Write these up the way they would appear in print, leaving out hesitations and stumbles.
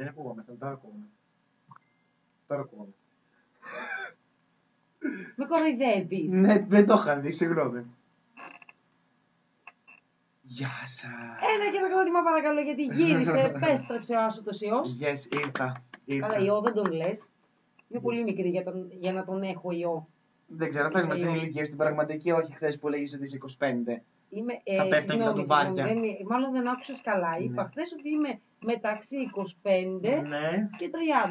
Δεν ακούγόμαστε, τώρα ακούγόμαστε. Τώρα ακούγόμαστε. Με κοροϊδεύεις. Ναι, δεν το είχα δει, συγγνώμη. Γεια σας. Ένα χειροκρότημα παρακαλώ, γιατί γύρισε, επέστρεψε ο άσωτος ιός. Yes, ήρθα. Καλά, ιό δεν τον λες. Είμαι πολύ μικρή για να τον έχω ιό. Δεν ξέρω, πες μας την ηλικία, στην πραγματική, όχι χθες που λέγεις ότι είσαι 25. Είμαι, θα πέφτει με τα ντουβάρια. Μάλλον δεν άκουσες καλά. Ναι. Είπα χθες ότι είμαι μεταξύ 25 ναι. και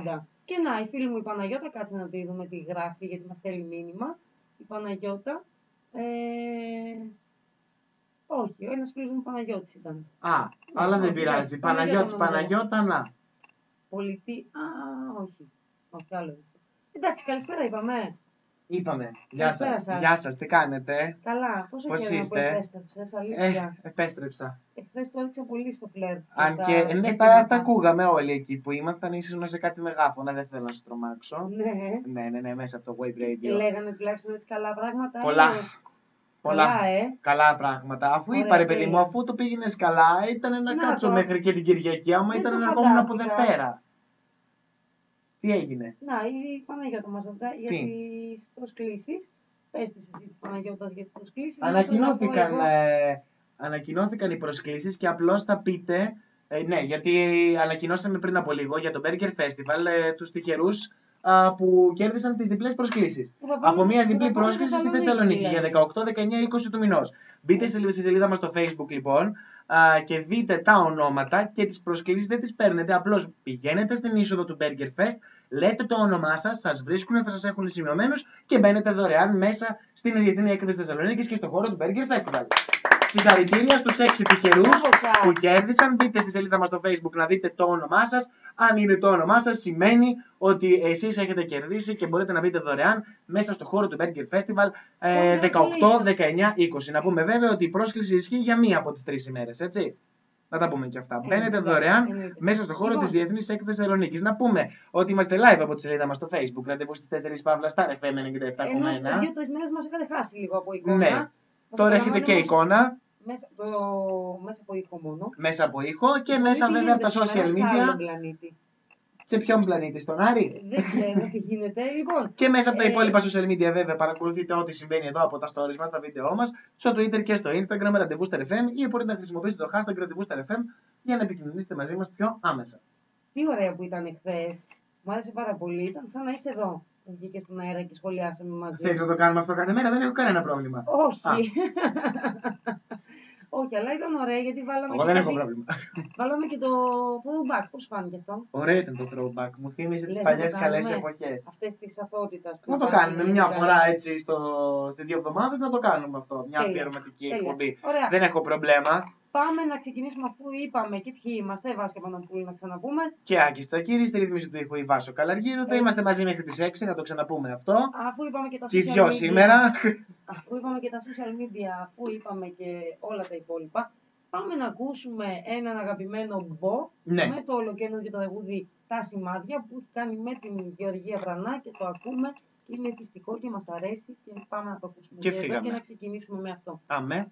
30. Και να, η φίλη μου η Παναγιώτα, κάτσε να τη δούμε τι γράφει, γιατί μας θέλει μήνυμα. Η Παναγιώτα. Όχι, ο ένας φίλος μου Παναγιώτης ήταν. Α, αλλά δεν πειράζει. Παναγιώτης, Παναγιώτα, να. Πολιτή. Α, όχι. Όχι άλλο. Εντάξει, καλησπέρα είπαμε. Είπαμε. Γεια σας. Γεια σας, τι κάνετε. Καλά, πόσο χαίρομαι που επέστρεψες, αλήθεια. Επέστρεψα. Εχθές το έδειξα πολύ στο φλερ. Αν και ναι, τα ακούγαμε όλοι εκεί που ήμασταν, ήσουν σε κάτι μεγάφωνα, δεν θέλω να σου τρομάξω. Ναι. Ναι, μέσα από το Wave Radio. Λέγανε τουλάχιστον έτσι καλά πράγματα. Πολλά πράγματα. Αφού είπα, ρε παιδί μου, αφού το πήγαινες καλά, ήταν να κάτσω μέχρι και την Κυριακή, άμα ήταν να κόμουν από Δευτέρα. Τι έγινε. Να, η Παναγιώτα μας ρωτά για τις προσκλήσεις. Πες τις εσύ της Παναγιώτας για τις προσκλήσεις. Ανακοινώθηκαν οι προσκλήσεις και απλώς θα πείτε, ναι, γιατί ανακοινώσαμε πριν από λίγο για το Burger Festival τους τυχερούς που κέρδισαν τις διπλές προσκλήσεις. Από μία διπλή πρόσκληση στη Θεσσαλονίκη για 18, 19, 20 του μηνός. Μπείτε στη σελίδα μας στο Facebook λοιπόν και δείτε τα ονόματα και τις προσκλήσεις δεν τις παίρνετε. Απλώς πηγαίνετε στην είσοδο του Burger Fest, λέτε το όνομά σας, σας βρίσκουν, θα σας έχουν σημειωμένους και μπαίνετε δωρεάν μέσα στην Διεθνή Έκθεση Θεσσαλονίκης και στον χώρο του Burger Festival. Συγχαρητήρια στους 6 τυχερούς που κέρδισαν. Μπείτε στη σελίδα μας στο Facebook να δείτε το όνομά σας. Αν είναι το όνομά σας, σημαίνει ότι εσείς έχετε κερδίσει και μπορείτε να μπείτε δωρεάν μέσα στο χώρο του Burger Festival 18, 19, 20. Να πούμε βέβαια ότι η πρόσκληση ισχύει για μία από τις 3 ημέρες, έτσι. Να τα πούμε και αυτά. Μπαίνετε δωρεάν μέσα στο χώρο της Διεθνής Έκθεσης Θεσσαλονίκης. Να πούμε ότι είμαστε live από τη σελίδα μας στο Facebook. Ραντεβού στις 4 Star FM 97,1. Ενώ 2-3 μέρες μας είχατε χάσει λίγο από εικόνα. Ναι. Τώρα έχετε και εικόνα. Μέσα από ήχο μόνο. Μέσα από ήχο και μέσα βέβαια από τα social media. Σε ποιον πλανήτη, στον Άρη. Δεν ξέρω τι γίνεται, λοιπόν. Και μέσα από τα υπόλοιπα social media βέβαια παρακολουθείτε ό,τι συμβαίνει εδώ από τα stories μας, τα βίντεό μας, στο Twitter και στο Instagram, RantevouStarFM ή μπορείτε να χρησιμοποιήσετε το hashtag RantevouStarFM για να επικοινωνήσετε μαζί μας πιο άμεσα. Τι ωραία που ήταν χθες. Μου άρεσε πάρα πολύ. Ήταν σαν να είσαι εδώ. Βγήκε στον αέρα και σχολιάσαμε μαζί. Θες να το κάνουμε αυτό κάθε μέρα, δεν έχω κανένα πρόβλημα. Όχι. Όχι, αλλά ήταν ωραία γιατί βάλαμε. Εγώ δεν έχω πρόβλημα. Βάλαμε και το throwback. Πώς φάνηκε αυτό. Ωραίο ήταν το throwback. Μου θύμισε τις παλιές καλές εποχές. Αυτές τις αθότητας. Να το κάνουμε μια φορά έτσι σε 2 εβδομάδες να το κάνουμε αυτό. Μια αφιερωματική εκπομπή. Δεν έχω πρόβλημα. Πάμε να ξεκινήσουμε αφού είπαμε και ποιοι είμαστε. Βάσια Πανοπούλου να ξαναπούμε. Και Άκι Τσακίρη, στη ρύθμιση του ήχου η Βάσο Καλαργύρου. Θα είμαστε μαζί μέχρι τις 6, να το ξαναπούμε αυτό. Αφού είπαμε και τα social media. Σήμερα. Αφού είπαμε και τα social media, αφού είπαμε και όλα τα υπόλοιπα. Πάμε να ακούσουμε έναν αγαπημένο μπο με το ολοκαίνουργιο τραγούδι Τα Σημάδια που έχει κάνει με την Γεωργία Βρανά και το ακούμε. Είναι εθιστικό και μας αρέσει. Και πάμε να το ακούσουμε και να ξεκινήσουμε με αυτό. Αμέ.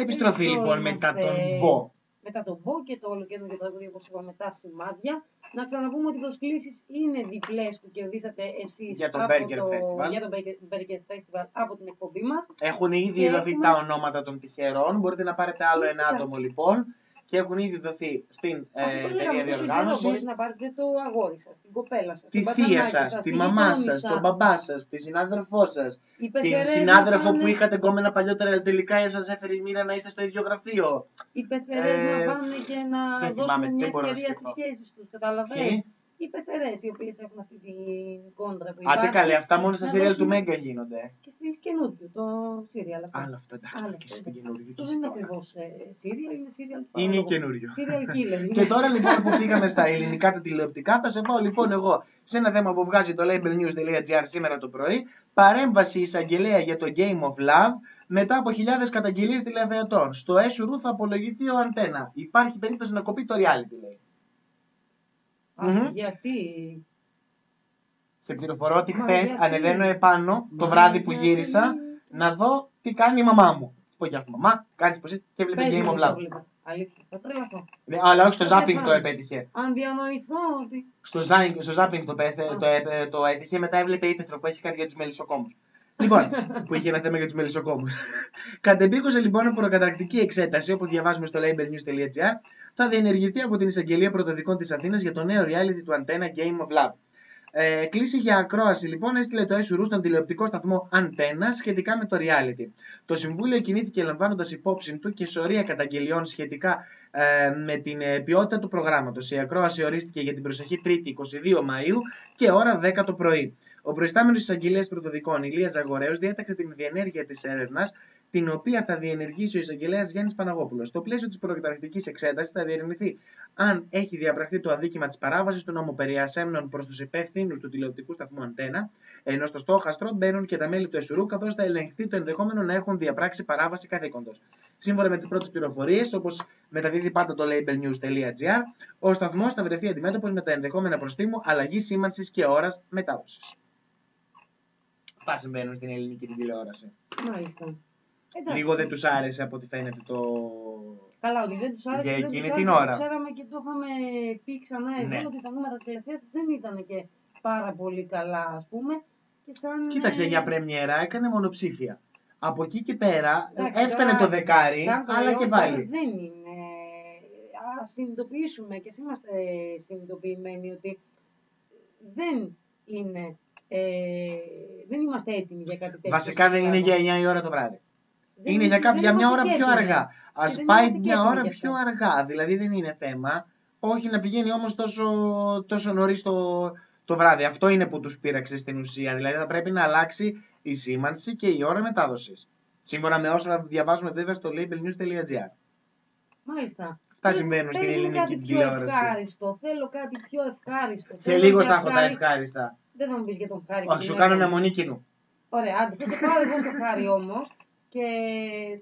Επιστροφή λοιπόν μετά τον Μπο. Μετά τον Μπο και το ολοκέντρο τραγούδι, όπως είπαμε, τα σημάδια. Να ξαναπούμε ότι οι προσκλήσεις είναι διπλές που κερδίσατε εσείς για το Burger Festival από την εκπομπή μας. Έχουν ήδη δοθεί τα ονόματα των τυχερών. Μπορείτε να πάρετε άλλο ένα άτομο λοιπόν. Και έχουν ήδη δοθεί στην εταιρεία διοργάνωσης. Μπορείτε να πάρετε το αγόρι σας, την κοπέλα σας, τη θεία σας, τη μαμά σας, τον μπαμπά σας, τη συνάδελφό σας, την συνάδελφο που είχατε γκόμενα παλιότερα, τελικά σας έφερε η μοίρα να είστε στο ίδιο γραφείο. Οι πεθερές να πάνε και να δώσουν μια ευκαιρία στις σχέσεις τους, καταλαβαίνεις. Οι πεθερές οι οποίες έχουν αυτή την κόντρα που υπάρχουν. Άντε καλέ, αυτά μόνο στα σειρά του Mega γίνονται. Και στις καινούργιες, το σύριαλ. Άλλο αυτό, εντάξει, και στην καινούργια. Αυτό δεν είναι ακριβώς σύριαλ, είναι σύριαλ. Είναι καινούργιο. Και τώρα λοιπόν που πήγαμε στα ελληνικά τα τηλεοπτικά, θα σε πάω λοιπόν εγώ σε ένα θέμα που βγάζει το label news.gr σήμερα το πρωί. Παρέμβαση εισαγγελέα για το Game of Love μετά από χιλιάδες καταγγελίες τηλεθεατών. Στο ΕΣΟΡ θα απολογηθεί ο Antenna. Υπάρχει περίπτωση να κοπεί το reality, λέει. Γιατί. Σε πληροφορώ ότι χθες ανεβαίνω επάνω το βράδυ που γύρισα να δω τι κάνει η μαμά μου. Πω για μαμά, κάνεις πως είσαι και βλέπει Game of Love. Αλήθεια, θα τρελαθώ. Αλλά όχι, στο ζάπινγκ το επέτυχε. Αν διανοηθώ ότι. Στο ζάπινγκ το έτυχε, μετά έβλεπε ύπεθρο που έχει κάτι για τους μελισσοκόμους. Λοιπόν, που είχε ένα θέμα για τους μελισσοκόμους. Κατεμπήκωσε λοιπόν προκαταρκτική εξέταση, όπου διαβάζουμε στο labelnews.gr, θα διενεργηθεί από την εισαγγελία πρωτοδικών της Αθήνας για το νέο reality του Antenna Game of Love. Κλήση για ακρόαση λοιπόν έστειλε το ΕΣΟΡ στον τηλεοπτικό σταθμό Antenna σχετικά με το reality. Το Συμβούλιο κινήθηκε λαμβάνοντας υπόψη του και σωρία καταγγελιών σχετικά με την ποιότητα του προγράμματος. Η ακρόαση ορίστηκε για την προσεχή 3η 22 Μαΐου και ώρα 10 το πρωί. Ο προϊστάμενος της εισαγγελίας πρωτοδικών, Ηλίας Ζαγορέος, διέταξε την διενέργεια της έρευνας, την οποία θα διενεργήσει ο εισαγγελέας Γιάννης Παναγόπουλος. Στο πλαίσιο της προκαταρκτικής εξέτασης θα διερευνηθεί αν έχει διαπραχθεί το αδίκημα της παράβασης του νόμου περί ασέμνων προς τους υπεύθυνους του τηλεοπτικού σταθμού Antenna, ενώ στο στόχαστρο μπαίνουν και τα μέλη του ΕΣΟΡ, καθώς θα ελεγχθεί το ενδεχόμενο να έχουν διαπράξει παράβαση καθήκοντος. Σύμφωνα με τις πρώτες πληροφορίες, όπως μεταδίδει πάντα το labelnews.gr, ο σταθμός θα βρεθεί αντιμέτωπος με τα ενδεχόμενα προστίμου αλλαγή σήμανσης και ώρας μετάδοσης. Αυτά συμβαίνουν στην ελληνική τηλεόραση. Μάλιστα. Εντάξει. Λίγο δεν τους άρεσε από ό,τι φαίνεται το. Καλά, ότι δεν τους άρεσε για εκείνη την ώρα. Το ξέραμε και το είχαμε πει ξανά εδώ, ότι τα νούμερα τηλεθέασης δεν ήταν και πάρα πολύ καλά, ας πούμε. Και σαν... Κοίταξε, για πρεμιέρα έκανε μονοψήφια. Από εκεί και πέρα έφτανε το δεκάρι, αλλά και πάλι. Δεν είναι. Ας συνειδητοποιήσουμε και είμαστε συνειδητοποιημένοι ότι δεν είναι. Δεν είμαστε έτοιμοι για κάτι τέτοιο. Βασικά δεν είναι για 9 η ώρα το βράδυ. Είναι για μια ώρα πιο αργά. Ας πάει μια ώρα πιο αργά. Δηλαδή δεν είναι θέμα. Όχι να πηγαίνει όμως τόσο νωρίς το βράδυ. Αυτό είναι που τους πείραξε στην ουσία. Δηλαδή θα πρέπει να αλλάξει η σήμανση και η ώρα μετάδοσης. Σύμφωνα με όσα διαβάζουμε βέβαια στο labelnews.gr. Μάλιστα. Αυτά συμβαίνουν στην ελληνική τηλεόραση. Θέλω κάτι πιο ευχάριστο. Σε λίγο θα έχω τα ευχάριστα. Δεν θα μου πεις για τον Χάρη. Όχι, σου κάνω μια μονή κοινού. Ωραία, άντε, θα σε πάω εγώ στο Χάρη όμως και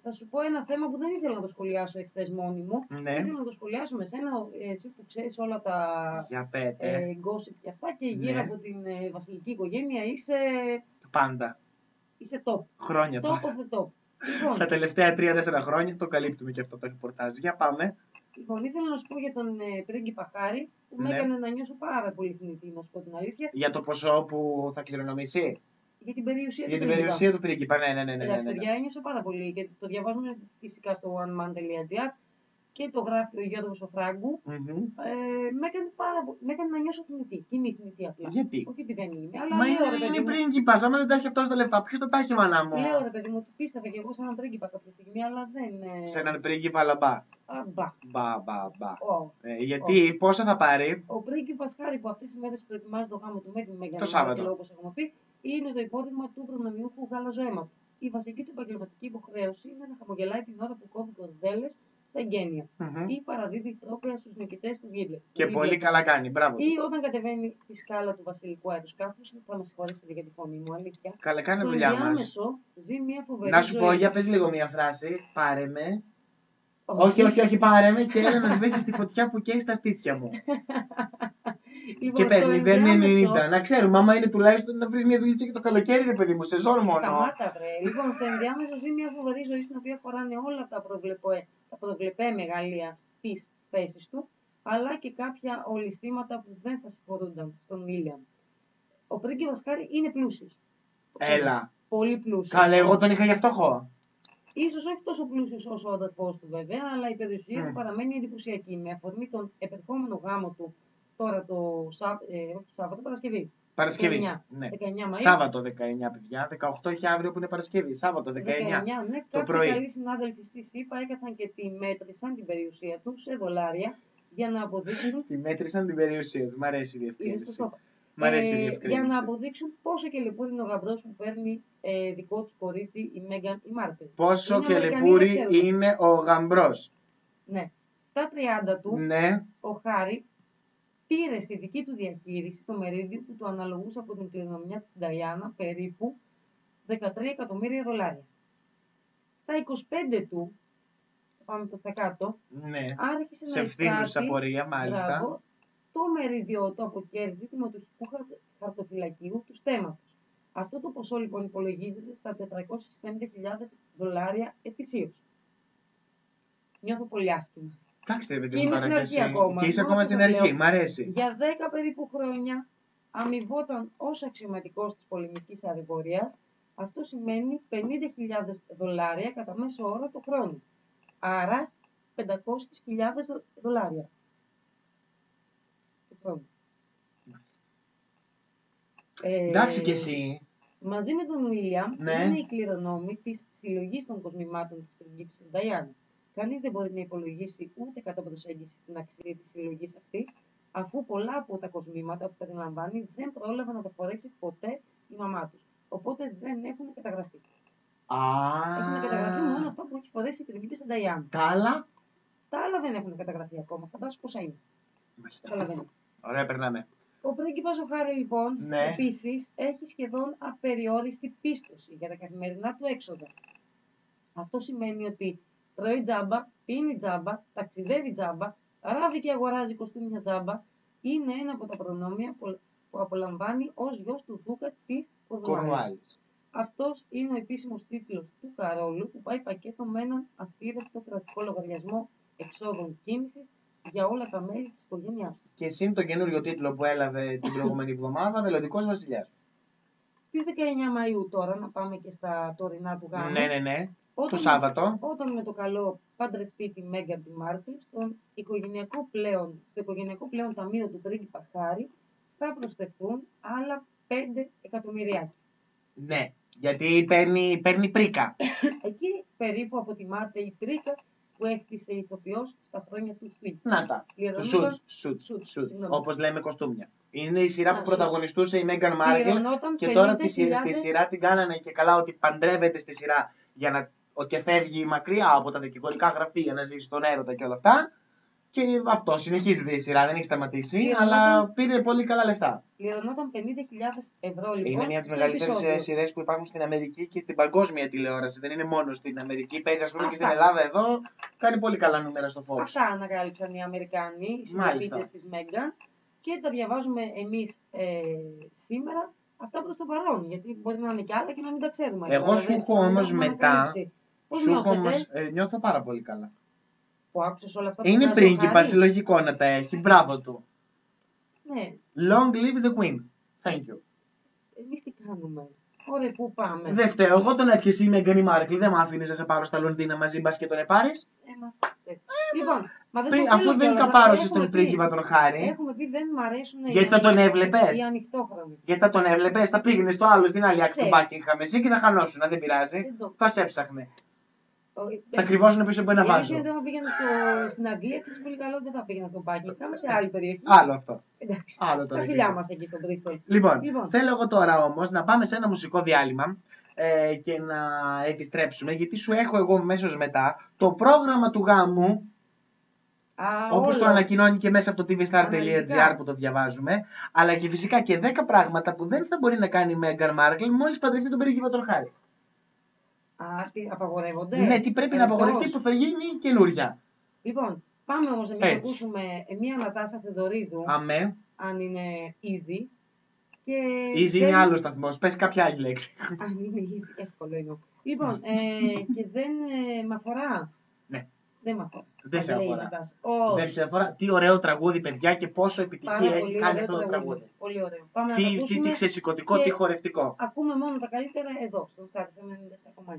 θα σου πω ένα θέμα που δεν ήθελα να το σχολιάσω εχθές μόνη μου. Ναι. Δεν ήθελα να το σχολιάσω με σένα, εσύ που ξέρεις όλα τα gossip και αυτά και γύρω από την βασιλική οικογένεια είσαι... Πάντα. Είσαι top. Χρόνια top. Top. Λοιπόν. Τα τελευταία 3-4 χρόνια το καλύπτουμε και αυτό το ρεπορτάζ. Για πάμε. Λοιπόν, ήθελα να σου πω για τον πρίγκιπα Χάρη που με έκανε να νιώσω πάρα πολύ θνητή, να σου πω την αλήθεια. Για το ποσό που θα κληρονομήσει. Για την περιουσία του πρίγκιπα. Εντάξει, παιδιά, ένιωσα πάρα πολύ. Και το διαβάζουμε φυσικά στο onemand.gr και το γράφει ο Γιώργος ο Φράγκου. Με έκανε να νιώσω θνητή. Και είναι θνητή απλά. Γιατί? Όχι ότι δεν είναι. Αλλά μα είναι πρίγκιπας. Άμα δεν τα έχει αυτό τα λεφτά, ποιο θα τα έχει, μάνα μου. Λέω ρε παιδί μου, πίστευα κι εγώ σε έναν πρίγκιπα κάποια στιγμή, αλλά δεν. Σε έναν πρίγκιπα, αλλά γιατί πόσα θα πάρει. Ο πρίγκιπας Χάρη που αυτές τις μέρες προετοιμάζει το γάμο του με την Μέγα, όπως έχουμε πει, είναι το υπόδειγμα του προνομιούχου γαλαζοαίματος. Η βασική του επαγγελματική υποχρέωση είναι να χαμογελάει την ώρα που κόβει το δέλες στα εγγένεια ή παραδίδει τρόπαια στους νικητές του γύμπλε. Και πολύ καλά κάνει, μπράβο. Ή όταν κατεβαίνει τη σκάλα του βασιλικού αεροσκάφους, θα με συγχωρέσετε για τη φωνή μου, αλήθεια. Καλά κάνει τη δουλειά μας. Να σου πω, για πες λίγο μία φράση, πάρε με. Όχι, πάρε με και έλα να σβήσεις τη φωτιά που καίει στα στήθια μου. Λοιπόν, και πες, δεν είναι 90. Να ξέρουμε, άμα είναι τουλάχιστον να βρεις μια δουλίτσα και το καλοκαίρι, ρε παιδί μου, σεζόν μόνο. Σταμάτα, βρε. Λοιπόν, στο ενδιάμεσο ζει μια φοβερή ζωή στην οποία χωράνε όλα τα προβλεπέ μεγαλεία της θέσης του, αλλά και κάποια ολισθήματα που δεν θα συγχωρούνταν στον Μίλιαμ. Ο πρίγκιπας Χάρη είναι πλούσιος. Έλα. Πολύ πλούσιος. Καλά, εγώ τον είχα γι' αυτό. Ίσως όχι τόσο πλούσιος όσο ο αδερφός του βέβαια, αλλά η περιουσία του παραμένει εντυπωσιακή. Με αφορμή τον επερχόμενο γάμο του, τώρα το Σάββατο, Παρασκευή. Παρασκευή. 19, ναι. 19 Μαΐου. Σάββατο 19, παιδιά. 18 έχει αύριο που είναι Παρασκευή. Σάββατο 19. 19 ναι, το πρωί. Κάποιοι καλοί συνάδελφοι στη ΣΥΠΑ έκατσαν και τη μέτρησαν την περιουσία του σε δολάρια για να αποδείξουν. Τη μέτρησαν την περιουσία του. Μ' αρέσει η διευκρίνηση. Για να αποδείξουν πόσο και λιπούρη είναι ο γαμπρός που παίρνει δικό του κορίτσι η Μέγαν η Μάρκελ. Πόσο και λιπούρη είναι ο γαμπρός. Ναι. Στα 30 του, ναι, ο Χάρη πήρε στη δική του διαχείριση το μερίδιο που του αναλογούσε από την κληρονομιά της Νταϊάννα περίπου 13 εκατομμύρια δολάρια. Στα 25 του, πάμε προς τα κάτω, ναι, άρχισε σε να εισπράττει απορία, μάλιστα. Μπράβο, το μερίδιο του από κέρδη του μετοχικού χαρτοφυλακίου του στέματος. Αυτό το ποσό λοιπόν υπολογίζεται στα 450.000 δολάρια ετησίως. Νιώθω πολύ άσχημα. Κοιτάξτε, δεν είναι στην αρχή ακόμα. Και είσαι ακόμα στην αρχή, μ' αρέσει. Για 10 περίπου χρόνια αμοιβόταν ως αξιωματικός της πολεμικής αδιπορίας. Αυτό σημαίνει 50.000 δολάρια κατά μέσο όρο το χρόνο. Άρα 500.000 δολάρια. Εντάξει κι εσύ. Μαζί με τον Βίλιαμ, ναι, είναι η κληρονόμη της συλλογής των κοσμημάτων της πριγκίπισσας Νταϊάννα. Κανείς δεν μπορεί να υπολογίσει ούτε κατά προσέγγιση την αξία της συλλογής αυτής, αφού πολλά από τα κοσμήματα που περιλαμβάνει δεν πρόλαβε να τα φορέσει ποτέ η μαμά τους. Οπότε δεν έχουν καταγραφεί. Έχουν καταγραφεί μόνο αυτά που έχει φορέσει η πριγκίπισσα Νταϊάννα. Τα άλλα δεν έχουν καταγραφεί ακόμα. Φαντάζομαι πόσα είναι. Μάλιστα. Ωραία, περνάμε. Ο πρίγκιπας ο Χάρη, λοιπόν, ναι, επίσης έχει σχεδόν απεριόριστη πίστοση για τα καθημερινά του έξοδα. Αυτό σημαίνει ότι τρώει τζάμπα, πίνει τζάμπα, ταξιδεύει τζάμπα, ράβει και αγοράζει κοστούμια τζάμπα. Είναι ένα από τα προνόμια που απολαμβάνει ως γιος του δούκα της Κορνουάλης. Αυτός είναι ο επίσημος τίτλος του Καρόλου, που πάει πακέτο με έναν αστήρευτο κρατικό λογαριασμό εξόδων κίνησης για όλα τα μέλη της οικογένειάς του. Και σύν το καινούριο τίτλο που έλαβε την προηγούμενη εβδομάδα, Μελλοντικός Βασιλιάς. Στις 19 Μαΐου τώρα, να πάμε και στα τωρινά του γάμου. Ναι. Όταν, το Σάββατο. Όταν με το καλό παντρευτεί τη Μέγαν τη Μάρκελ, στο οικογενειακό πλέον ταμείο του πρίγκιπα Χάρη θα προσθεθούν άλλα 5 εκατομμυριάκια. Ναι, γιατί παίρνει πρίκα. Εκεί περίπου αποτιμάται η πρίκα που έκτισε η ηθοποιός στα χρόνια του Σουτ. Να τα. Σουτ. Όπως λέμε κοστούμια. Είναι η σειρά που πρωταγωνιστούσε η Μέγαν Μάρκελ και τώρα στη σειρά την κάνανε και καλά ότι παντρεύεται στη σειρά. Για να και φεύγει μακριά από τα δικηγορικά γραφεία να ζήσει στον έρωτα και όλα αυτά. Και αυτό συνεχίζεται η σειρά, δεν έχει σταματήσει, αλλά πήρε πολύ καλά λεφτά. Πληρωνόταν 50.000 ευρώ, λοιπόν. Είναι μια από τις μεγαλύτερες σειρές που υπάρχουν στην Αμερική και στην παγκόσμια τηλεόραση. Δεν είναι μόνο στην Αμερική. Παίζει, ας πούμε, και στην Ελλάδα εδώ. Κάνει πολύ καλά νούμερα στο Fox. Αυτά ανακάλυψαν οι Αμερικανοί, οι συνεργάτες της Μέγκα. Και τα διαβάζουμε εμείς σήμερα. Αυτά προς το παρόν, γιατί μπορεί να είναι κι άλλα και να μην τα ξέρουμε. Εγώ σου έχω όμως μετά. Νιώθω πάρα πολύ καλά. Που άκουσες όλα αυτά που είναι πρίγκιπα, συλλογικό να τα έχει. Μπράβο του. Ναι. Long lives the queen. Thank you. Εμείς τι κάνουμε. Ωραία, πού πάμε. Δεν φταίω. Εγώ τον έπιασε η Μέγαν Μάρκελ. Δεν μ' άφηνες να σε πάρω στα Λονδίνα μαζί μπας και τον επάρεις. Λοιπόν, αφού δεν καπάρωσες τον πρίγκιπα τον Χάρη. Έχουμε δει, δεν μ' αρέσουν γιατί θα τον έβλεπες. Γιατί θα τον έβλεπες, θα πήγαινες στο άλλο στην άλλη άκρη του Μπάκινγκχαμ εσύ και θα χανώσουν. Δεν πειράζει. Θα σε έψαχνε. Θα κρυβώσουν πίσω από ένα βάζο. Γιατί όταν πήγαινε στην Αγγλία, έτσι πολύ καλό δεν θα πήγαινε στο Μπάκινγκχαμ, σε άλλη περιοχή. Άλλο αυτό. Άλλο τώρα. Τα φιλιά μας εκεί στον Πρίστολ. Λοιπόν, θέλω εγώ τώρα όμως να πάμε σε ένα μουσικό διάλειμμα και να επιστρέψουμε, γιατί σου έχω εγώ αμέσως μετά το πρόγραμμα του γάμου. Όπως το ανακοινώνει και μέσα από το tvstar.gr που το διαβάζουμε, αλλά και φυσικά και 10 πράγματα που δεν θα μπορεί να κάνει η Μέγαν Μάρκελ μόλις παντρευτεί τον πρίγκιπα τον Χάρη. Τι απαγορεύονται. Ναι, τι πρέπει να απαγορευτεί που θα γίνει καινούρια. Λοιπόν, Πάμε όμως να ακούσουμε μία Νατάσα Θεοδωρίδου. Αμέ. Αν είναι easy. Και easy δεν... είναι άλλο σταθμός. Πες κάποια άλλη λέξη. Αν είναι easy, εύκολο είναι. Λοιπόν, και δεν με αφορά. Ναι. Δεν με αφορά. Δεν σε αφορά. Δεν σε αφορά. Τι ωραίο τραγούδι, παιδιά, και πόσο επιτυχία έχει κάνει αυτό το τραγούδι. Πολύ ωραίο. Πάμε τι ξεσηκωτικό, τι χορευτικό. Ακούμε μόνο τα καλύτερα εδώ, στο Star FM 97,1.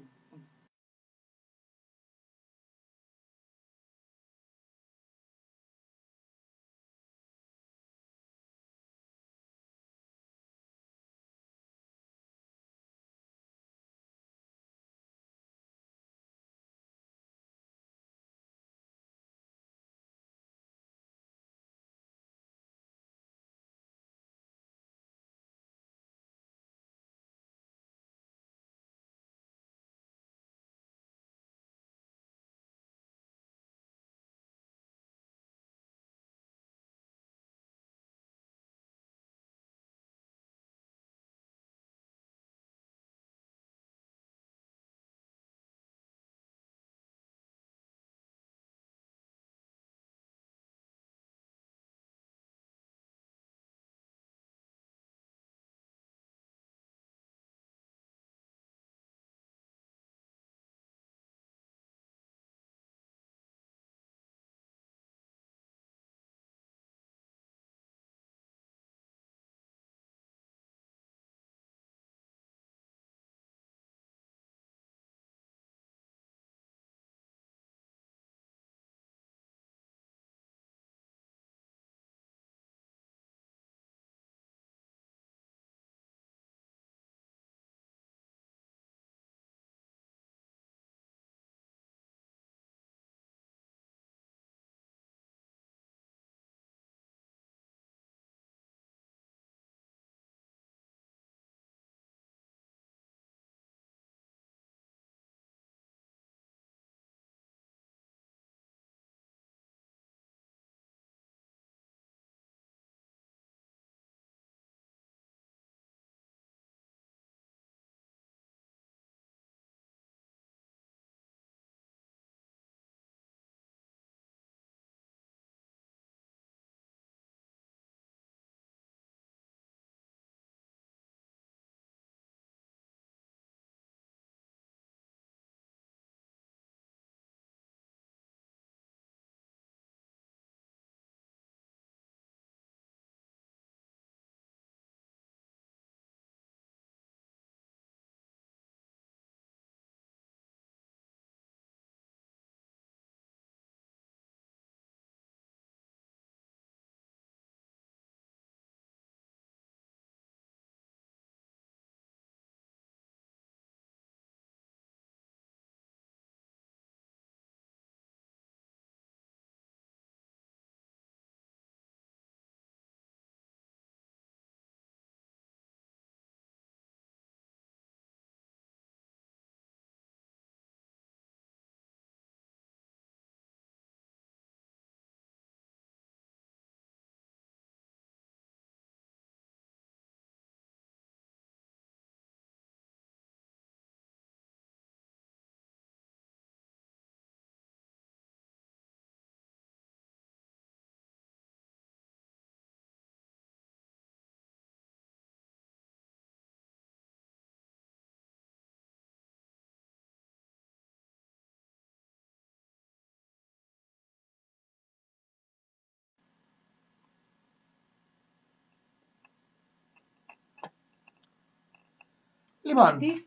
Λοιπόν, τι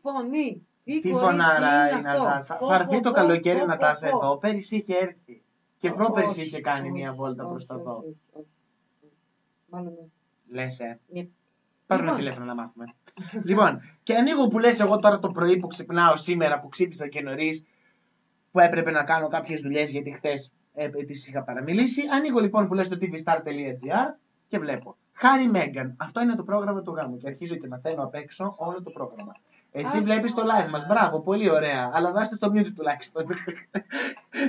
φωνάρα η Νατάσα. Θα έρθει το καλοκαίρι η Νατάσα εδώ. Πέρυσι είχε έρθει. Και πρόπερσι είχε κάνει μία βόλτα προς το εδώ. Λες, Πάρουμε τηλέφωνο να μάθουμε. Λοιπόν, και ανοίγω που λες εγώ τώρα το πρωί που ξυπνάω σήμερα, που ξύπνησα και νωρίς, που έπρεπε να κάνω κάποιες δουλειές γιατί χτες τις είχα παραμιλήσει. Ανοίγω λοιπόν που λες το tvstar.gr και βλέπω. Χάρη Μέγαν. Αυτό είναι το πρόγραμμα του γάμου. Και αρχίζω και μαθαίνω απ' έξω όλο το πρόγραμμα. Εσύ βλέπεις το live μας. Μπράβο, πολύ ωραία. Αλλά δάστε το mute τουλάχιστον.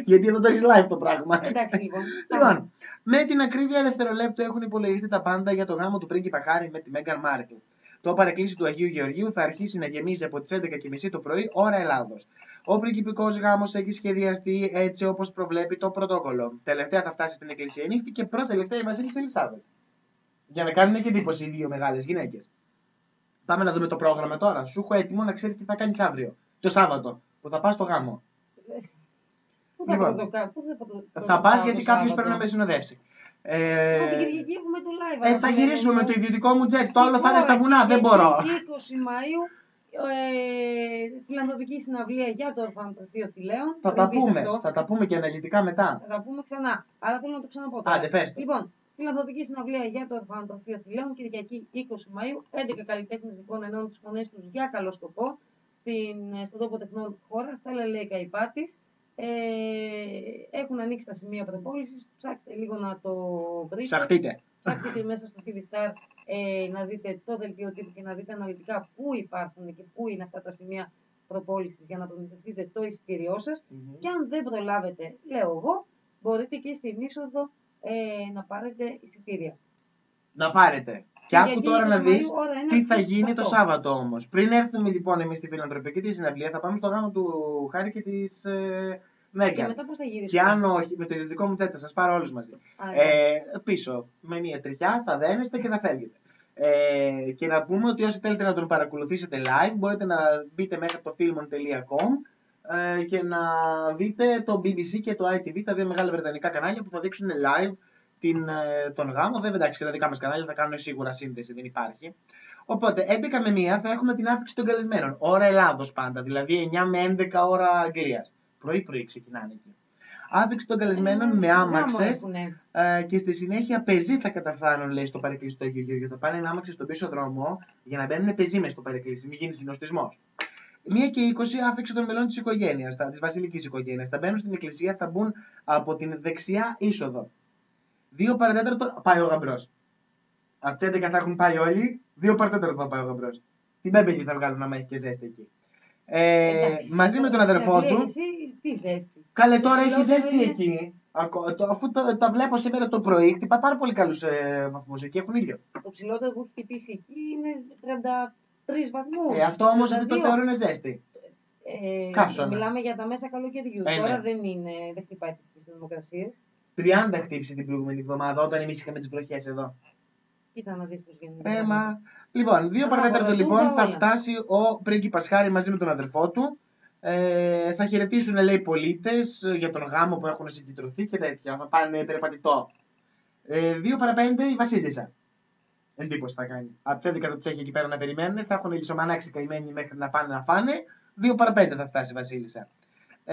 Γιατί εδώ το έχεις live το πράγμα. Εντάξει, λοιπόν. Λοιπόν, με την ακρίβεια δευτερολέπτου έχουν υπολογιστεί τα πάντα για το γάμο του πρίγκιπα Χάρη με τη Μέγαν Μάρκελ. Το παρεκκλήσι του Αγίου Γεωργίου θα αρχίσει να γεμίζει από τις 11:30 το πρωί, ώρα Ελλάδος. Ο πριγκιπικός γάμος έχει σχεδιαστεί έτσι όπως προβλέπει το πρωτόκολλο. Τελευταία θα φτάσει στην εκκλησία η νύχτη και πρώτη-τελευταία η Βασίλισσα Ελισάβετ. Για να κάνουν και εντύπωση οι δύο μεγάλες γυναίκες. Πάμε να δούμε το πρόγραμμα τώρα. Σου έχω έτοιμο να ξέρεις τι θα κάνεις αύριο. Το Σάββατο που θα πας στο γάμο. Λοιπόν, θα πας γιατί κάποιος πρέπει να με συνοδεύσει. Την Κυριακή έχουμε το live. Θα γυρίσουμε με το ιδιωτικό μου τζετ. Το άλλο θα είναι στα βουνά. Δεν μπορώ. 20 Μαΐου. Φιλανθρωπική συναυλία για το ορφανοτροφείο Θηλαίων. Θα τα πούμε και αναλυτικά μετά. Θα τα πούμε ξανά. Αλλά θέλω να το ξαναπώ. Άντε, πες το. Λοιπόν, φιλανθρωπική συναυλία για το ορφανοτροφείο Θηλαίων, Κυριακή 20 Μαΐου, 11 καλλιτέχνες λοιπόν ενώνουν τις φωνές τους για καλό σκοπό στον τόπο τεχνών χώρας, στα Λελέικα Ιπάτης. Έχουν ανοίξει τα σημεία προπόλησης. Ψάξτε λίγο να το βρείτε. Ψαχτείτε. Ψάξτε μέσα στο tvstar να δείτε το δελτίο τύπου και να δείτε αναλυτικά πού υπάρχουν και πού είναι αυτά τα σημεία προπόλησης για να προμηθευτείτε το εισιτήριό σας. Και αν δεν προλάβετε, λέω εγώ, μπορείτε και στην είσοδο να πάρετε εισιτήρια. Να πάρετε. Και άκου τώρα να δεις τι θα γίνει το Σάββατο όμως. Πριν έρθουμε λοιπόν εμείς στη φιλανθρωπική τη συναυλία, θα πάμε στο γάμο του Χάρη και της Mega. Και μετά πώς θα γυρίσουμε. Και αν όχι, με το ιδιωτικό μου τσέτα, σας πάρω όλους μαζί. Πίσω, με μία τριχιά, θα δένεστε και θα φεύγετε. Και να πούμε ότι όσοι θέλετε να τον παρακολουθήσετε live, μπορείτε να μπείτε μέσα από το filmon.com και να δείτε το BBC και το ITV, τα δύο μεγάλα βρετανικά κανάλια που θα δείξουν live τον γάμο. Βέβαια, εντάξει, και τα δικά μας κανάλια θα κάνουν σίγουρα σύνδεση, δεν υπάρχει. Οπότε, 11 με 1 θα έχουμε την άφηξη των καλεσμένων. Ώρα Ελλάδος πάντα, δηλαδή 9 με 11 ώρα Αγγλίας. Πρωί-πρωί ξεκινάνε εκεί. Άφηξη των καλεσμένων με άμαξες και στη συνέχεια πεζοί θα καταφθάνουν, λέει, στο παρεκκλήσι του Αγίου Γεωργίου. Θα πάνε με άμαξες στον πίσω δρόμο για να μπαίνουν πεζοί μες στο παρεκκλήσι, μην γίνει συνοστισμός. 1 και 20 άφηξη των μελών της οικογένειας, της βασιλικής οικογένειας. Θα μπαίνουν στην εκκλησία, θα μπουν από την δεξιά είσοδο. 2 παρατέταρτο πάει ο γαμπρός. Από τις 11 θα έχουν πάει όλοι, 2 παρατέταρτο θα πάει ο γαμπρός. Την Πέμπελη θα βγάλουν άμα έχει και ζέστη εκεί. Μαζί με τον αδερφό του. Εσύ, τι ζέστη. Καλέ, τώρα έχει ζέστη εκεί. Αφού τα βλέπω σήμερα το πρωί, χτυπά πάρα πολύ καλούς βαθμούς εκεί, έχουν ήλιο. Το ψηλότερο που έχει χτυπήσει εκεί είναι 33 βαθμούς. Αυτό όμως δεν το θεωρούν ζέστη. Μιλάμε για τα μέσα καλοκαιριού. Τώρα δεν χτυπάει τις θερμοκρασίες. 30 χτύπησε την προηγούμενη εβδομάδα όταν εμείς είχαμε τις βροχές εδώ. Κοίτα να δεις πώς γίνεται. Λοιπόν, 2 παρατέταρτο λοιπόν θα φτάσει ο πρίγκιπας Χάρη μαζί με τον αδερφό του. Θα χαιρετήσουν, λέει, πολίτες για τον γάμο που έχουν συγκεντρωθεί και τέτοια. Θα πάνε περπατητό. 2 παρά 5 η Βασίλισσα. Εντύπωση θα κάνει. Από τις 11 το τσέχει εκεί πέρα να περιμένουν. Θα έχουν λυσομανάξει καημένοι μέχρι να πάνε να φάνε. 2 παρά 5 θα φτάσει η Βασίλισσα. 2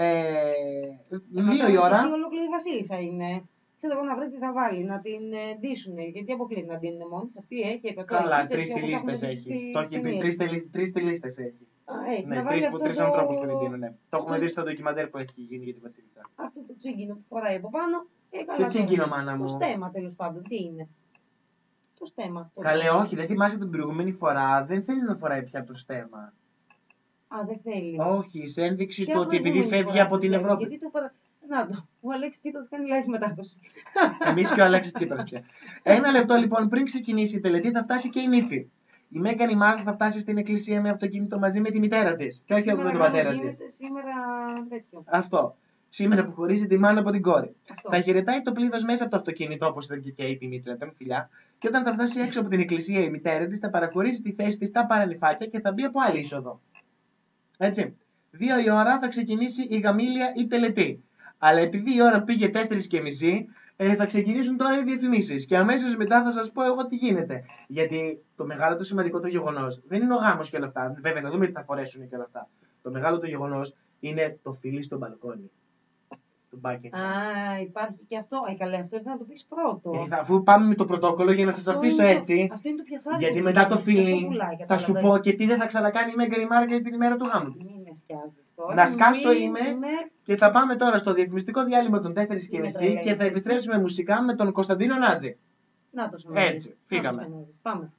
η ώρα. Η ολόκληρη Βασίλισσα είναι. Ξέρω εγώ να βρει τι θα βάλει, να την ντύσουν. Γιατί αποκλείται να την μόνη τη. Αυτή έχει 100. Καλά, 3 τη λίστα έχει. Το έχει πει, 3 τη λίστα έχει. Ναι, 3 ανθρώπου που την δίνουν. Το έχουμε δει στο ντοκιμαντέρ που έχει γίνει για τη Βασίλισσα. Αυτό το τσίγκινο που φοράει από πάνω. Το τσίγκινο, μάνα μου. Το στέμα τέλος πάντων, τι είναι. Το στέμα αυτό. Καλέ, όχι, δεν θυμάσαι την προηγούμενη φορά, δεν θέλει να φοράει πια το στέμα. Α, δεν θέλει. Όχι, σε ένδειξη του ότι επειδή φεύγει από την Ευρώπη. Γιατί το παρα... Να το. Ο Αλέξης Τσίπρας κάνει λάθη μετάδοση. Εμείς και ο Αλέξης Τσίπρας πια. 1 λεπτό λοιπόν πριν ξεκινήσει η τελετή θα φτάσει και η νύφη. Η Μέγαν η Μάρκ θα φτάσει στην εκκλησία με αυτοκίνητο μαζί με τη μητέρα της. Και όχι με τον πατέρα της. Σήμερα τέτοιο. Αυτό. Σήμερα που χωρίζει τη μάνα από την κόρη. Αυτό. Θα χαιρετάει το πλήθος μέσα από το αυτοκίνητο, όπως ήταν και η Δημήτρια, ήταν φιλιά. Και όταν θα φτάσει έξω από την εκκλησία η μητέρα της, θα παραχωρήσει τη θέση της στα παρανυφάκια και θα μπει από άλλη είσοδο. Έτσι. 2 η ώρα θα ξεκινήσει η γαμήλια η τελετή. Αλλά επειδή η ώρα πήγε 4:30, θα ξεκινήσουν τώρα οι διαφημίσεις. Και αμέσως μετά θα σας πω εγώ τι γίνεται. Γιατί το μεγάλο το σημαντικό το γεγονός δεν είναι ο γάμος και όλα αυτά. Βέβαια, να δούμε τι θα φορέσουν και όλα αυτά. Το μεγάλο το γεγονός είναι το φιλί στο μπαλκόνι. Υπάρχει και αυτό. Καλέ, αυτό ήρθε να το πεις πρώτο. Αφού πάμε με το πρωτόκολλο για να σας αφήσω έτσι. Αυτό είναι το πιασάδι. Γιατί μετά το φίλι θα σου πω και τι δεν θα ξανακάνει η Μέγαν η Μάρκελ την ημέρα του γάμου. Να σκάσω είμαι και θα πάμε τώρα στο διαφημιστικό διάλειμμα των 4:30 και θα επιστρέψουμε μουσικά με τον Κωνσταντίνο Νάζη. Να το σημαίνει. Έτσι, φύγαμε. Πάμε.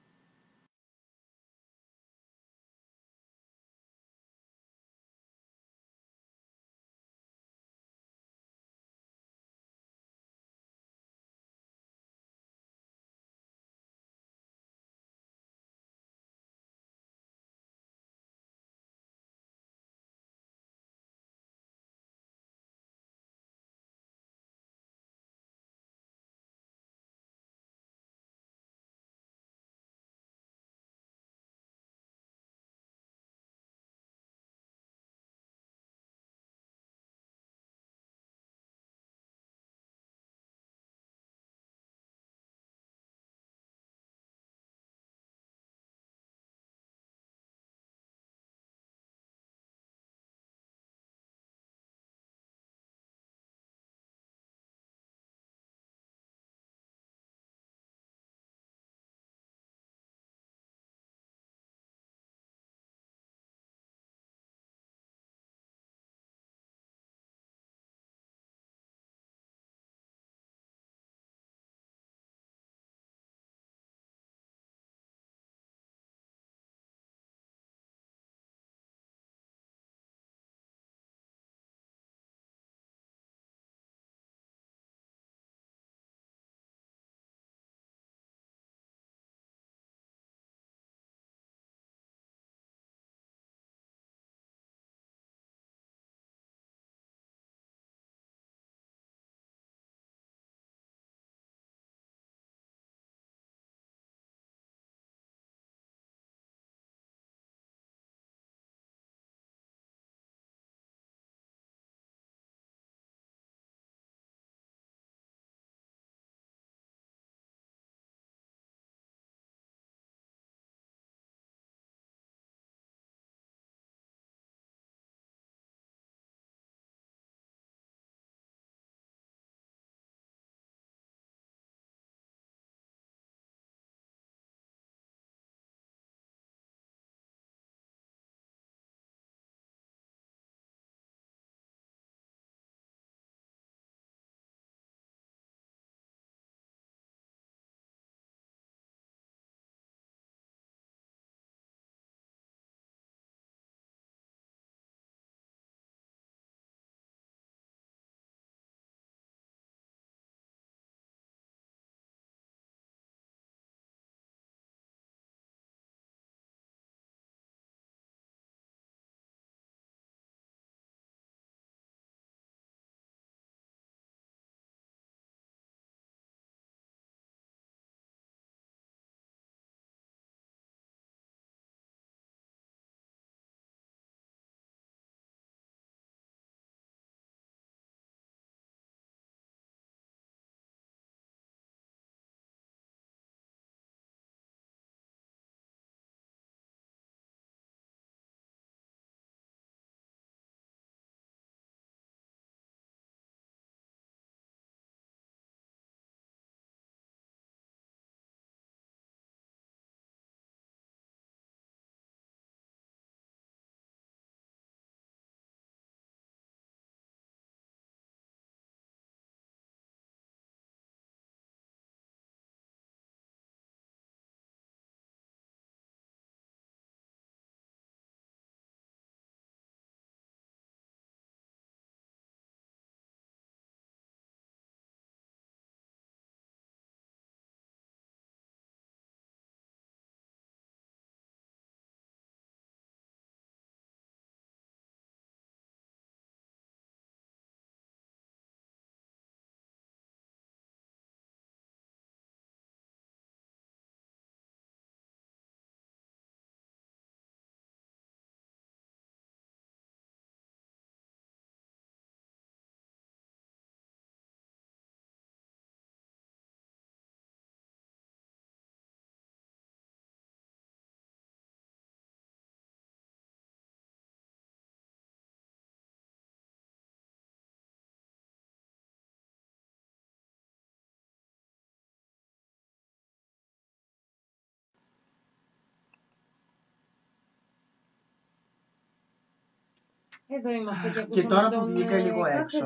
Εδώ είμαστε και τώρα που βγήκα λίγο έξω.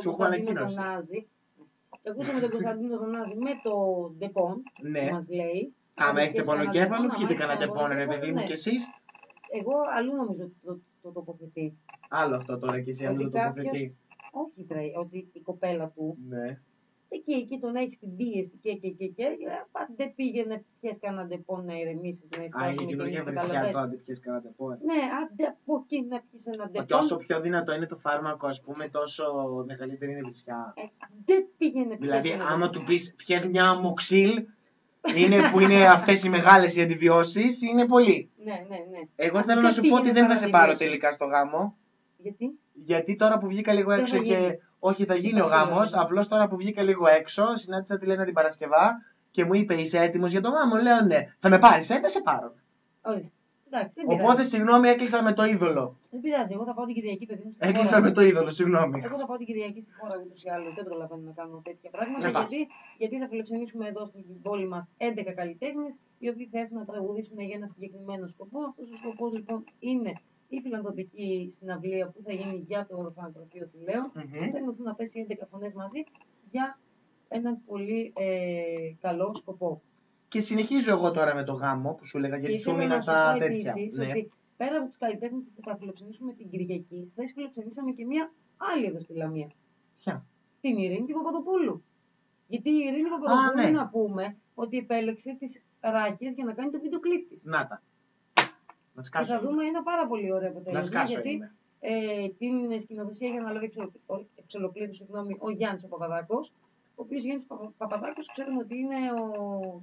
Σου έχω ανακοίνωση. Ακούσαμε τον Κωνσταντίνο Δονάζη με το ντεπών που μας λέει. Άμα έχετε πονοκέφαλο, πιείτε κανένα ντεπών, ρε παιδί μου, κι εσείς. Εγώ αλλού νομίζω ότι το τοποθετεί. Άλλο αυτό τώρα κι εσύ, αλλού το τοποθετεί. Όχι, ότι η κοπέλα του. Και εκεί τον έχει την πίεση και δεν πήγαινε πιες κανένα ντεπών να ηρεμήσεις, να εισπάσεις. Α, η κοινωνία βρισιά τότε πιες κανένα ντεπών. Ναι, άντε από εκεί να πιες ένα ντεπών. Και όσο πιο δυνατό είναι το φάρμακο, ας πούμε, τόσο μεγαλύτερη είναι η βρισιά. Δεν πήγαινε πιες. Δηλαδή, άμα του πεις πιες μια αμοξίλ, που είναι αυτές οι μεγάλες οι αντιβιώσεις, είναι πολύ. Ναι. Εγώ θέλω να σου πω ότι δεν θα σε πάρω τελικά στο γάμο. Γιατί? Γιατί τώρα που βγήκα λίγο έξω και... Όχι, θα γίνει ο γάμος. Απλώς τώρα που βγήκα λίγο έξω, συνάντησα τη Λένα την Παρασκευά και μου είπε: Είσαι έτοιμος για το γάμο? Λέω: Ναι. Θα με πάρεις? Θα σε πάρω. Όχι. Εντάξει, οπότε, συγγνώμη, έκλεισα με το είδωλο. Δεν πειράζει. Εγώ θα πάω την Κυριακή, παιδί μου. Έκλεισα με το είδωλο, συγγνώμη. Εγώ θα πάω την Κυριακή στη χώρα ούτως ή άλλως. Δεν προλαβαίνω να κάνω τέτοια πράγματα. Γιατί θα φιλοξενήσουμε εδώ στην πόλη μας 11 καλλιτέχνες, οι οποίοι θα έρθουν να τραγουδήσουν για ένα συγκεκριμένο σκοπό. Αυτός ο σκοπός λοιπόν είναι η φιλανθρωπική συναυλία που θα γίνει για το Φιλανθρωπείο του Λέων. Θα ενωθούν να πέσει 11 φωνές μαζί για έναν πολύ καλό σκοπό. Και συνεχίζω εγώ τώρα με το γάμο που σου έλεγα, γιατί σου μείνα στα τέτοια. Ότι πέρα από τους καλλιτέχνες που θα φιλοξενήσουμε την Κυριακή, χθες φιλοξενήσαμε και μία άλλη εδώ στη Λαμία. Ποια? Την Ειρήνη Παπαδοπούλου. Γιατί η Ειρήνη Παπαδοπούλου, να πούμε, ότι επέλεξε τις ράχες για να κάνει το βίντεο κλιπ της. Να τα. Και θα δούμε ένα πάρα πολύ ωραίο αποτέλεσμα, γιατί την σκηνοθεσία για να λάβει εξ ολοκλήρου ο Γιάννης ο Παπαδάκος, ο οποίος Γιάννης Παπαδάκος ξέρουμε ότι είναι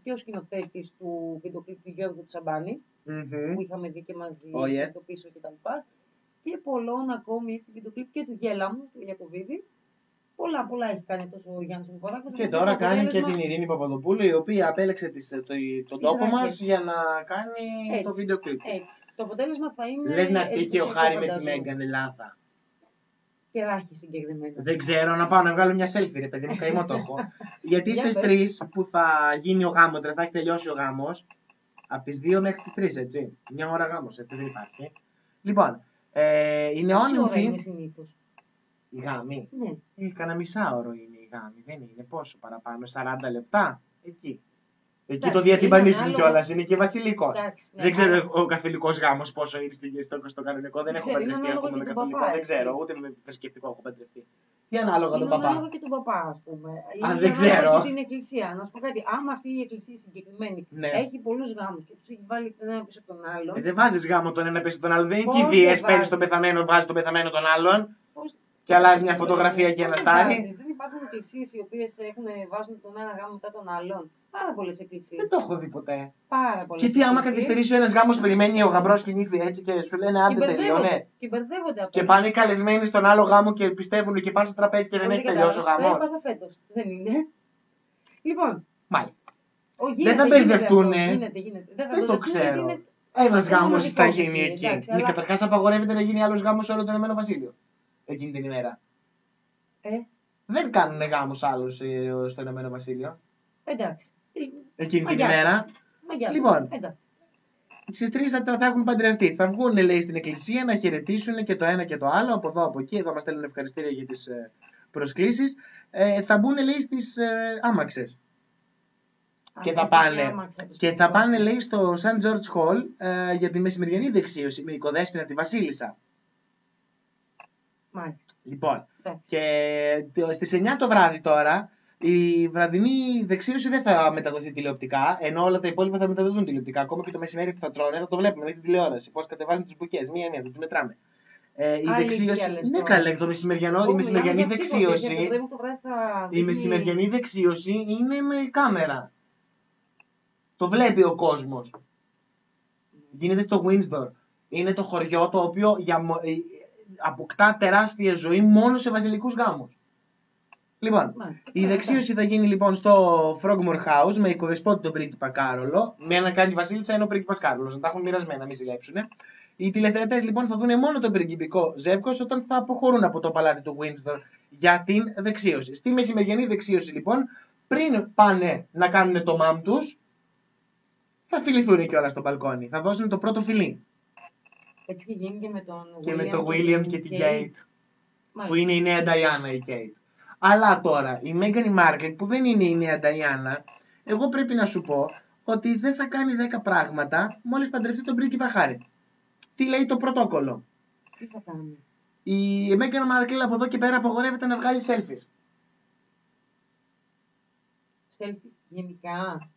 και ο σκηνοθέτης του βίντεο κλιπ του Γιώργου Τσαμπάνη, που είχαμε δει και μαζί στο πίσω κτλ. Και πολλών ακόμη βίντεο κλιπ και του Γέλα μου, του Γιακοβίδη. Πολλά έχει κάνει τόσο ο Γιάννης Παπαδάκος. Και τώρα κάνει και την Ειρήνη Παπαδοπούλου, η οποία απέλεξε τον τόπο μας για να κάνει το βίντεο κλιπ. Έτσι. Το αποτέλεσμα θα είναι. Λες να έρθει και ο Χάρη με τη Μέγκα, Ελλάδα. Και ράχη συγκεκριμένα. Δεν ξέρω, να πάω να βγάλω μια selfie, ρε παιδί μου, καημό το έχω. Γιατί στις 3 που θα γίνει ο γάμος, θα έχει τελειώσει ο γάμος. Από τις 2 μέχρι τις 3, έτσι. Μια ώρα γάμος, έτσι δεν υπάρχει. Λοιπόν, είναι όμορφη. Η γάμη. Ναι. Κάνα μισάωρο είναι η γάμη, δεν είναι πόσο παραπάνω, 40 λεπτά. Εκεί. Εκεί το διατυμπανίζουν κιόλας, είναι και βασιλικός. Δεν ξέρω ο καθολικός γάμος πόσο ήρθε στο κανονικό, δεν έχω παντρευτεί ακόμα με καθολικό. Δεν ξέρω, ούτε με θρησκευτικό έχω παντρευτεί. Τι ανάλογα τον παπά. Ανάλογα και τον παπά, ας πούμε. Δεν ξέρω. Και την εκκλησία. Να σου πω κάτι, άμα αυτή η εκκλησία συγκεκριμένη έχει πολλούς γάμους και τους έχει βάλει τον ένα πίσω τον άλλον. Δεν βάζεις γάμο τον ένα πίσω τον άλλον, δεν είναι κηδείες. Παίρνεις τον πεθαμένο, βάζεις τον πεθαμένο τον άλλον. Και αλλάζει μια φωτογραφία και ένα στάρι. Δεν υπάρχουν εκκλησίες οι οποίες βάζουν τον ένα γάμο μετά τον άλλον. Πάρα πολλές εκκλησίες. Δεν το έχω δει ποτέ. Πάρα πολλές. Και τι άμα καθυστερήσει ο ένας γάμος, περιμένει ο γαμπρός και νύφη έτσι και σου λένε άντε τελειώνε. Και μπερδεύονται από. Και πάνε οι καλεσμένοι στον άλλο γάμο και πιστεύουν και πάνε στο τραπέζι και δεν έχει τελειώσει ο γάμος. Δεν πάθα φέτος. Δεν είναι. Λοιπόν. Μάλιστα. Δεν θα μπερδευτούν. Δεν το ξέρω. Ένας γάμος θα γίνει εκεί. Καταρχάς απαγορεύεται να γίνει άλλος γάμος σε όλο το Ηνωμένο Βασίλειο. Εκείνη την ημέρα. Δεν κάνουν γάμους άλλους στο Ηνωμένο Βασίλειο. Εντάξει. Εκείνη την ημέρα. Λοιπόν, στις 3 θα έχουν παντρευτεί. Θα βγουν, λέει, στην εκκλησία να χαιρετήσουν και το ένα και το άλλο. Από εδώ, από εκεί. Εδώ μας στέλνουν ευχαριστήρια για τις προσκλήσεις. Θα μπουν, λέει, στις άμαξες. Και θα πάνε, λέει, στο St. George Hall για τη μεσημεριανή δεξίωση με οικοδέσποινα τη Βασίλισσα. Λοιπόν, και στις 9 το βράδυ τώρα η βραδινή δεξίωση δεν θα μεταδοθεί τηλεοπτικά, ενώ όλα τα υπόλοιπα θα μεταδοθούν τηλεοπτικά. Ακόμα και το μεσημέρι που θα τρώνε θα το βλέπουμε εμείς στην τηλεόραση. Πώς κατεβάζουν τις μπουκές, μία-μία, δεν τις μετράμε. Η δεξίωση. Ναι, καλέ, το μεσημεριανό, η μεσημεριανή δεξίωση. Η μεσημεριανή δεξίωση είναι με κάμερα. Το βλέπει ο κόσμος. Γίνεται στο Windsor. Είναι το χωριό το οποίο αποκτά τεράστια ζωή μόνο σε βασιλικούς γάμους. Λοιπόν, η δεξίωση θα γίνει λοιπόν στο Frogmore House με οικοδεσπότη τον πρίγκιπα Κάρολο, με ένα κάνει βασίλισσα ενώ ο πρίγκιπας Κάρολος, να τα έχουν μοιρασμένα, μην ζηλέψουνε. Οι τηλεθεατές λοιπόν θα δουν μόνο τον πριγκιπικό ζεύγος όταν θα αποχωρούν από το παλάτι του Windsor για την δεξίωση. Στη μεσημεριανή δεξίωση λοιπόν, πριν πάνε να κάνουν το μάμ τους, θα φιληθούν κιόλας στο μπαλκόνι, θα δώσουν το πρώτο φιλί. Έτσι και γίνει και με τον William και, με τον William και την Kate. Που είναι η νέα Diana η Kate. Αλλά τώρα η Meghan Markle που δεν είναι η νέα Diana, εγώ πρέπει να σου πω ότι δεν θα κάνει 10 πράγματα μόλις παντρευτεί τον πρίγκιπα Χάρη. Τι λέει το πρωτόκολλο? Τι θα κάνει? Η Μέγκαν Μάρκελ από εδώ και πέρα απογορεύεται να βγάλει selfies. Selfies γενικά.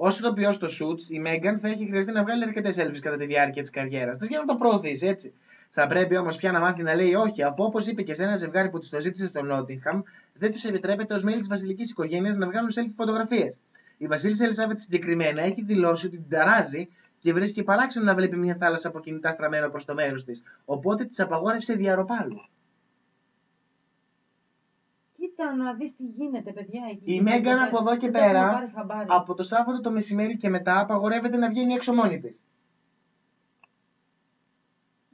Όσο το ποιό στο shoots, η Μέγκαν θα έχει χρειαστεί να βγάλει αρκετές selfies κατά τη διάρκεια της καριέρας της για να το προωθήσει, έτσι. Θα πρέπει όμως πια να μάθει να λέει όχι, από όπως είπε και σε ένα ζευγάρι που της το ζήτησε στο Νότιγχαμ, δεν τους επιτρέπεται ως μέλη της βασιλικής οικογένειας να βγάλουν selfie φωτογραφίες. Η βασίλισσα Ελισάβετ συγκεκριμένα έχει δηλώσει ότι την ταράζει και βρίσκει παράξενο να βλέπει μια θάλασσα από κινητά στραμμένα προς το μέρος της. Οπότε της απαγόρευσε διαρροπάλου. Κοίτα να δεις τι γίνεται, παιδιά. Η Μέγκαν από εδώ και πέρα, από το Σάββατο το μεσημέρι και μετά, απαγορεύεται να βγαίνει έξω μόνη της.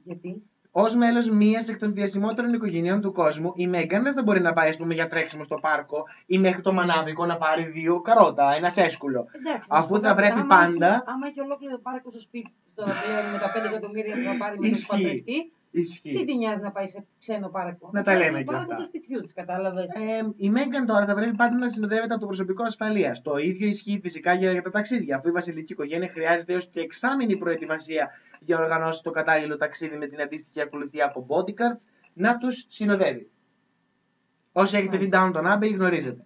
Γιατί? Ως μέλος μίας εκ των διασημότερων οικογενειών του κόσμου, η Μέγκαν δεν θα μπορεί να πάει, ας πούμε, για τρέξιμο στο πάρκο ή μέχρι το μανάβικο να πάρει 2 καρότα, ένα σέσκουλο. Εντάξει, αφού θα πρέπει πάντα. Άμα έχει ολόκληρο το πάρκο στο σπίτι του, τώρα πλέον με τα 5 εκατομμύρια που θα πάρει με τον παντρευτή, τι την νοιάζει να πάει σε ξένο πάρκο? Να τα λέμε και αυτά. Το σπιτιού της, κατάλαβες. Η Μέγκαν τώρα θα πρέπει πάντα να συνοδεύεται από το προσωπικό ασφαλείας. Το ίδιο ισχύει φυσικά για τα ταξίδια, αφού η βασιλική οικογένεια χρειάζεται έως και 6 μήνες προετοιμασία για να οργανώσει το κατάλληλο ταξίδι με την αντίστοιχη ακολουθία από bodyguards να τους συνοδεύει. Όσοι έχετε δει Downton Abbey γνωρίζετε.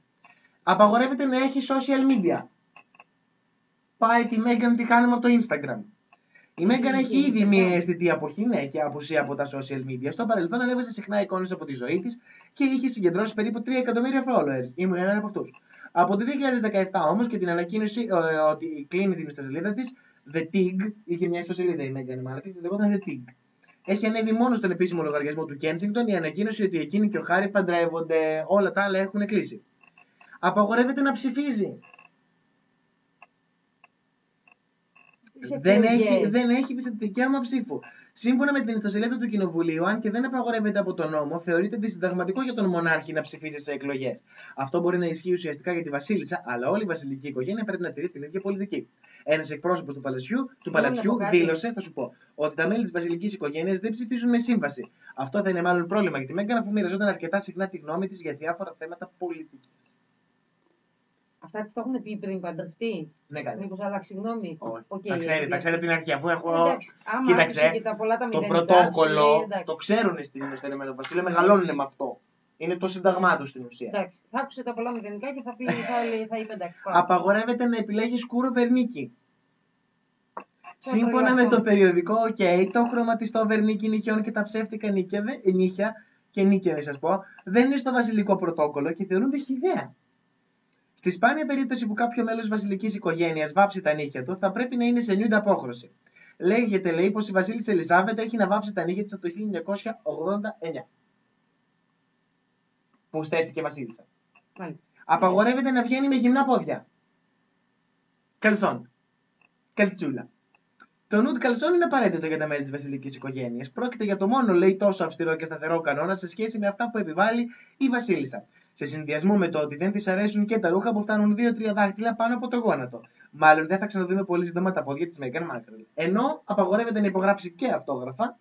Απαγορεύεται να έχει social media. Πάει τη Μέγκαν, τη χάνουμε από το Instagram. Η Μέγκαν έχει ήδη μία αισθητή αποχή, ναι, και απουσία από τα social media. Στο παρελθόν ανέβασε συχνά εικόνες από τη ζωή της και είχε συγκεντρώσει περίπου 3 εκατομμύρια followers. Ήμουν έναν από αυτούς. Από το 2017 όμως και την ανακοίνωση ότι κλείνει την ιστοσελίδα της, The Tig, είχε μια ιστοσελίδα η Meghan Markle, λεγόταν The Tig. Έχει ανέβει μόνο στον επίσημο λογαριασμό του Κένσινγκτον η ανακοίνωση ότι εκείνη και ο Χάρη παντρεύονται, όλα τα άλλα έχουν κλείσει. Απαγορεύεται να ψηφίζει. Δεν έχει δικαίωμα ψήφου. Σύμφωνα με την ιστοσελίδα του Κοινοβουλίου, αν και δεν απαγορεύεται από τον νόμο, θεωρείται αντισυνταγματικό για τον μονάρχη να ψηφίσει σε εκλογές. Αυτό μπορεί να ισχύει ουσιαστικά για τη Βασίλισσα, αλλά όλη η βασιλική οικογένεια πρέπει να τηρεί την ίδια πολιτική. Ένας εκπρόσωπος του παλατιού δήλωσε, θα σου πω, ότι τα μέλη της βασιλικής οικογένειας δεν ψηφίζουν με σύμβαση. Αυτό θα είναι μάλλον πρόβλημα για τη Μέγκαν, αφού μοιραζόταν αρκετά συχνά τη γνώμη της για διάφορα θέματα πολιτικής. Αυτά τις το έχουν πει πριν παντρευτεί. Ναι, καλά. Μήπως αλλάξει γνώμη. Τα ξέρει την αρχή. Αφού έχω. Κοίταξε. Το πρωτόκολλο το ξέρουν στο Ηνωμένο Βασίλειο. Μεγαλώνουν με αυτό. Είναι το σύνταγμά του στην ουσία. Εντάξει. Θα άκουσε τα πολλά μηδενικά και θα είπε εντάξει. Απαγορεύεται να επιλέγει σκούρο βερνίκι. Σύμφωνα με το περιοδικό το χρωματιστό βερνίκι νυχιών και τα ψεύτικα νύχια και νίκια, σα πω, δεν είναι στο βασιλικό πρωτόκολλο και θεωρούνται χυδαία. Στη σπάνια περίπτωση που κάποιο μέλος της βασιλικής οικογένειας βάψει τα νύχια του, θα πρέπει να είναι σε νιούντα απόχρωση. Λέγεται, λέει, πως η βασίλισσα Ελισάβετ έχει να βάψει τα νύχια της από το 1989. Που στέφθηκε βασίλισσα. Απαγορεύεται να βγαίνει με γυμνά πόδια. Καλσόν. Καλτσούλα. Το νουντ καλσόν είναι απαραίτητο για τα μέλη της βασιλικής οικογένειας. Πρόκειται για το μόνο, λέει, τόσο αυστηρό και σταθερό κανόνα σε σχέση με αυτά που επιβάλλει η βασίλισσα. Σε συνδυασμό με το ότι δεν της αρέσουν και τα ρούχα που φτάνουν 2-3 δάχτυλα πάνω από το γόνατο. Μάλλον δεν θα ξαναδούμε πολύ σύντομα τα πόδια της Μέγκαν Μάρκελ. Ενώ απαγορεύεται να υπογράψει και αυτόγραφα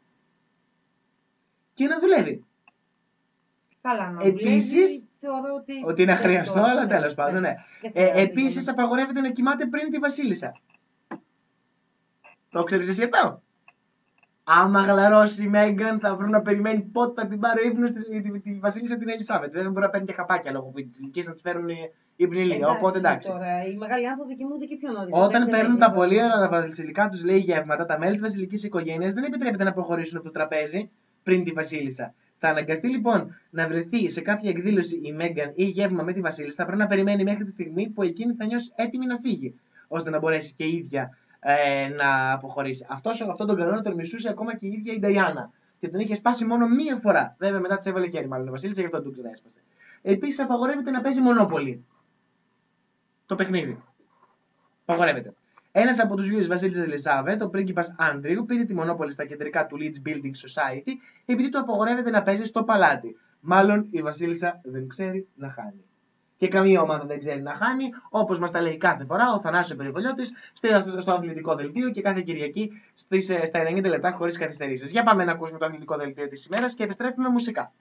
και να δουλεύει. Καλά, να δουλεύει. Επίσης, ότι είναι αχρίαστο, αλλά τέλος πάντων, ναι. Επίσης, απαγορεύεται να κοιμάται πριν τη βασίλισσα. Το ξέρεις εσύ αυτό? Άμα γλαρώσει η Μέγκαν, θα βρουν να περιμένει πότε θα την πάρει ο ύπνος τη βασίλισσα την Ελισάβετ. Βέβαια μπορεί να παίρνει και καπάκια λόγω που της ηλικίας να της φέρουν ύπνη. Οπότε εντάξει. Τώρα, οι μεγάλοι άνθρωποι κοιμούνται και πιο νωρίς. Όταν παίρνουν τα πολύ ωραία τα βασιλικά τους, λέει, γεύματα, τα μέλη της βασιλικής οικογένειας δεν επιτρέπεται να προχωρήσουν από το τραπέζι πριν τη βασίλισσα. Θα αναγκαστεί λοιπόν να βρεθεί σε κάποια εκδήλωση η Μέγκαν ή γεύμα με τη βασίλισσα, θα πρέπει να περιμένει μέχρι τη στιγμή που εκείνη θα νιώσει έτοιμη να φύγει, ώστε να μπορέσει και η ίδια να αποχωρήσει. Αυτόν τον κανόνα τον μισούσε ακόμα και η ίδια η Νταϊάννα. Και τον είχε σπάσει μόνο μία φορά. Βέβαια μετά τη έβαλε χέρι, μάλλον η βασίλισσα, γι' αυτό τον ξαναέσπασε. Επίσης απαγορεύεται να παίζει μονόπολη. Το παιχνίδι. Απαγορεύεται. Ένας από τους γιους της βασίλισσας Ελισάβετ, ο πρίγκιπας Άντριου, πήρε τη μονόπολη στα κεντρικά του Leeds Building Society, επειδή του απαγορεύεται να παίζει στο παλάτι. Μάλλον η βασίλισσα δεν ξέρει να χάνει. και καμία ομάδα δεν ξέρει να χάνει, όπως μας τα λέει κάθε φορά ο Θανάσης Περιβολιώτης στο αθλητικό δελτίο και κάθε Κυριακή στα 90 λεπτά χωρίς καθυστερήσεις. Για πάμε να ακούσουμε το αθλητικό δελτίο της ημέρας και επιστρέφουμε μουσικά.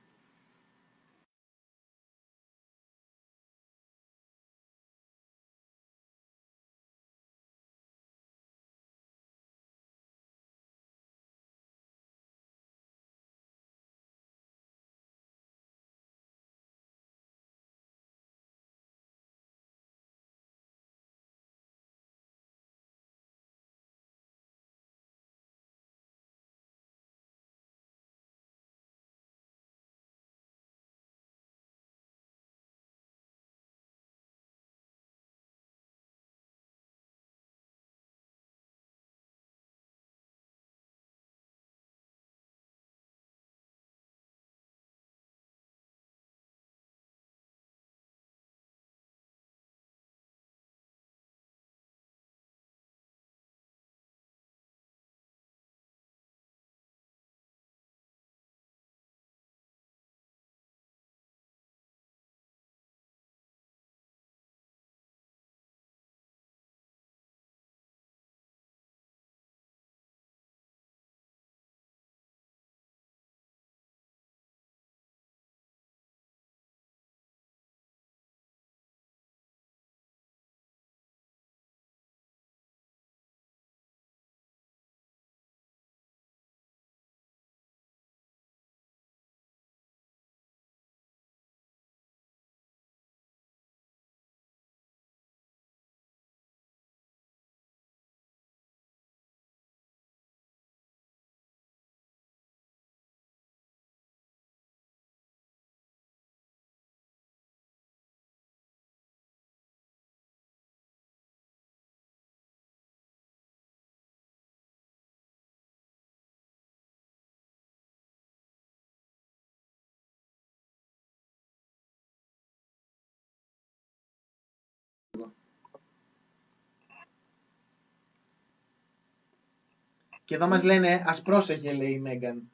Και εδώ μας λένε, ας πρόσεχε, λέει η Μέγαν.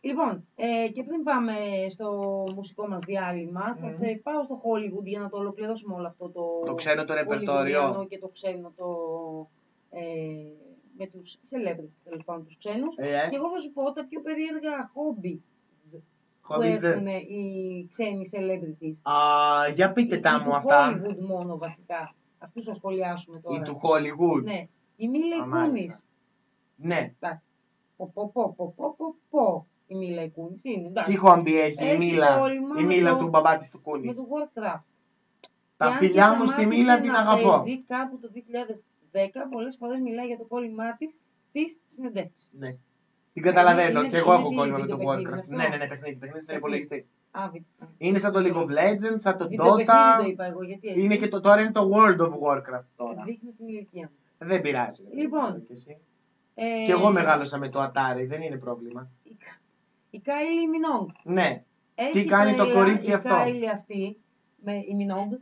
Λοιπόν, και πριν πάμε στο μουσικό μας διάλειμμα, θα σε πάω στο Hollywood για να το ολοκληρώσουμε όλο αυτό το ξένο το ρεπερτόριο. Και το ξένο το... με τους celebrities, τέλος πάντων, τους ξένους. Και εγώ θα σου πω τα πιο περίεργα χόμπι που έχουν οι ξένοι celebrities. Για πείτε τα μου αυτά. Του Hollywood μόνο βασικά. Αυτούς θα σχολιάσουμε τώρα. Ή του Hollywood. Ναι. Η Μίλα Κουνής. Ναι. Η Μίλα Κουνής είναι. Τι χόμπι έχει η Μίλα του μπαμπά της του Κουνής. Με το Warcraft. Τα φιλιά μου στη Μίλα την αγαπώ. Παίζει κάπου το 2010, πολλές φορές μιλάει για το κόλλημά της στις συνεντεύξεις. Ναι. Την καταλαβαίνω. Και εγώ έχω κόλλημα με το Warcraft. Ναι, ναι, παιχνίδι, δεν υπολογιστή. Είναι σαν το League of Legends, σαν το Dota. Είναι και τώρα είναι το World of Warcraft τώρα. Δείχνει την ηλικία μου. Δεν πειράζει. Λοιπόν. Και εγώ μεγάλωσα με το Atari, δεν είναι πρόβλημα. Η Κάιλι Μινόγκ. Ναι. Τι κάνει το κορίτσι αυτό. Η Κάιλι αυτή, η Μινόγκ,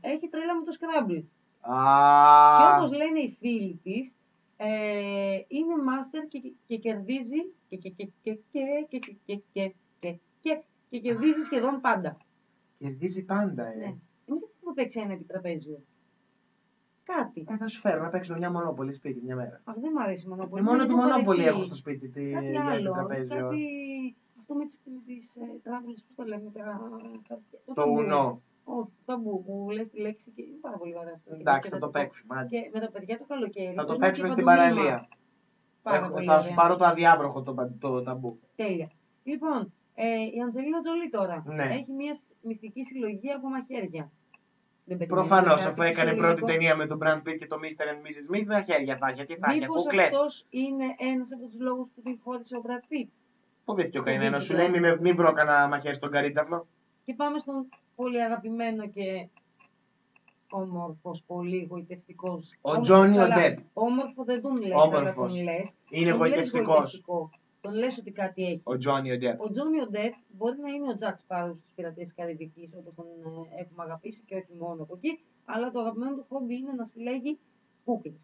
έχει τρέλα με το Scrabble. Και όπως λένε οι φίλοι της, είναι μάστερ και κερδίζει και κερδίζει σχεδόν πάντα. Κερδίζει πάντα, Εμείς δεν έχουμε παίξει ένα επιτραπέζιο. Κάτι. Θα σου φέρω να παίξω μια μονόπολη σπίτι μια μέρα. Αχ, δεν μου αρέσει η μονόπολη. Μόνο τη μονόπολη έχω στο σπίτι. Κάτι άλλο. Αυτό με τις τράπουλες, πώς το λέμε τώρα. Το ουνό. Όχι, το ταμπού που λες τη λέξη και είναι πάρα πολύ ωραία. Εντάξει, θα το παίξουμε. Και με τα παιδιά το καλοκαίρι. Θα το παίξουμε στην παραλία. Θα σου πάρω το αδιάβροχο το ταμπού. Τέλεια. Λοιπόν, η Αντζελίνα Τζολί τώρα έχει μια μυστική συλλογή από μαχαίρια. Προφανώς, αφού έκανε πρώτη ταινία με τον Brad Pitt και τον Mr. and Mrs. Smith, με χέρια θα είχε και θα είχε κουκλές. Αυτός είναι ένας από τους λόγους που την χώρισε ο Brad Pitt. Φοβήθηκε ο καημένος, σου λέει μην βρω κανένα μαχαίρι στον καρίτσαφλο. Και πάμε στον πολύ αγαπημένο και όμορφος, πολύ γοητευτικός. Ο Τζόνι ο Ντεπ. Όμορφο δεν τον λες, αλλά τον λες. Είναι γοητευτικός. Τον λες ότι κάτι έχει. Ο Τζόνι ο Ντεπ. Ο Τζόνι ο Ντεπ μπορεί να είναι ο Τζακ Σπάρο στους Πειρατές της Καραϊβικής, όπως τον έχουμε αγαπήσει και όχι μόνο από εκεί, αλλά το αγαπημένο του χόμπι είναι να συλλέγει κούκλες.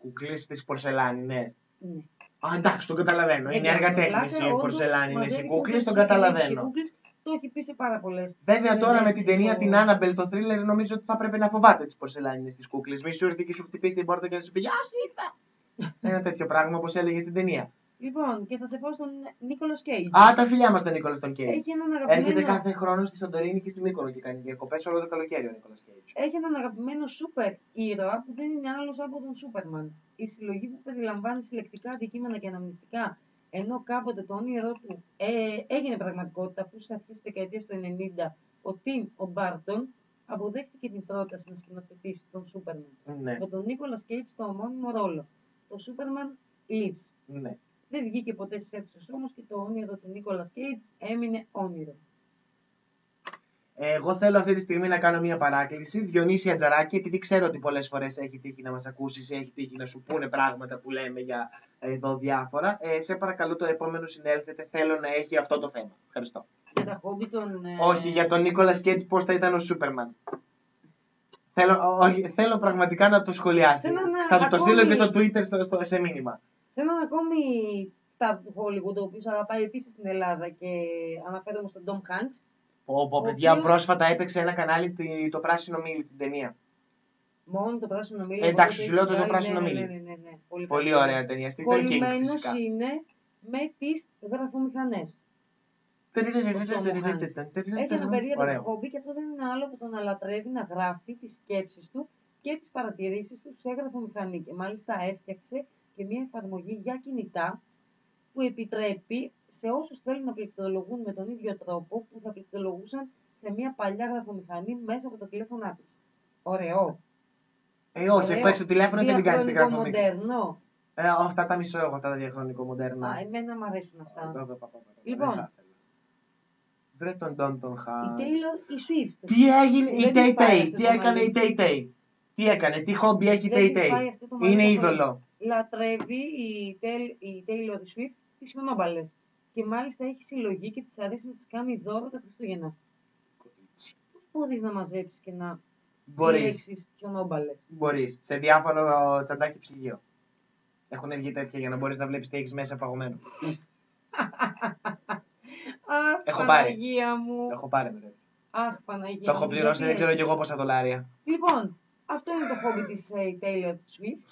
Κούκλες της πορσελάνινες. Ναι. Α, εντάξει, τον καταλαβαίνω. Είναι αργατέχνης η πορσελάνινες οι κούκλες, τον καταλαβαίνω. αυτό έχει πείσει πάρα πολλές. Βέβαια τώρα με την ταινία την Annabelle, το thriller, νομίζω ότι θα πρέπει να φοβάται τις πορσελάνινες τις κούκλες. Μη σου έρθει και σου χτυπήσει την πόρτα και να σου πει «Γεια σου, ήρθα». Ένα τέτοιο πράγμα όπως έλεγε στην ταινία. Λοιπόν, και θα σε πω στον Νίκολας Κέιτ. Α, τα φιλιά μας τον Νίκολας τον Κέιτ. Έρχεται κάθε χρόνο στη Σαντορίνη και στη Μύκονο και κάνει διακοπές όλο το καλοκαίρι ο Νίκολας Κέιτ. Έχει έναν αγαπημένο σούπερ ήρωα που δεν είναι άλλος από τον Σούπερμαν. Η συλλογή που περιλαμβάνει συλλεκτικά αντικείμενα και αναμνηστικά, ενώ κάποτε το όνειρό του έγινε πραγματικότητα, αφού σε αυτή τη δεκαετία του 90 ο Τιμ ο Μπάρτον αποδέχτηκε την πρόταση να σκηνοθετήσει τον Σούπερμαν. Ναι. Με τον Νίκολας Κέιτ στο ομώνυμο ρόλο. Το Σούπερμαν Lives. Ναι. Δεν βγήκε ποτέ στις αίθουσες όμως και το όνειρο του Νίκολας Κέιτ έμεινε όνειρο. Εγώ θέλω αυτή τη στιγμή να κάνω μια παράκληση. Διονύση Ατζαράκη, επειδή ξέρω ότι πολλές φορές έχει τύχει να μας ακούσεις, έχει τύχει να σου πούνε πράγματα που λέμε για εδώ διάφορα. Σε παρακαλώ το επόμενο συνέλθετε, θέλω να έχει αυτό το θέμα. Ευχαριστώ. Για τα χόμπι των... Όχι, για τον Νίκολας Κέιτ πώς θα ήταν ο Σούπερμαν. Θέλω πραγματικά να το σχολιάσει. Θα το στείλω και στο Twitter σε μήνυμα. Σε έναν ακόμη star του Hollywood, ο οποίος αγαπάει επίσης στην Ελλάδα και αναφέρομαι στον Tom Hanks. Πω, παιδιά, οποίος... πρόσφατα έπαιξε ένα κανάλι το Πράσινο Μήλι, την ταινία. Μόνο το Πράσινο Μήλι. Εντάξει, σου λέω το Πράσινο Μήλι. Ναι. Πολύ ωραία ταινία. Κολλημένος είναι με τις γραφομηχανές. Έχει ένα περίεργο χόμπι και αυτό δεν είναι άλλο από το να λατρεύει να γράφει τις σκέψεις του και τις παρατηρήσεις του σε γραφομηχανή. Και μάλιστα έφτιαξε και μια εφαρμογή για κινητά που επιτρέπει σε όσους θέλουν να πληκτρολογούν με τον ίδιο τρόπο που θα πληκτρολογούσαν σε μια παλιά γραφομηχανή μέσα από το τηλέφωνά τους. Ωραίο. Όχι, έφτιαξε το τηλέφωνο και την κάνει την γραφομηχανή. Μοντέρνο. Αυτά τα μισώ εγώ, αυτά τα διαχρονικό μοντέρνα. Εμένα μου αρέσουν αυτά. Λοιπόν. Βρε τον Ντόντον Χαν. Η Taylor, η Swift. Τι έγινε η Tay-Tay, τι έκανε η Tay-Tay. Τι έκανε, τι χόμπι έχει η Tay-Tay. Είναι είδωλο. Λατρεύει η Taylor Swift τις μονόμπαλες. Και μάλιστα έχει συλλογή και της αρέσει να τις κάνει δώρο τα Χριστούγεννα. Πώς μπορείς να μαζέψεις και να συλλέξεις μονόμπαλες. Μπορείς. Σε διάφορο τσαντάκι ψυγείο. Έχουν βγει τέτοια για να μπορείς να βλέπεις τι έχεις μέσα παγωμένο. Αχ, Παναγία μου. Έχω πάρει με τέτοιο. Αχ, Παναγία μου. Το έχω πληρώσει, δεν ξέρω κι εγώ πόσα δολάρια. Λοιπόν, αυτό είναι το χόμπι της Taylor Swift.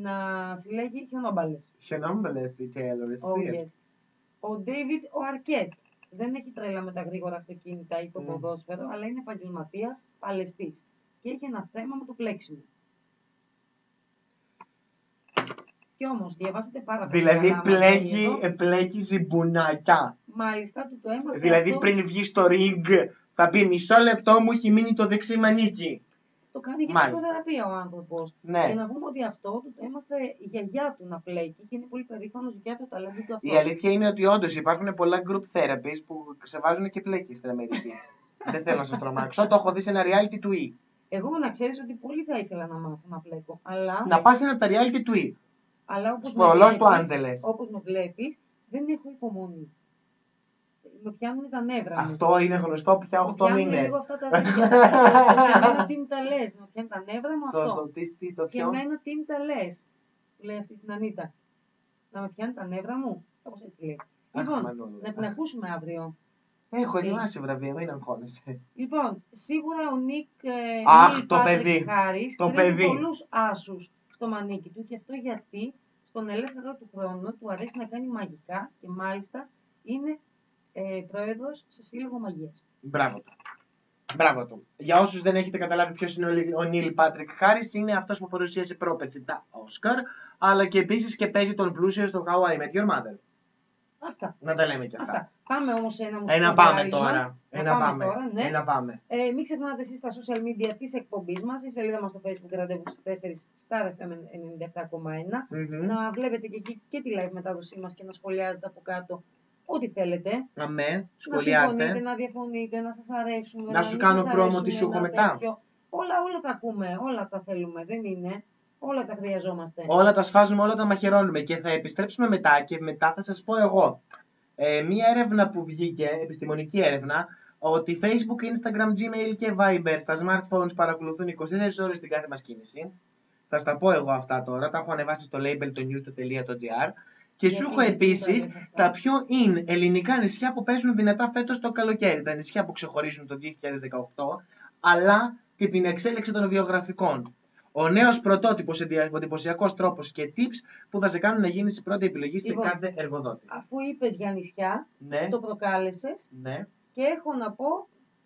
Να συλλέγει χιονόμπαλες. Χιονόμπαλες η Taylor Swift. Ο David ο Αρκέτ δεν έχει τρέλα με τα γρήγορα αυτοκίνητα ή το ποδόσφαιρο, αλλά είναι επαγγελματίας παλαιστής. Και έχει ένα θέμα με το πλέξιμο. Κι όμως, διαβάσετε πάρα πολύ. Δηλαδή, πλέκει ζυμπουνάκια. Μάλιστα, του το έμαθα. Δηλαδή, αυτό... πριν βγει στο ριγκ, θα πει μισό λεπτό μου έχει μείνει το δεξί μανίκι. Το κάνει και ψυχοθεραπεία ο άνθρωπος. Ναι. Και να πούμε ότι αυτό του το έμαθε η γιαγιά του να πλέκει και είναι πολύ περήφανος για το ταλέντο του αυτό. Η αλήθεια είναι ότι όντως υπάρχουν πολλά group therapies που ξεβάζουν και πλέκει στην Αμερική. Δεν θέλω να σας τρομάξω. Το έχω δει σε ένα reality του E. Εγώ να ξέρεις ότι πολύ θα ήθελα να μάθω να πλέκω. Αλλά... να πας σε ένα reality του E. Αλλά όπως με βλέπεις, δεν έχω υπομονή. Με πιάνουν τα νεύρα μου. Αυτό είναι γνωστό πια 8 μήνες. Πιάνουν λίγο αυτά τα νεύρα. Και εμένα τι μου τα λες. Με πιάνουν τα νεύρα μου αυτό. Και εμένα τι μου τα λες. Λέει αυτή την Ανίτα. Να με πιάνουν τα νεύρα μου. Όπως έτσι λέει. Λοιπόν, να την ακούσουμε αύριο. Έχω ετοιμάσει βραβεία, μην αγχώνεσαι. Λοιπόν, σίγουρα ο Νίκ Πάτρικ Χάρις κρίνει πολλούς άσους στο μανίκι του και αυτό γιατί στον ελεύθερο του χρόνο του αρέσει να κάνει μαγικά και μάλιστα είναι πρόεδρος σε σύλλογο μαγείας. Μπράβο του. Μπράβο του. Για όσους δεν έχετε καταλάβει ποιος είναι ο Νίλ Πάτρικ Χάρις, είναι αυτός που παρουσίασε πρόπερση τα Όσκαρ, αλλά και επίσης και παίζει τον πλούσιο στο How I Met Your Mother. Αυτά. Να τα λέμε και αυτά. Πάμε όμως σε ένα μουσικό διάλειμμα. Ένα πάμε τώρα. Μην ξεχνάτε εσείς τα social media της εκπομπής μας. Η σελίδα μας στο Facebook RantevouStarFM 97,1. Να βλέπετε και εκεί και τη live μετάδοσή μας και να σχολιάζετε από κάτω ό,τι θέλετε. Αμέ, σχολιάστε. Να συμφωνείτε, να διαφωνείτε, να σας αρέσουν. Να σου κάνω πρόμο τι σου έχω μετά. Όλα τα ακούμε, όλα τα θέλουμε, δεν είναι. Όλα τα χρειαζόμαστε. Όλα τα σφάζουμε, όλα τα μαχαιρώνουμε και θα επιστρέψουμε μετά και μετά θα σας πω εγώ. Μία έρευνα που βγήκε, επιστημονική έρευνα, ότι Facebook, Instagram, Gmail και Viber στα smartphones παρακολουθούν 24 ώρες την κάθε μας κίνηση. Θα στα πω εγώ αυτά τώρα, τα έχω ανεβάσει στο label news.gr Και σου έχω επίσης τα πιο in ελληνικά νησιά που παίζουν δυνατά φέτος το καλοκαίρι. Τα νησιά που ξεχωρίζουν το 2018, αλλά και την εξέλιξη των βιογραφικών. Ο νέος πρωτότυπος, εντυπωσιακός τρόπος και tips που θα σε κάνουν να γίνεις η πρώτη επιλογή σε κάθε εργοδότη. Αφού είπες για νησιά, ναι, το προκάλεσες, ναι, και έχω να πω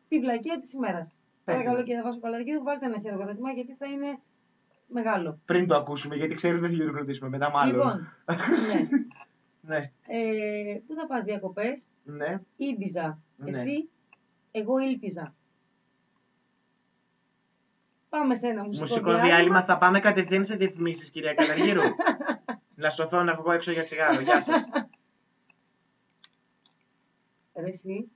τη βλακία της ημέρας. Παρακαλώ και να βάζω παλαδική, βάλτε ένα χειροκρότημα γιατί θα είναι μεγάλο. Πριν το ακούσουμε, γιατί ξέρω δεν θα χειροκροτήσουμε μετά, μάλλον. Λοιπόν, ναι. Ναι. Πού θα πας διακοπές, ναι, Ήμπιζα. Ναι. Εσύ, εγώ ήλπιζα. Πάμε σε ένα μουσικό διάλειμμα. Θα πάμε κατευθείαν σε διαφημίσεις, κυρία Καλαργύρου. Να σωθώ να βγω έξω για τσιγάρο. Γεια σας. Εσύ.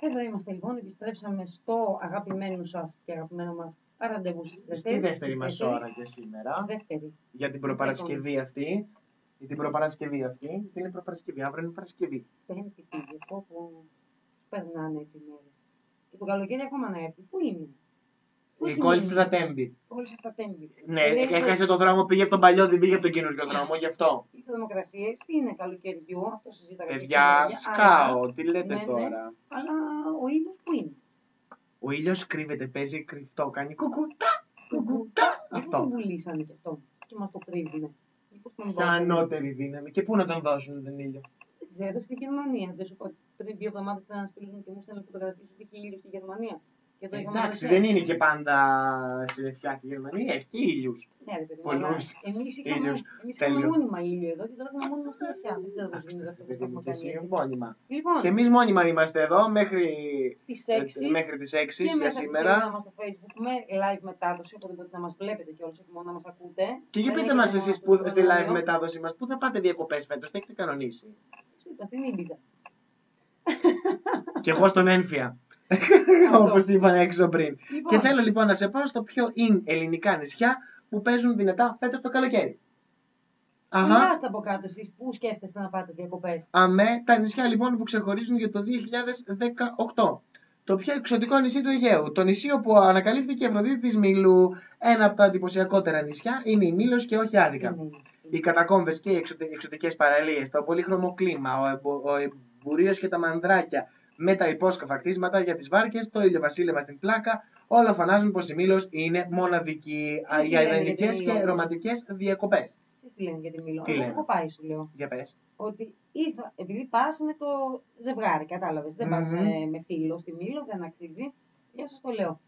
Εδώ είμαστε λοιπόν, επιστρέψαμε στο αγαπημένο σας και αγαπημένο μας ραντεβού στη δεύτερη μας ώρα και σήμερα. Δεύτερη. Για την προπαρασκευή αυτή. Για την προπαρασκευή αυτή. Τι είναι προπαρασκευή, αύριο είναι Παρασκευή. Πέμπτη, πηγικό που περνάνε έτσι μέρες. Και το καλοκαίρι ακόμα να έρθει. Πού είναι? Κόλλησε τα τέμπη. Ναι, έχασε τον δρόμο, πήγε από τον παλιό, δεν πήγε από τον καινούριο δρόμο, γι' αυτό. Η θερμοκρασία είναι καλοκαιριού, αυτό συζήταγα. Παιδιά, σκάω, τι λέτε τώρα. Αλλά ο ήλιος πού είναι? Ο ήλιος κρύβεται, παίζει κρυφτό, κάνει κουκουτά, κουκουτά. Αυτό. Δεν πουλήσανε και αυτό και μας το κρύβουνε. Στα ανώτερη δύναμη. Και πού να τον δώσουν τον ήλιο? Δεν ξέρω, στη Γερμανία. Δεν σου πω πριν 2 εβδομάδες ήταν ένας φίλος μου και μου στέλνε φωτογραφίες ότι είχε ήλιο στη Γερμανία. Εντάξει, δεν είναι και πάντα συνεχιά στη Γερμανία, έχει και ήλιους. Ναι, ρε παιδί, εμείς είχαμε μόνιμα ήλιο εδώ και τώρα έχουμε μόνιμα συνεχιά. Δεν ξέρω πώς γίνεται αυτό που έχουμε κάνει. Και εμείς μόνιμα είμαστε εδώ μέχρι τις 6 για σήμερα. Μας στο Facebook με live μετάδοση, οπότε μπορείτε να μας βλέπετε και όλους, όχι μόνο να μας ακούτε. Και για πείτε μας εσείς που στη live μετάδοση μας, πού θα πάτε διακοπές φέτος, τι έχετε κανονίσει? Σου είπα, στην Ήμπιζα. Και εγώ στον Ένφια. Όπως είπαν έξω πριν. Λοιπόν. Και θέλω λοιπόν να σε πάω στο πιο in ελληνικά νησιά που παίζουν δυνατά φέτος το καλοκαίρι. Μιλάστε από κάτω εσείς που σκέφτεστε να πάτε διακοπές? Αμέ, τα νησιά λοιπόν που ξεχωρίζουν για το 2018. Το πιο εξωτικό νησί του Αιγαίου. Το νησί όπου ανακαλύφθηκε η Αφροδίτη της Μήλου. Ένα από τα εντυπωσιακότερα νησιά είναι η Μήλος και όχι άδικα. Οι κατακόμβες και οι εξωτικές παραλίες, το πολύχρωμο κλίμα, ο εμπουρίος και τα μανδράκια. Με τα υπόσκαφα κτίσματα για τις βάρκες, το ηλιοβασίλεμα στην πλάκα, όλα φανάζουν πως η Μήλος είναι μοναδική για ιδανικές και ρομαντικές διακοπές. Τι λένε για τη Μήλο? Έχω πάει, σου λέω. Για πες. Ότι επειδή πας με το ζευγάρι, κατάλαβες. Δεν πας με φίλο στη Μήλο, δεν αξίζει. Για σας το λέω.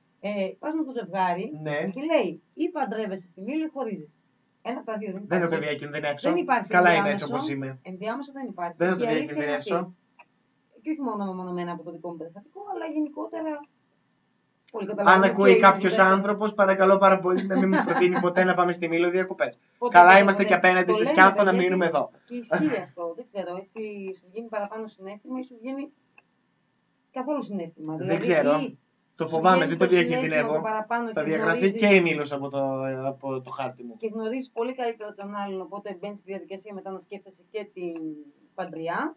Πας με το ζευγάρι και λέει ή παντρεύεσαι στη Μήλο ή χωρίζεις. Ένα από τα δύο δεν υπάρχει. Δεν το διακινδυνεύσω. Καλά είναι έτσι όπως είμαι. Ενδιάμεσο δεν υπάρχει. Δεν το διακινδυνεύσω. Και όχι μόνο μεμονωμένα από το δικό μου περιστατικό, αλλά γενικότερα. Πολύ καταλαβαίνω. Αν ακούει κάποιος άνθρωπος, παρακαλώ πάρα πολύ να μην μου προτείνει ποτέ να πάμε στη Μήλο διακοπές. Καλά είμαστε και απέναντι στη Σκιάθο να μείνουμε εδώ. Και ισχύει αυτό, δεν ξέρω. Έτσι σου βγαίνει παραπάνω συνέστημα ή σου βγαίνει καθόλου συνέστημα. Δεν ξέρω. Το φοβάμαι, δεν το διακινδυνεύω. Θα διαγραφεί και η Μήλος από το χάρτη μου. Και γνωρίζεις πολύ καλύτερα τον άλλον, οπότε μπαίνεις στη διαδικασία μετά να σκέφτεσαι και την παντριά.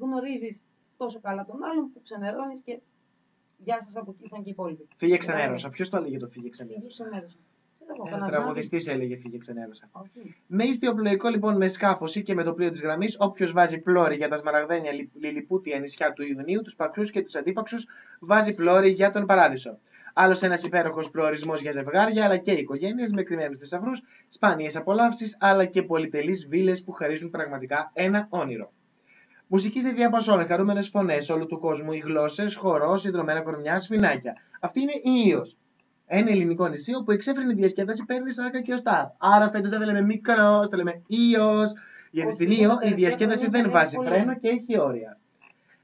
Γνωρίζεις τόσο καλά τον άλλον που ξενερώνεις και γεια σας από εκεί ήταν και οι υπόλοιποι. Φύγε ξενέρωσα. Ποιος το έλεγε το φύγε ξενέρωσα? Ένας τραγουδιστής έλεγε φύγε ξενέρωσα. Με ιστιοπλοϊκό λοιπόν με σκάφος ή και με το πλοίο της γραμμής, όποιος βάζει πλώρη για τα σμαραγδένια λιλιπούτια νησιά του Ιουνίου, τους παξούς και τους αντίπαξους, βάζει πλώρη για τον Παράδεισο. Άλλος ένας υπέροχος προορισμός για ζευγάρια αλλά και οικογένειες με κρυμμένους θησαυρούς, σπάνιες απολαύσεις αλλά και πολυτελείς βίλες που χαρίζουν πραγματικά ένα όνειρο. Μουσική στη διαπασόν, χαρούμενες φωνές όλου του κόσμου, οι γλώσσες, χορός, συνδρομένα κορμιά, σφινάκια. Αυτή είναι η Ίος. Ένα ελληνικό νησί όπου εξέφρενη διασκέδαση παίρνει σάρκα και οστά. Άρα φέτος δεν θα λέμε μικρός, θα λέμε Ίος. Γιατί στην Ήο η διασκέδαση δεν βάζει φρένο και έχει όρια.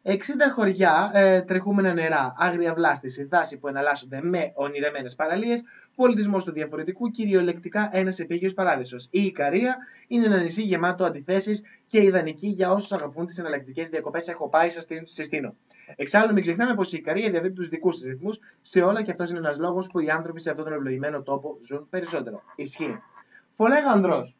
60 χωριά, τρεχούμενα νερά, άγρια βλάστηση, δάση που εναλλάσσονται με ονειρεμένες παραλίες, πολιτισμός του διαφορετικού, κυριολεκτικά ένας επίγειος παράδεισος. Η Ικαρία είναι ένα νησί γεμάτο αντιθέσεις και ιδανική για όσους αγαπούν τις εναλλακτικές διακοπές. Έχω πάει, σας συστήνω. Εξάλλου, μην ξεχνάμε πως η Ικαρία διαθέτει τους δικούς της ρυθμούς σε όλα και αυτός είναι ένας λόγος που οι άνθρωποι σε αυτόν τον ευλογημένο τόπο ζουν περισσότερο. Ισχύει. Φολέγα Ανδρός.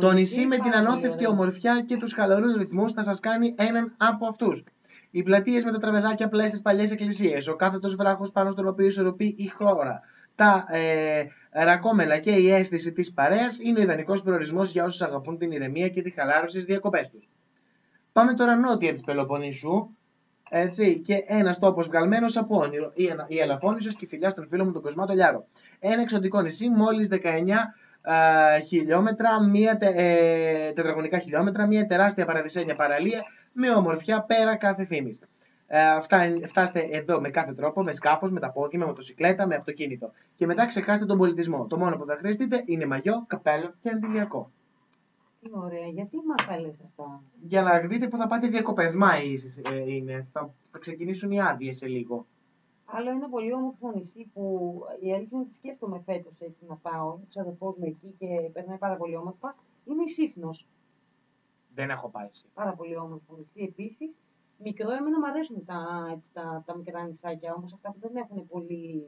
Το νησί με την ανώθευτη ομορφιά και τους χαλαρούς ρυθμούς θα σας κάνει έναν από αυτούς. Οι πλατείες με τα τραπεζάκια πλές στις παλιές εκκλησίες, ο κάθετος βράχος πάνω στον οποίο ισορροπεί η χώρα, τα ρακόμελα και η αίσθηση της παρέας είναι ο ιδανικός προορισμός για όσους αγαπούν την ηρεμία και τη χαλάρωση στις διακοπές τους. Πάμε τώρα νότια της Πελοποννήσου. Έτσι, και ένας τόπος βγαλμένος από όνειρο, η Ελαφώνησος και η φιλιά στον φίλο μου τον Κοσμάτο Λιάρο. Ένα εξωτικό νησί, μόλις 19 χιλιόμετρα, τετραγωνικά χιλιόμετρα, μια τεράστια παραδεισένια παραλία με ομορφιά πέρα κάθε φήμης. Φτάστε εδώ με κάθε τρόπο, με σκάφος, με τα πόδια, με μοτοσυκλέτα, με αυτοκίνητο. Και μετά ξεχάστε τον πολιτισμό. Το μόνο που θα χρειαστείτε είναι μαγιό, καπέλο και αντιλιακό. Τι ωραία, γιατί μα τα λες αυτά? Για να δείτε που θα πάτε διακοπές. Μάη είναι, θα ξεκινήσουν οι άδειες σε λίγο. Άλλο ένα πολύ όμορφο νησί που η αλήθεια είναι ότι σκέφτομαι φέτος έτσι να πάω. Τους αδερφούς μου εκεί και περνάει πάρα πολύ όμορφα. Είναι η Σύφνος. Δεν έχω πάει εσύ. Πάρα πολύ όμορφο νησί επίσης. Μικρό, εμένα μου αρέσουν τα μικρά νησάκια, όμως αυτά που δεν έχουν πολύ,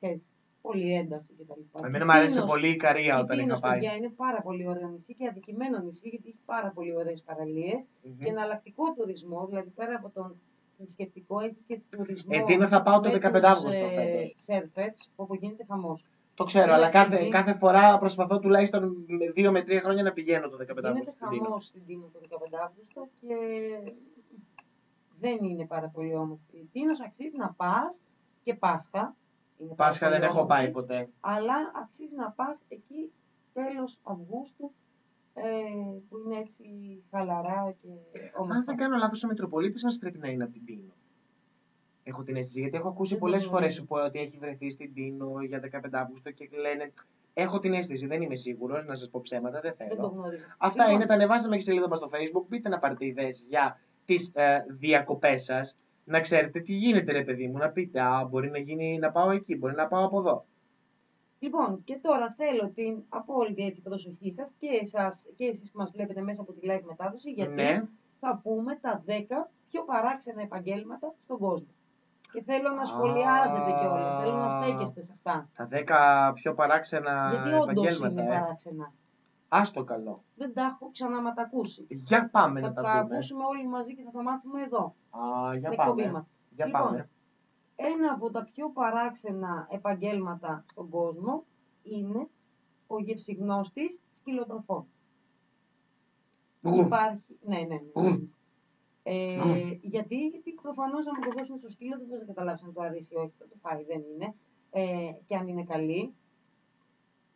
θες, πολύ ένταση κτλ. Εμένα μου αρέσει πολύ η Ικαρία όταν είχα πάει. Είναι πάρα πολύ ωραίο νησί και αδικημένο νησί, γιατί έχει πάρα πολύ ωραίες παραλίες και εναλλακτικό τουρισμό, δηλαδή πέρα από τον θρησκευτικό έχει και τουρισμό. Ετίνο θα πάω το 15 Αύγουστο φέτος. Σέρφετς, όπου γίνεται χαμός. Το ξέρω, αλλά κάθε φορά προσπαθώ τουλάχιστον 2 με 3 χρόνια να πηγαίνω το 15 Αύγουστο. Γίνεται χαμός στην Τίνο το 15 Αύγουστο και δεν είναι πάρα πολύ όμορφη. Η Τίνος αξίζει να πας και Πάσχα. Πάσχα δεν έχω πάει ποτέ. Αλλά αξίζει να πας εκεί τέλος Αυγούστου που είναι έτσι χαλαρά και όμορφα. Αν δεν κάνω λάθος, ο Μητροπολίτης μας πρέπει να είναι από την Τίνο. Έχω την αίσθηση, γιατί έχω ακούσει πολλές φορές ότι έχει βρεθεί στην Τίνο για 15 Αυγούστου και λένε. Έχω την αίσθηση, δεν είμαι σίγουρος, να σας πω ψέματα, δεν θέλω. Δεν το γνωρίζω. Αυτά λοιπόν είναι, τα ανεβάσαμε και σελίδα μας στο Facebook. Μπείτε να πάρετε ιδέες για τις διακοπές σας, να ξέρετε τι γίνεται ρε παιδί μου, να πείτε α, μπορεί να γίνει να πάω εκεί, μπορεί να πάω από εδώ. Λοιπόν, και τώρα θέλω την απόλυτη έτσι προσοχή σας και εσείς που μας βλέπετε μέσα από τη live μετάδοση, γιατί θα πούμε τα 10 πιο παράξενα επαγγέλματα στον κόσμο. Και θέλω να σχολιάζετε κιόλας, θέλω να στέκεστε σε αυτά. Τα 10 πιο παράξενα επαγγέλματα. Γιατί όντως είναι παράξενα. Άστο καλό. Δεν τα έχω ξαναματακούσει. Για πάμε να τα δούμε. Θα τα ακούσουμε όλοι μαζί και θα τα μάθουμε εδώ. Για πάμε. Για λοιπόν, πάμε. Ένα από τα πιο παράξενα επαγγέλματα στον κόσμο είναι ο γευσιγνώστης σκυλοτροφών. Υπάρχει. Ναι. Γιατί προφανώς αν το δώσουμε στο σκύλο δεν θα καταλάβει αν το αρέσει ή όχι, θα το φάει, δεν είναι. Και αν είναι καλή.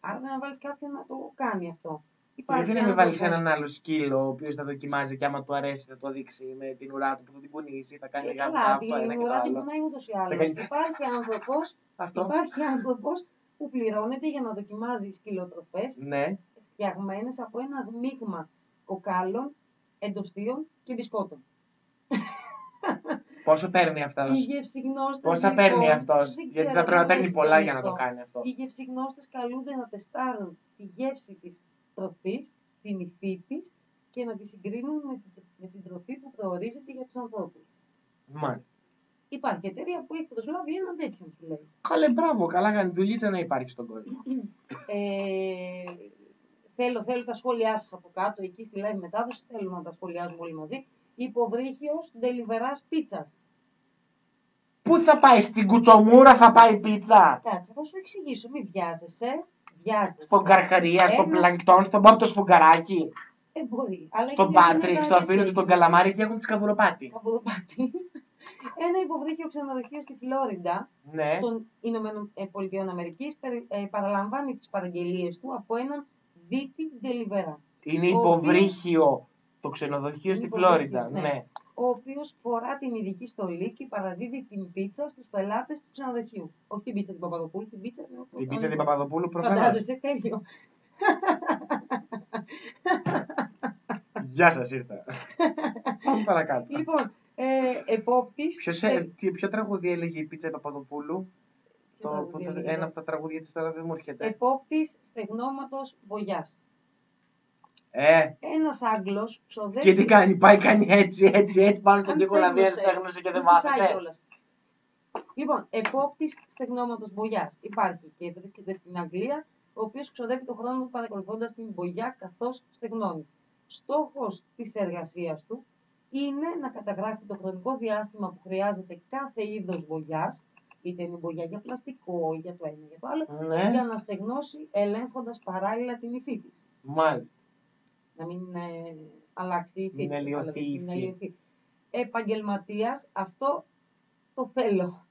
Άρα να βάλεις κάποιον να το κάνει αυτό. Γιατί να μην βάλεις έναν άλλο σκύλο, ο οποίος θα δοκιμάζει και άμα του αρέσει θα το δείξει με την ουρά του που θα την πονήσει, θα κάνει γάμια. Καλά, την ουρά την πονάει ούτως ή άλλως. Υπάρχει άνθρωπος που πληρώνεται για να δοκιμάζει σκυλοτροφές φτιαγμένες από ένα μείγμα κοκάλων, εντοστίων και μπισκότων. Πόσο παίρνει αυτός? Πόσα παίρνει αυτός? Γιατί θα πρέπει να παίρνει πολλά για να το κάνει αυτό. Οι γευσιγνώστες καλούνται να τεστάρουν τη γεύση της τροφής, την υφή της και να τη συγκρίνουν με την τροφή που προορίζεται για τους ανθρώπους. Μάλιστα. Υπάρχει εταιρεία που έχει προσλάβει έναν τέτοιον, σου λέει. Καλέ, μπράβο, καλά κάνει δουλίτσα να υπάρχει στον κόσμο. Θέλω τα σχόλιά σας από κάτω, εκεί στη live μετάδοση, θέλω να τα σχολιάζουμε όλοι μαζί. Υποβρύχιος ντελιβεράς πίτσας. Πού θα πάει, στην Κουτσομούρα θα πάει πίτσα? Κάτσε, θα σου εξηγήσω, μην βιάζεσαι. Στον Καρχαρία, στον Πλανκτόν, στον Πάπτο Σφουγγαράκι. Μπορεί. Στον Πάτρικ, στο Αφήνο και τον Καλαμάρι και έχουν τις Καβουροπάτη. Ένα υποβρύχιο ξενοδοχείο στη Φλόριντα των ΗΠΑ παραλαμβάνει τις παραγγελίες του από έναν δίτη ντελιβερά. Είναι υποβρύχιο. Το ξενοδοχείο στη Φλόριντα, ο οποίος φορά την ειδική στολή και παραδίδει την πίτσα στους πελάτες του ξενοδοχείου. Όχι την πίτσα την Παπαδοπούλου, την πίτσα την Παπαδοπούλου προφανώς. Φαντάζεσαι, τέλειο. Γεια σας, ήρθα. Πάμε παρακάτω. Λοιπόν, επόπτης... Ποιο τραγούδι έλεγε η πίτσα Παπαδοπούλου? Ένα από τα τραγούδια της τώρα δεν μου έρχεται. Επόπτης στεγνώματος βογιάς. Ένας Άγγλος ξοδεύει. Και τι κάνει, πάει έτσι πάνω στον κύκλο να στέγνωσε και δεν μάθετε. Λοιπόν, επόπτης στεγνώματος μπογιάς υπάρχει και βρίσκεται στην Αγγλία, ο οποίος ξοδεύει τον χρόνο του παρακολουθώντας την μπογιά καθώς στεγνώνει. Στόχος της εργασίας του είναι να καταγράφει το χρονικό διάστημα που χρειάζεται κάθε είδος μπογιάς, είτε είναι μπογιά για πλαστικό, για το ένα, για το άλλο, για να στεγνώσει ελέγχοντας παράλληλα την υφή της. Μάλιστα. Να μην αλλάξει η θήξη. Επαγγελματίας, αυτό το θέλω.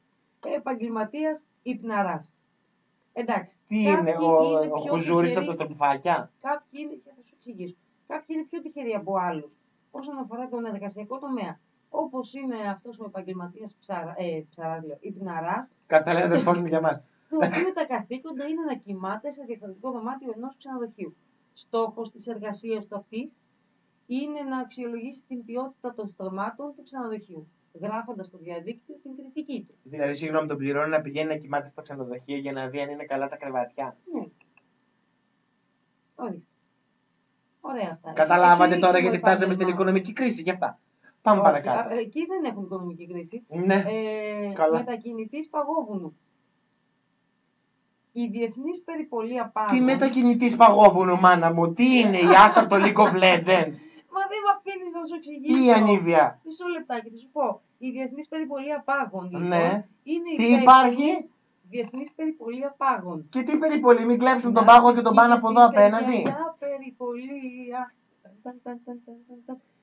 Επαγγελματίας υπναράς. Εντάξει. Τι είναι, ο Χουζούρης από τα στροπουφάκια. Κάποιοι είναι πιο τυχεροί από άλλους όσον αφορά τον εργασιακό τομέα. Όπως είναι αυτός ο επαγγελματίας υπναράς. Καταλαβαίνει ο αδερφός μου για μας. Το οποίο τα καθήκοντα είναι να κοιμάται σε διαφορετικό δωμάτιο ενός ξενοδοχείου. Στόχος της εργασίας του αυτής είναι να αξιολογήσει την ποιότητα των στρωμάτων του ξενοδοχείου. γράφοντας στο διαδίκτυο την κριτική του. Δηλαδή, συγγνώμη, τον πληρώνει να πηγαίνει να κοιμάται στα ξενοδοχεία για να δει αν είναι καλά τα κρεβάτια. Ναι. Ορίστε. Ωραία αυτά. Καταλάβατε τώρα γιατί φτάσαμε στην οικονομική κρίση γι' αυτά. Πάμε παρακάτω. Εκεί δεν έχουν οικονομική κρίση. Ναι. Μετακινητής Παγόβουνου. Η διεθνής περιπολία πάνω. Τι μετακινητής Παγόβουνου, μάνα μου, τι είναι η Άσα από το League of Legends. Μα δεν με αφήνεις να σου εξηγήσω. Τι ανίδια. Μισό λεπτάκι, θα σου πω. Η διεθνής περιπολία πάγων. Λοιπόν, ναι. Είναι τι υπάρχει. Διεθνής περιπολία πάγων. Και τι περιπολή, μην κλέψουν τον πάγο και τον πάνε από εδώ απέναντι. Μια περιπολία.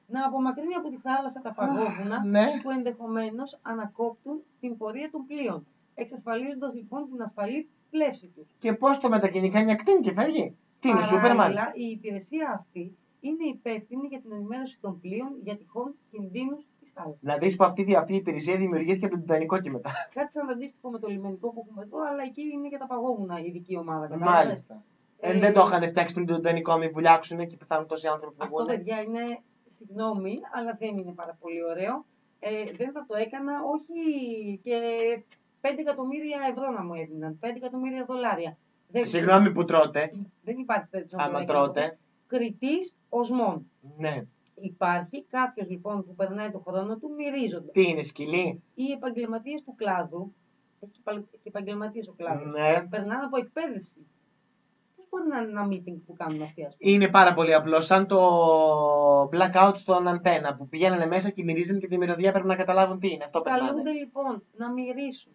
Να απομακρύνει από τη θάλασσα τα παγόβουνα που ενδεχομένως ανακόπτουν την πορεία των πλοίων. Εξασφαλίζοντας λοιπόν την ασφαλή πλεύση του. Και πώς το μετακινεί, κάνει ακτίν και φεύγει. Τι είναι, Σούπερμαν. Η υπηρεσία αυτή είναι υπεύθυνη για την ενημέρωση των πλοίων για τυχόν κινδύνους της θάλασσας. Να δεις που αυτή η υπηρεσία δημιουργήθηκε από τον Τιτανικό και μετά. Κάτι σαν αντίστοιχο με το λιμενικό που έχουμε εδώ, αλλά εκεί είναι για τα παγόβουνα η ειδική ομάδα. Μάλιστα. Δεν το είχαν φτιάξει πριν τον Τιτανικό, μην βουλιάξουν και πεθάνουν τόσοι άνθρωποι που βγουν. Αυτό, παιδιά, είναι. Συγγνώμη, αλλά δεν είναι πάρα πολύ ωραίο. Δεν θα το έκανα, όχι και 5 εκατομμύρια ευρώ να μου έδιναν. 5 εκατομμύρια δολάρια. Συγγνώμη που τρώτε. Δεν υπάρχει περισσότερο. Άμα τρώτε. Κριτής οσμών. Ναι. Υπάρχει κάποιος λοιπόν που περνάει τον χρόνο του μυρίζοντας. Τι είναι, σκυλή. Οι επαγγελματίες του κλάδου. Και επαγγελματίες του κλάδου. Ναι. Περνάνε από εκπαίδευση. Είναι ένα meeting που κάνουν αυτοί, ας πούμε. Είναι πάρα πολύ απλό. Σαν το blackout στον Αντένα που πηγαίνανε μέσα και μυρίζανε και τη μυρωδιά πρέπει να καταλάβουν τι είναι αυτό. Καλούνται λοιπόν να μυρίσουν.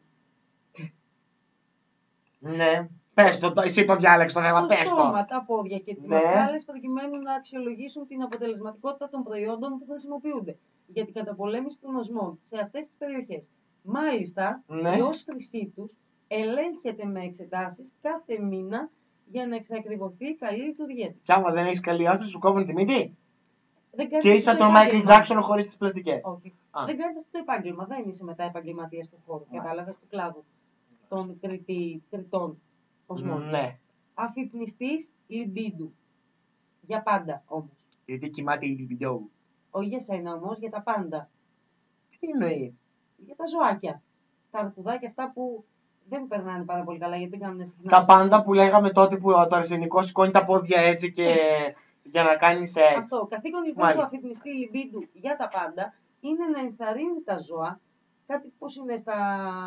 Ναι. Πες το, εσύ το διάλεξε το θέμα. Πες το. Τα στόμα, τα πόδια και τις μασκάλες προκειμένου να αξιολογήσουν την αποτελεσματικότητα των προϊόντων που χρησιμοποιούνται για την καταπολέμηση των οσμών σε αυτές τις περιοχές. Μάλιστα, η ως χρυσή τους ελέγχεται με εξετάσεις κάθε μήνα. Για να εξακριβωθεί η καλή λειτουργία του. Κι άμα δεν έχει καλή άσκηση, σου κόβουν τη μύτη. Και είσαι τον Μάικλ Τζάξον χωρίς τις πλαστικές. Όχι. Δεν κάνεις αυτό το επάγγελμα. Δεν είσαι μετά επαγγελματίας του χώρου. Κατάλαβες, του κλάδου των κριτών οσμών. Ναι. Αφυπνιστής λιμπίντου. Για πάντα όμως. Γιατί κοιμάται η λιμπιντιόου. Όχι για σένα όμως, για τα πάντα. Τι εννοείς. Για τα ζωάκια. Τα αρκουδάκια αυτά που. Δεν περνάνε πάρα πολύ καλά γιατί δεν κάνουν συχνά. Τα πάντα που λέγαμε τότε που το αρσενικό σηκώνει τα πόδια έτσι και για να κάνει σεξ. Αυτό. Καθήκον λοιπόν του αφυπνιστή λιμπίντου για τα πάντα είναι να ενθαρρύνει τα ζώα. Κάτι πώς είναι στα.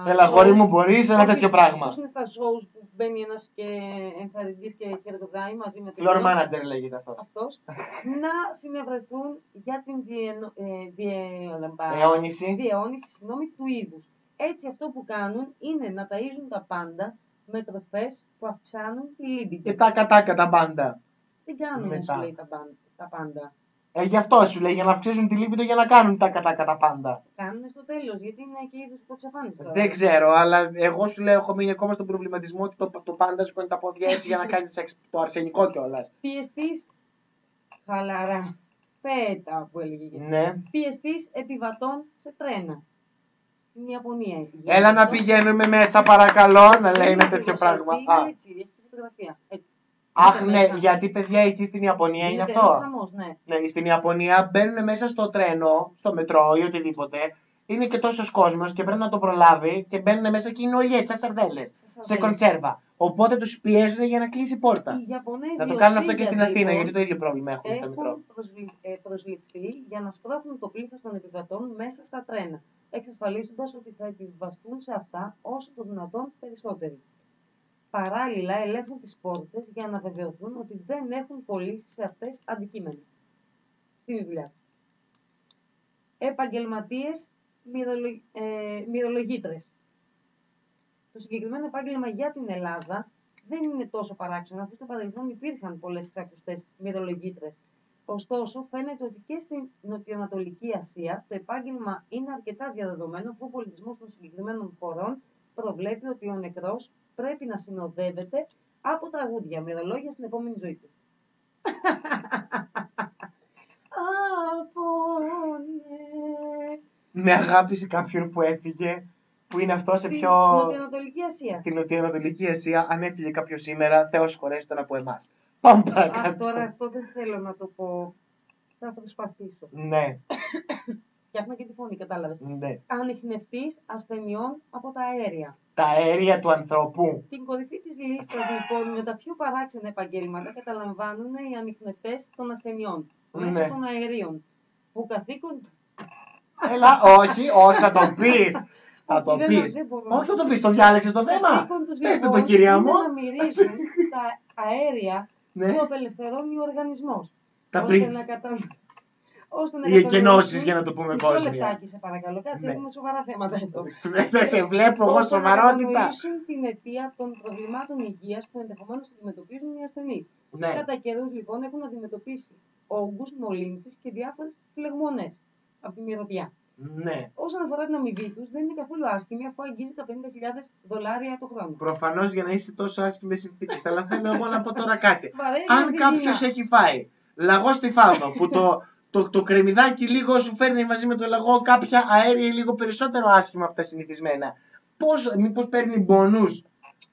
Ελά, γόρι μου, μπορείς ένα τέτοιο πράγμα. Πώς είναι στα shows που μπαίνει ένας και ενθαρρυντής και χαιρετοδάει μαζί με τον. Floor manager λέγεται αυτό. Αυτός. Να συνευρεθούν για την διαιώνιση του είδους. Έτσι αυτό που κάνουν είναι να ταΐζουν τα πάντα με τροφές που αυξάνουν τη λίμπη. Και τάκα-τάκα τα πάντα. Δεν κάνουν μετά. Σου λέει τα πάντα. Γι' αυτό σου λέει για να αυξήσουν τη λίμπη του για να κάνουν τάκα-τάκα τα πάντα. Κάνουν στο τέλος γιατί είναι και είδους που εξαφάνιζε. Δεν ξέρω, αλλά εγώ σου λέω έχω μείνει ακόμα στον προβληματισμό ότι το πάντα σου κάνει τα πόδια έτσι για να κάνει σεξ. Το αρσενικό κιόλας. Πιεστής χαλαρά. Πέτα που έλεγε. Ναι. Πιεστής επιβατών σε τρένα. Στην Ιαπωνία. Έλα αυτό. Να πηγαίνουμε μέσα, παρακαλώ, να λέει ένα τέτοιο πράγμα. Έτσι, έχει τη φωτογραφία. Αχ, ναι, γιατί παιδιά εκεί στην Ιαπωνία είναι αυτό. Χαμός, ναι, στην Ιαπωνία μπαίνουν μέσα στο τρένο, στο μετρό ή οτιδήποτε. Είναι και τόσο κόσμο και πρέπει να το προλάβει και μπαίνουν μέσα και είναι όλοι έτσι, σαρδέλες, σε κονσέρβα. Οπότε του πιέζουν για να κλείσει η πόρτα. Θα το κάνουν αυτό και στην Αθήνα, λοιπόν, γιατί το ίδιο πρόβλημα έχουν στο μετρό. Προσληφθεί για να σπρώχνουν το πλήθος των επιβατών μέσα στα τρένα, εξασφαλίζοντας ότι θα επιβιβαστούν σε αυτά όσο το δυνατόν περισσότεροι. Παράλληλα, ελέγχουν τις πόρτες για να βεβαιωθούν ότι δεν έχουν κολλήσει σε αυτές αντικείμενα. Στη δουλειά. Επαγγελματίες μυρολογήτρες. Το συγκεκριμένο επάγγελμα για την Ελλάδα δεν είναι τόσο παράξενο, αφού στο παρελθόν υπήρχαν πολλές εξακουστές μυρολογήτρες. Ωστόσο, φαίνεται ότι και στην Νοτιοανατολική Ασία το επάγγελμα είναι αρκετά διαδεδομένο, αφού ο πολιτισμός των συγκεκριμένων χωρών προβλέπει ότι ο νεκρός πρέπει να συνοδεύεται από τραγούδια, μυρολόγια στην επόμενη ζωή του. Με αγάπησε κάποιον που έφυγε. Που είναι αυτό σε πιο. Στην Νοτιοανατολική Ασία, αν έφυγε κάποιο σήμερα, Θεός χωρέσει τον από εμάς. Πάμε παρακάτω. Τώρα αυτό δεν θέλω να το πω. Θα προσπαθήσω. Ναι. φτιάχνω και τη φωνή, κατάλαβες. Ναι. Ανιχνευτής ασθενειών από τα αέρια. Τα αέρια του ανθρώπου. Την κορυφή της λίστας, λοιπόν, με τα πιο παράξενα επαγγέλματα καταλαμβάνουν οι ανιχνευτές των ασθενειών. Ναι. Μέσω των αερίων. Που καθήκουν. Έλα, όχι, όχι, θα το πεις. Θα το πεις. Όχι, θα το πεις, το διάλεξες το θέμα. Πες το, κυρία μου. Να μυρίζουν τα αέρια που απελευθερώνει ο οργανισμός. Τα πρίτς. Οι εκκενώσεις, για να το πούμε κόσμια. Μισό λεπτάκι, σε παρακαλώ. Κάτσε, έχουμε σοβαρά θέματα εδώ. Δεν βλέπω εγώ σοβαρότητα. Ώστε να κατανοήσουν την αιτία των προβλημάτων υγείας που ενδεχομένως αντιμετωπίζουν οι ασθενείς. Κατά καιρούς, λοιπόν, έχουν αντιμετωπίσει όγκους, μολύνσεις και διάφορες φλεγμονές από τη μυρωδιά. Ναι. Όσον αφορά την αμοιβή τους, δεν είναι καθόλου άσχημη, αφού αγγίζει τα $50,000 το χρόνο. Προφανώς για να είσαι τόσο άσχημες συνθήκες. Αλλά θέλω εγώ να πω τώρα κάτι. Αν κάποιος έχει φάει λαγό στη φάβο που το κρεμμυδάκι λίγο σου φέρνει μαζί με το λαγό κάποια αέρια λίγο περισσότερο άσχημα από τα συνηθισμένα. Μήπως παίρνει μπόνους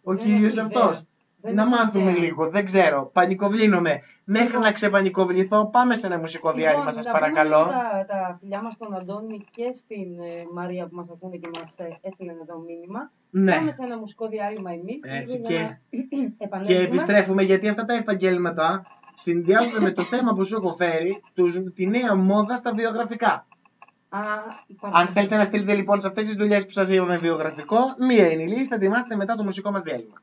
ο κύριος αυτός. Να μάθουμε λίγο, δεν ξέρω. Πανικοβλύνομαι. Μέχρι να ξεπανικοβληθώ, πάμε σε ένα μουσικό διάλειμμα, σας παρακαλώ. Τα φιλιά μας στον Αντώνη και στην Μαρία που μας ακούνε και μας έστειλαν εδώ μήνυμα. Ναι. Πάμε σε ένα μουσικό διάλειμμα εμείς. Έτσι και επιστρέφουμε, γιατί αυτά τα επαγγέλματα συνδυάζονται με το θέμα που σου έχω φέρει, τη νέα μόδα στα βιογραφικά. Αν θέλετε να στείλετε λοιπόν σε αυτές τις δουλειές που σας είπαμε βιογραφικό, μία είναι η λίστα, τη μάθετε μετά το μουσικό μας διάλειμμα.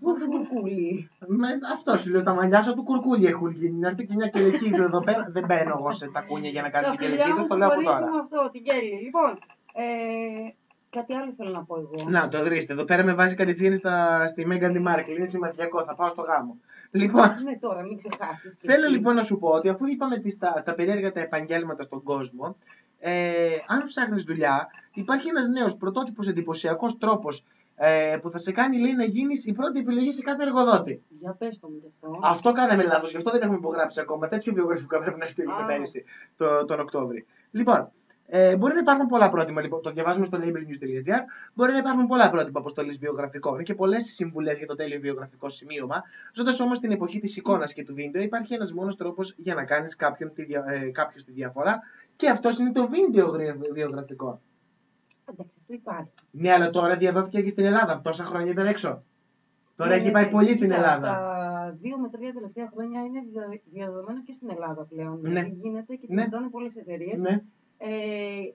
Πού του κουρκούλι. Αυτό σου λέω, τα μαλλιά σου του κουρκούλι έχουν γίνει. Να έρθει και μια κελεκίδου εδώ πέρα. Δεν μπαίνω εγώ σε τακούνια για να κάνω την κελεκίδου. Το λέω από τώρα. Αυτό, την κέλη. Λοιπόν, κάτι άλλο θέλω να πω εγώ. Να το δρίστε. Εδώ πέρα με βάζει κατευθείαν στη Μέγαν τη Μάρκλ. Είναι σημαντικό, θα πάω στο γάμο. Λοιπόν, ναι, τώρα, μην ξεχάσεις. Θέλω λοιπόν να σου πω ότι αφού είπαμε τα περίεργα τα επαγγέλματα στον κόσμο, αν ψάχνεις δουλειά, υπάρχει ένας νέος πρωτότυπος εντυπωσιακός τρόπος που θα σε κάνει, λέει, να γίνεις η πρώτη επιλογή σε κάθε εργοδότη. Για πες το μου γι' αυτό. Αυτό κάναμε λάθος, γι' αυτό δεν έχουμε υπογράψει ακόμα. Τέτοιο βιογραφικό πρέπει να στείλουμε πέρυσι τον Οκτώβρη. Λοιπόν, μπορεί να υπάρχουν πολλά πρότυπα, λοιπόν, το διαβάζουμε στο label news.gr. Μπορεί να υπάρχουν πολλά πρότυπα αποστολής βιογραφικών και πολλές συμβουλές για το τέλειο βιογραφικό σημείωμα. Ζώντας όμως την εποχή της εικόνας και του βίντεο, υπάρχει ένας μόνος τρόπος για να κάνεις κάποιος τη διαφορά, και αυτός είναι το βίντεο βιογραφικό. Εντάξει, αυτό υπάρχει. Ναι, αλλά τώρα διαδόθηκε και στην Ελλάδα. Τόσα χρόνια ήταν έξω. Τώρα έχει πάει πολύ στην Ελλάδα. Τα 2 με 3 τελευταία χρόνια είναι διαδεδομένο και στην Ελλάδα πλέον. Ναι. Δηλαδή γίνεται και ζητάνε πολλές εταιρείες. Ναι.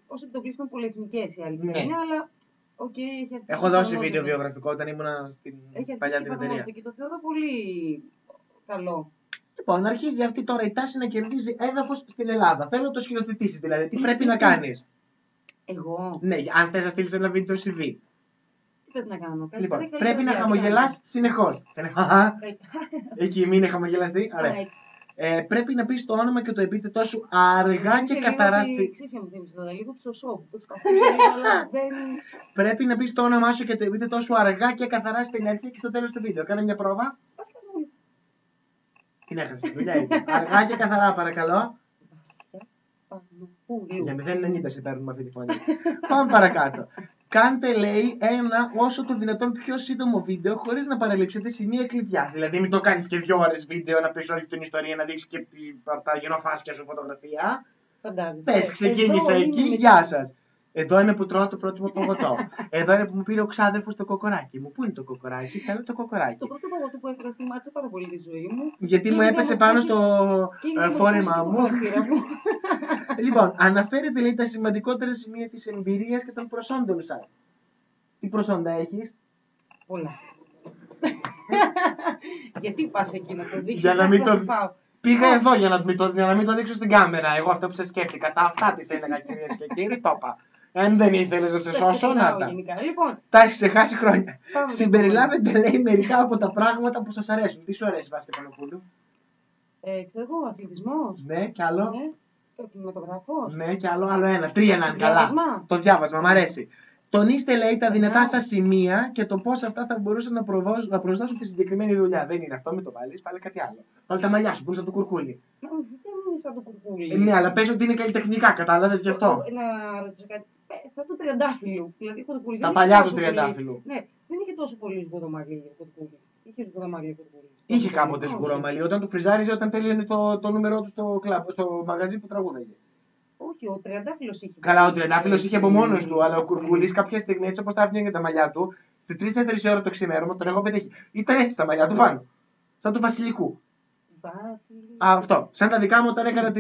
Ως εκ των πλείστων πολυεθνικές η αλήθεια είναι, αλλά okay, έχω δώσει βίντεο βιογραφικό όταν ήμουν στην παλιά την εταιρεία. Και το θεωρώ πολύ καλό. Λοιπόν, αρχίζει αυτή τώρα η τάση να κερδίζει έδαφος στην Ελλάδα. Θέλω να το σκηνοθετήσεις, δηλαδή. Τι πρέπει να κάνεις. Εγώ. Ναι, αν θες να στείλεις ένα βίντεο CV. Τι πρέπει να κάνω. Λοιπόν, πρέπει να χαμογελάς συνεχώς. Εκεί μην είναι χαμογελαστή. Ωραία. Πρέπει να πεις το όνομα και το επίθετό σου αργά και καταράστη. Πρέπει να πεις το όνομά σου και το επίθετό σου αργά και καθαρά στην αρχή και στο τέλος του βίντεο. Κάνε μια πρόβα. Την έχασε τη δουλειά. Αργά και καθαρά, παρακαλώ. Για 0,90 σε παίρνουμε αυτή τη φωνή. Πάμε παρακάτω. Κάντε, λέει, ένα όσο το δυνατόν πιο σύντομο βίντεο χωρίς να παραλείψετε σημεία κλειδιά. Δηλαδή, μην το κάνεις και 2 ώρες βίντεο να πεις όλη την ιστορία, να δείξεις και τα γενοφάσκια σου φωτογραφία. Φαντάζεσαι. Πες, ξεκίνησα εκεί, γεια σας. Εδώ είναι που τρώω το πρώτο μου παγωτό. Εδώ είναι που μου πήρε ο ξάδερφος το κοκοράκι μου. Πού είναι το κοκοράκι, θέλω το κοκοράκι. Το πρώτο παγωτό που έφερα στη μάτσα πάρα πολύ τη ζωή μου. Γιατί μου έπεσε πάνω στο φόρεμά μου. Λοιπόν, αναφέρετε, λέει, τα σημαντικότερα σημεία της εμπειρίας και των προσόντων σας. Τι προσόντα έχεις? Πολλά. Γιατί πας εκεί να το δείξεις? Πήγα εδώ για να μην το δείξω στην κάμερα. Εγώ αυτό που σε σκέφτηκα. Τα αυτά της έλεγα, κυρίες και κύριοι, το είπα. Αν δεν ήθελες να σε σώσω, να τα. Τα έχεις ξεχάσει χρόνια. Συμπεριλάβετε, λέει, μερικά από τα πράγματα που σας αρέσουν. Τι σου αρέσει, Βάσια Πανοπούλου? Ξέρω εγώ, αθλητισμός. Ναι, κι άλλο. Το κινηματογραφός. Ναι, κι άλλο ένα. 3 να είναι καλά. Το διάβασμα, μ' αρέσει. Τονίστε, λέει, τα δυνατά σας σημεία και το πώς αυτά θα μπορούσαν να προσδώσουν τη συγκεκριμένη δουλειά. Δεν είναι αυτό, μην το βάλεις, πάλι κάτι άλλο. Βάλε τα μαλλιά σου, που είναι σαν το κουρκούλι. Δεν είναι σαν το κουρκούλι. Ναι, αλλά πες ότι είναι καλλιτεχνικά, κατάλαβες γι' αυτό. Να ρωτήσω κάτι. Σαν το τριαντάφυλλο. Δηλαδή, τα παλιά του τριαντάφυλλου. Ναι, δεν είχε τόσο πολύ σγουρό μαλλί το κουρκούλι. Είχε σγουρό μαλλί το κουρκούλι. Είχε κάποτε σγουρό μαλλί, όταν το φριζάριζε, όταν τέλειωνε το νούμερό του στο μαγαζί που τραγούδαγε. Όχι, ο τριαντάφυλλος είχε. Καλά, ο τριαντάφυλλος είχε από μόνος του, αλλά ο κουρκούλης κάποια στιγμή, έτσι όπως τα έφτιαχνε τα μαλλιά του, στις 3-4 ώρα το ξημέρωμα, τον έχω πετύχει. Ήταν έτσι τα μαλλιά του πάνω. Σαν του Βασιλικού. Αυτό. Σαν τα δικά μου όταν έκανα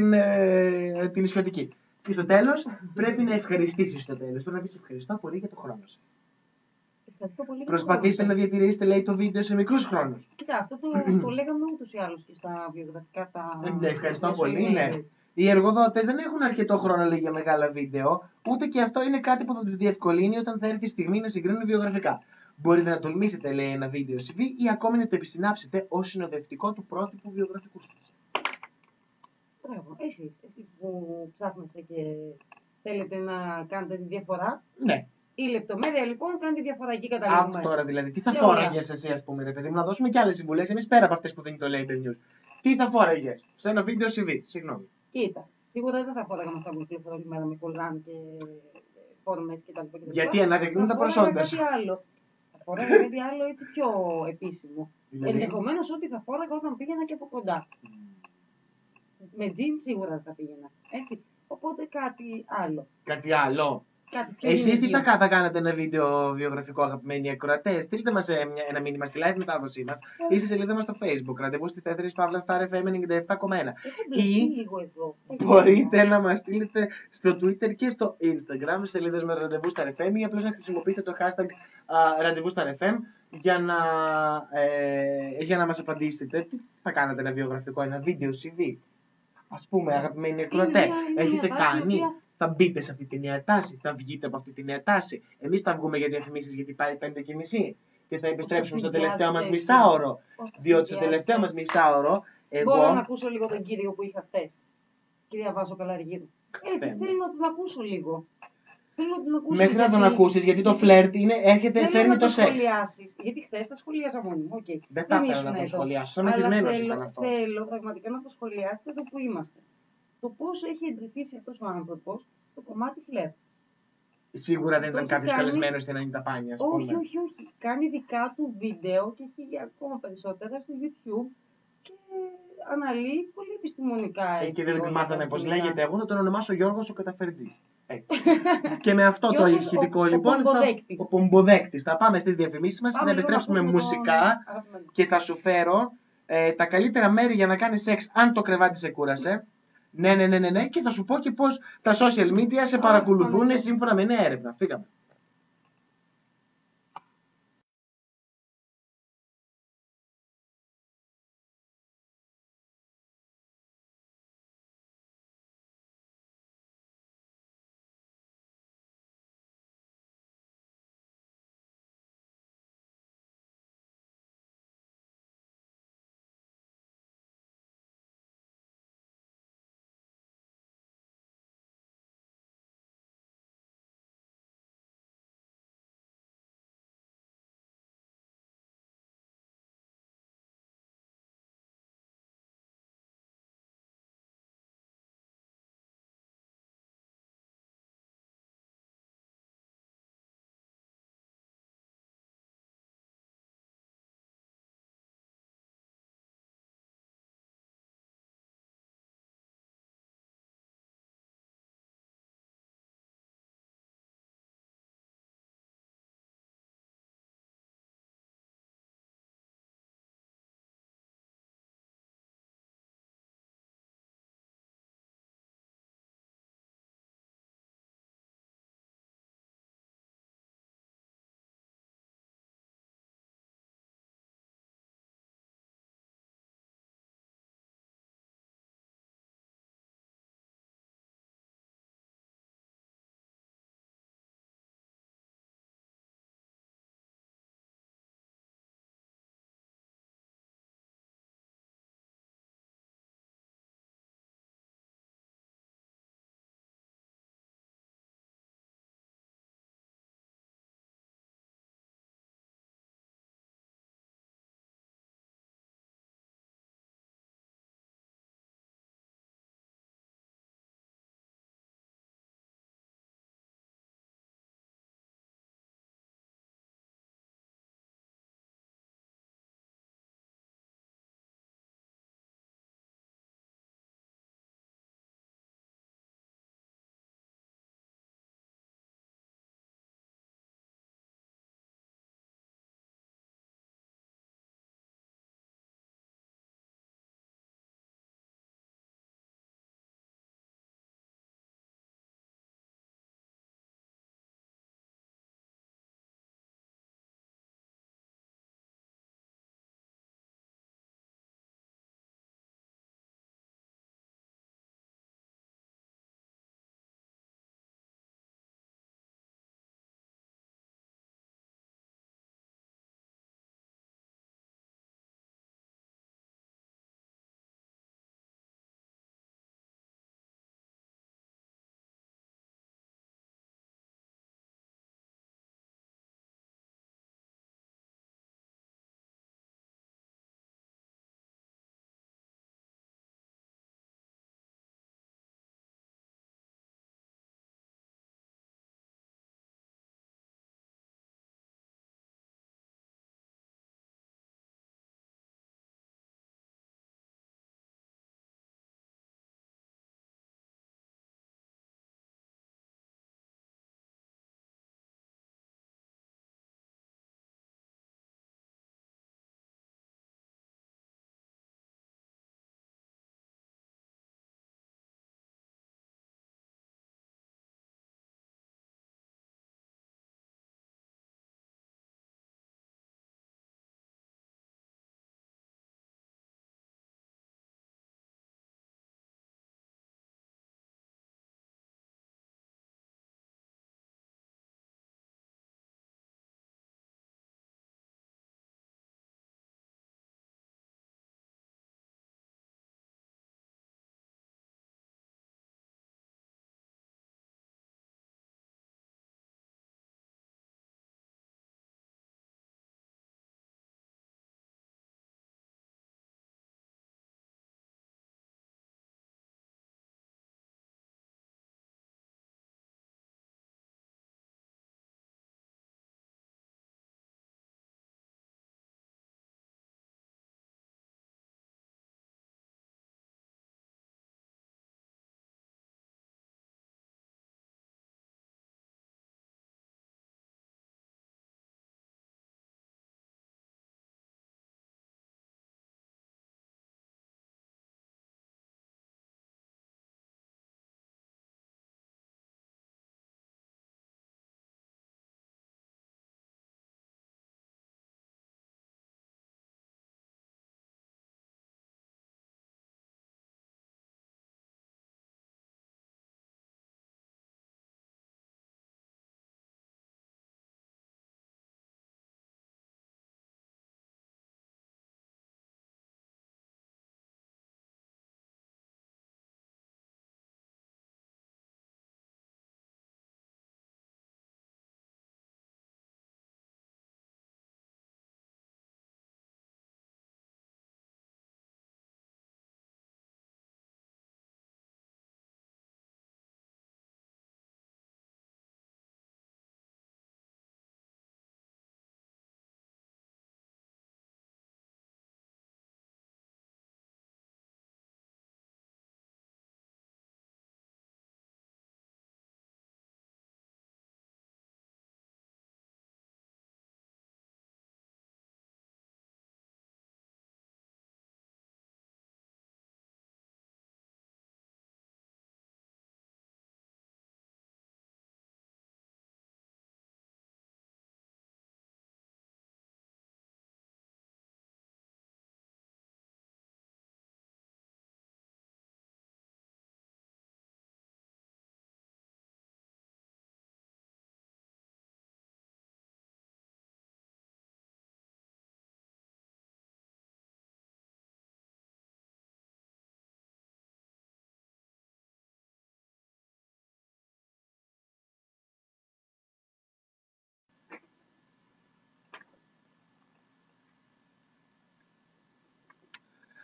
την ισιωτική. Και στο τέλος πρέπει να ευχαριστήσεις στο τέλος. Πρέπει να πεις ευχαριστώ πολύ για τον χρόνο σας. Προσπαθήστε να διατηρήσετε, λέει, το βίντεο σε μικρούς χρόνους. Κοίτα, αυτό το λέγαμε ούτως ή άλλως και στα βιογραφικά τα. Ευχαριστώ πολύ, ναι. Οι εργοδότες δεν έχουν αρκετό χρόνο, λέει, για μεγάλα βίντεο, ούτε και αυτό είναι κάτι που θα τους διευκολύνει όταν θα έρθει η στιγμή να συγκρίνουν βιογραφικά. Μπορείτε να τολμήσετε, λέει, ένα βίντεο CV ή ακόμη να το επισυνάψετε ως συνοδευτικό του πρότυπου βιογραφικού σας. Μπράβο. Εσείς που ψάχνεστε και θέλετε να κάνετε τη διαφορά. Ναι. Η λεπτομέρεια, λοιπόν, κάνει τη διαφορά εκεί καταλήγουμε. Από τώρα δηλαδή, τι θα φόραγες εσύ, ας πούμε, ρε παιδί μου, να δώσουμε και άλλες συμβουλές εμείς πέρα από αυτές που δίνει το Label News. Τι θα φόραγες σε ένα βίντεο CV, συγγνώμη. Κοίτα, σίγουρα δεν θα φόραγα με αυτά που κλείω όλη μέρα με κολάν και φόρμες κτλ. Γιατί αναδεικνύουν τα προσόντα σου. Θα φόραγα κάτι άλλο έτσι πιο επίσημο. Δηλαδή. Ενδεχομένως ότι θα φόραγα όταν πήγαινα και από κοντά. Με τζιν σίγουρα θα πήγαινα. Έτσι. Οπότε κάτι άλλο. Κάτι άλλο. Εσείς τι θα κάνατε ένα βίντεο βιογραφικό, αγαπημένοι ακροατές? Στείλτε μας ένα μήνυμα στη live μετάδοσή μας ή στη σελίδα μας στο Facebook. Ραντεβού στη 4 Star FM 97,1. Ή μπορείτε να μας στείλετε στο Twitter και στο Instagram σελίδες με ραντεβού Star FM ή απλώς να χρησιμοποιήσετε το hashtag ραντεβού Star FM για να μας απαντήσετε. Τι θα κάνετε, ένα βιογραφικό, ένα βίντεο CV. Ας πούμε, αγαπημένοι ακροατές, έχετε κάνει. Θα μπείτε σε αυτή τη νέα τάση, θα βγείτε από αυτή τη νέα τάση. Εμείς θα βγούμε για διαφημίσεις, γιατί πάει 5:30 και θα επιστρέψουμε στο τελευταίο μας μισάωρο. Διότι στο τελευταίο μας μισάωρο. Μπορώ να ακούσω λίγο τον κύριο που είχα χθες. Κυρία Βάσο Καλαργίδου. Έτσι, θέλω να τον ακούσω λίγο. Μέχρι να τον ακούσεις, γιατί το φλερτ φέρνει το σεξ. Γιατί χθες τα σχολιάσα μόνοι μου. Δεν τα θέλω να το σχολιάσω. Θέλω πραγματικά να το σχολιάσεις εδώ που είμαστε. Το πόσο έχει εντρυφήσει αυτός ο άνθρωπος στο κομμάτι φλερτ. Σίγουρα δεν ήταν κάποιος καλεσμένος στην Ανίτα Πάνια, ας πούμε. Όχι. Κάνει δικά του βίντεο και έχει ακόμα περισσότερα στο YouTube. Και αναλύει πολύ επιστημονικά. Έτσι, και δεν μάθαμε πώς λέγεται. Εγώ θα τον ονομάσω Γιώργος ο Καταφερτζής. Και με αυτό το ηχητικό λοιπόν. Ο πομποδέκτης. Θα πάμε στις διαφημίσεις μας και θα επιστρέψουμε μουσικά. Και θα σου φέρω τα καλύτερα μέρη για να κάνεις σεξ αν το κρεβάτι σε κούρασε. Ναι. Και θα σου πω και πώς τα social media σε παρακολουθούν σύμφωνα με νέα έρευνα. Φύγαμε.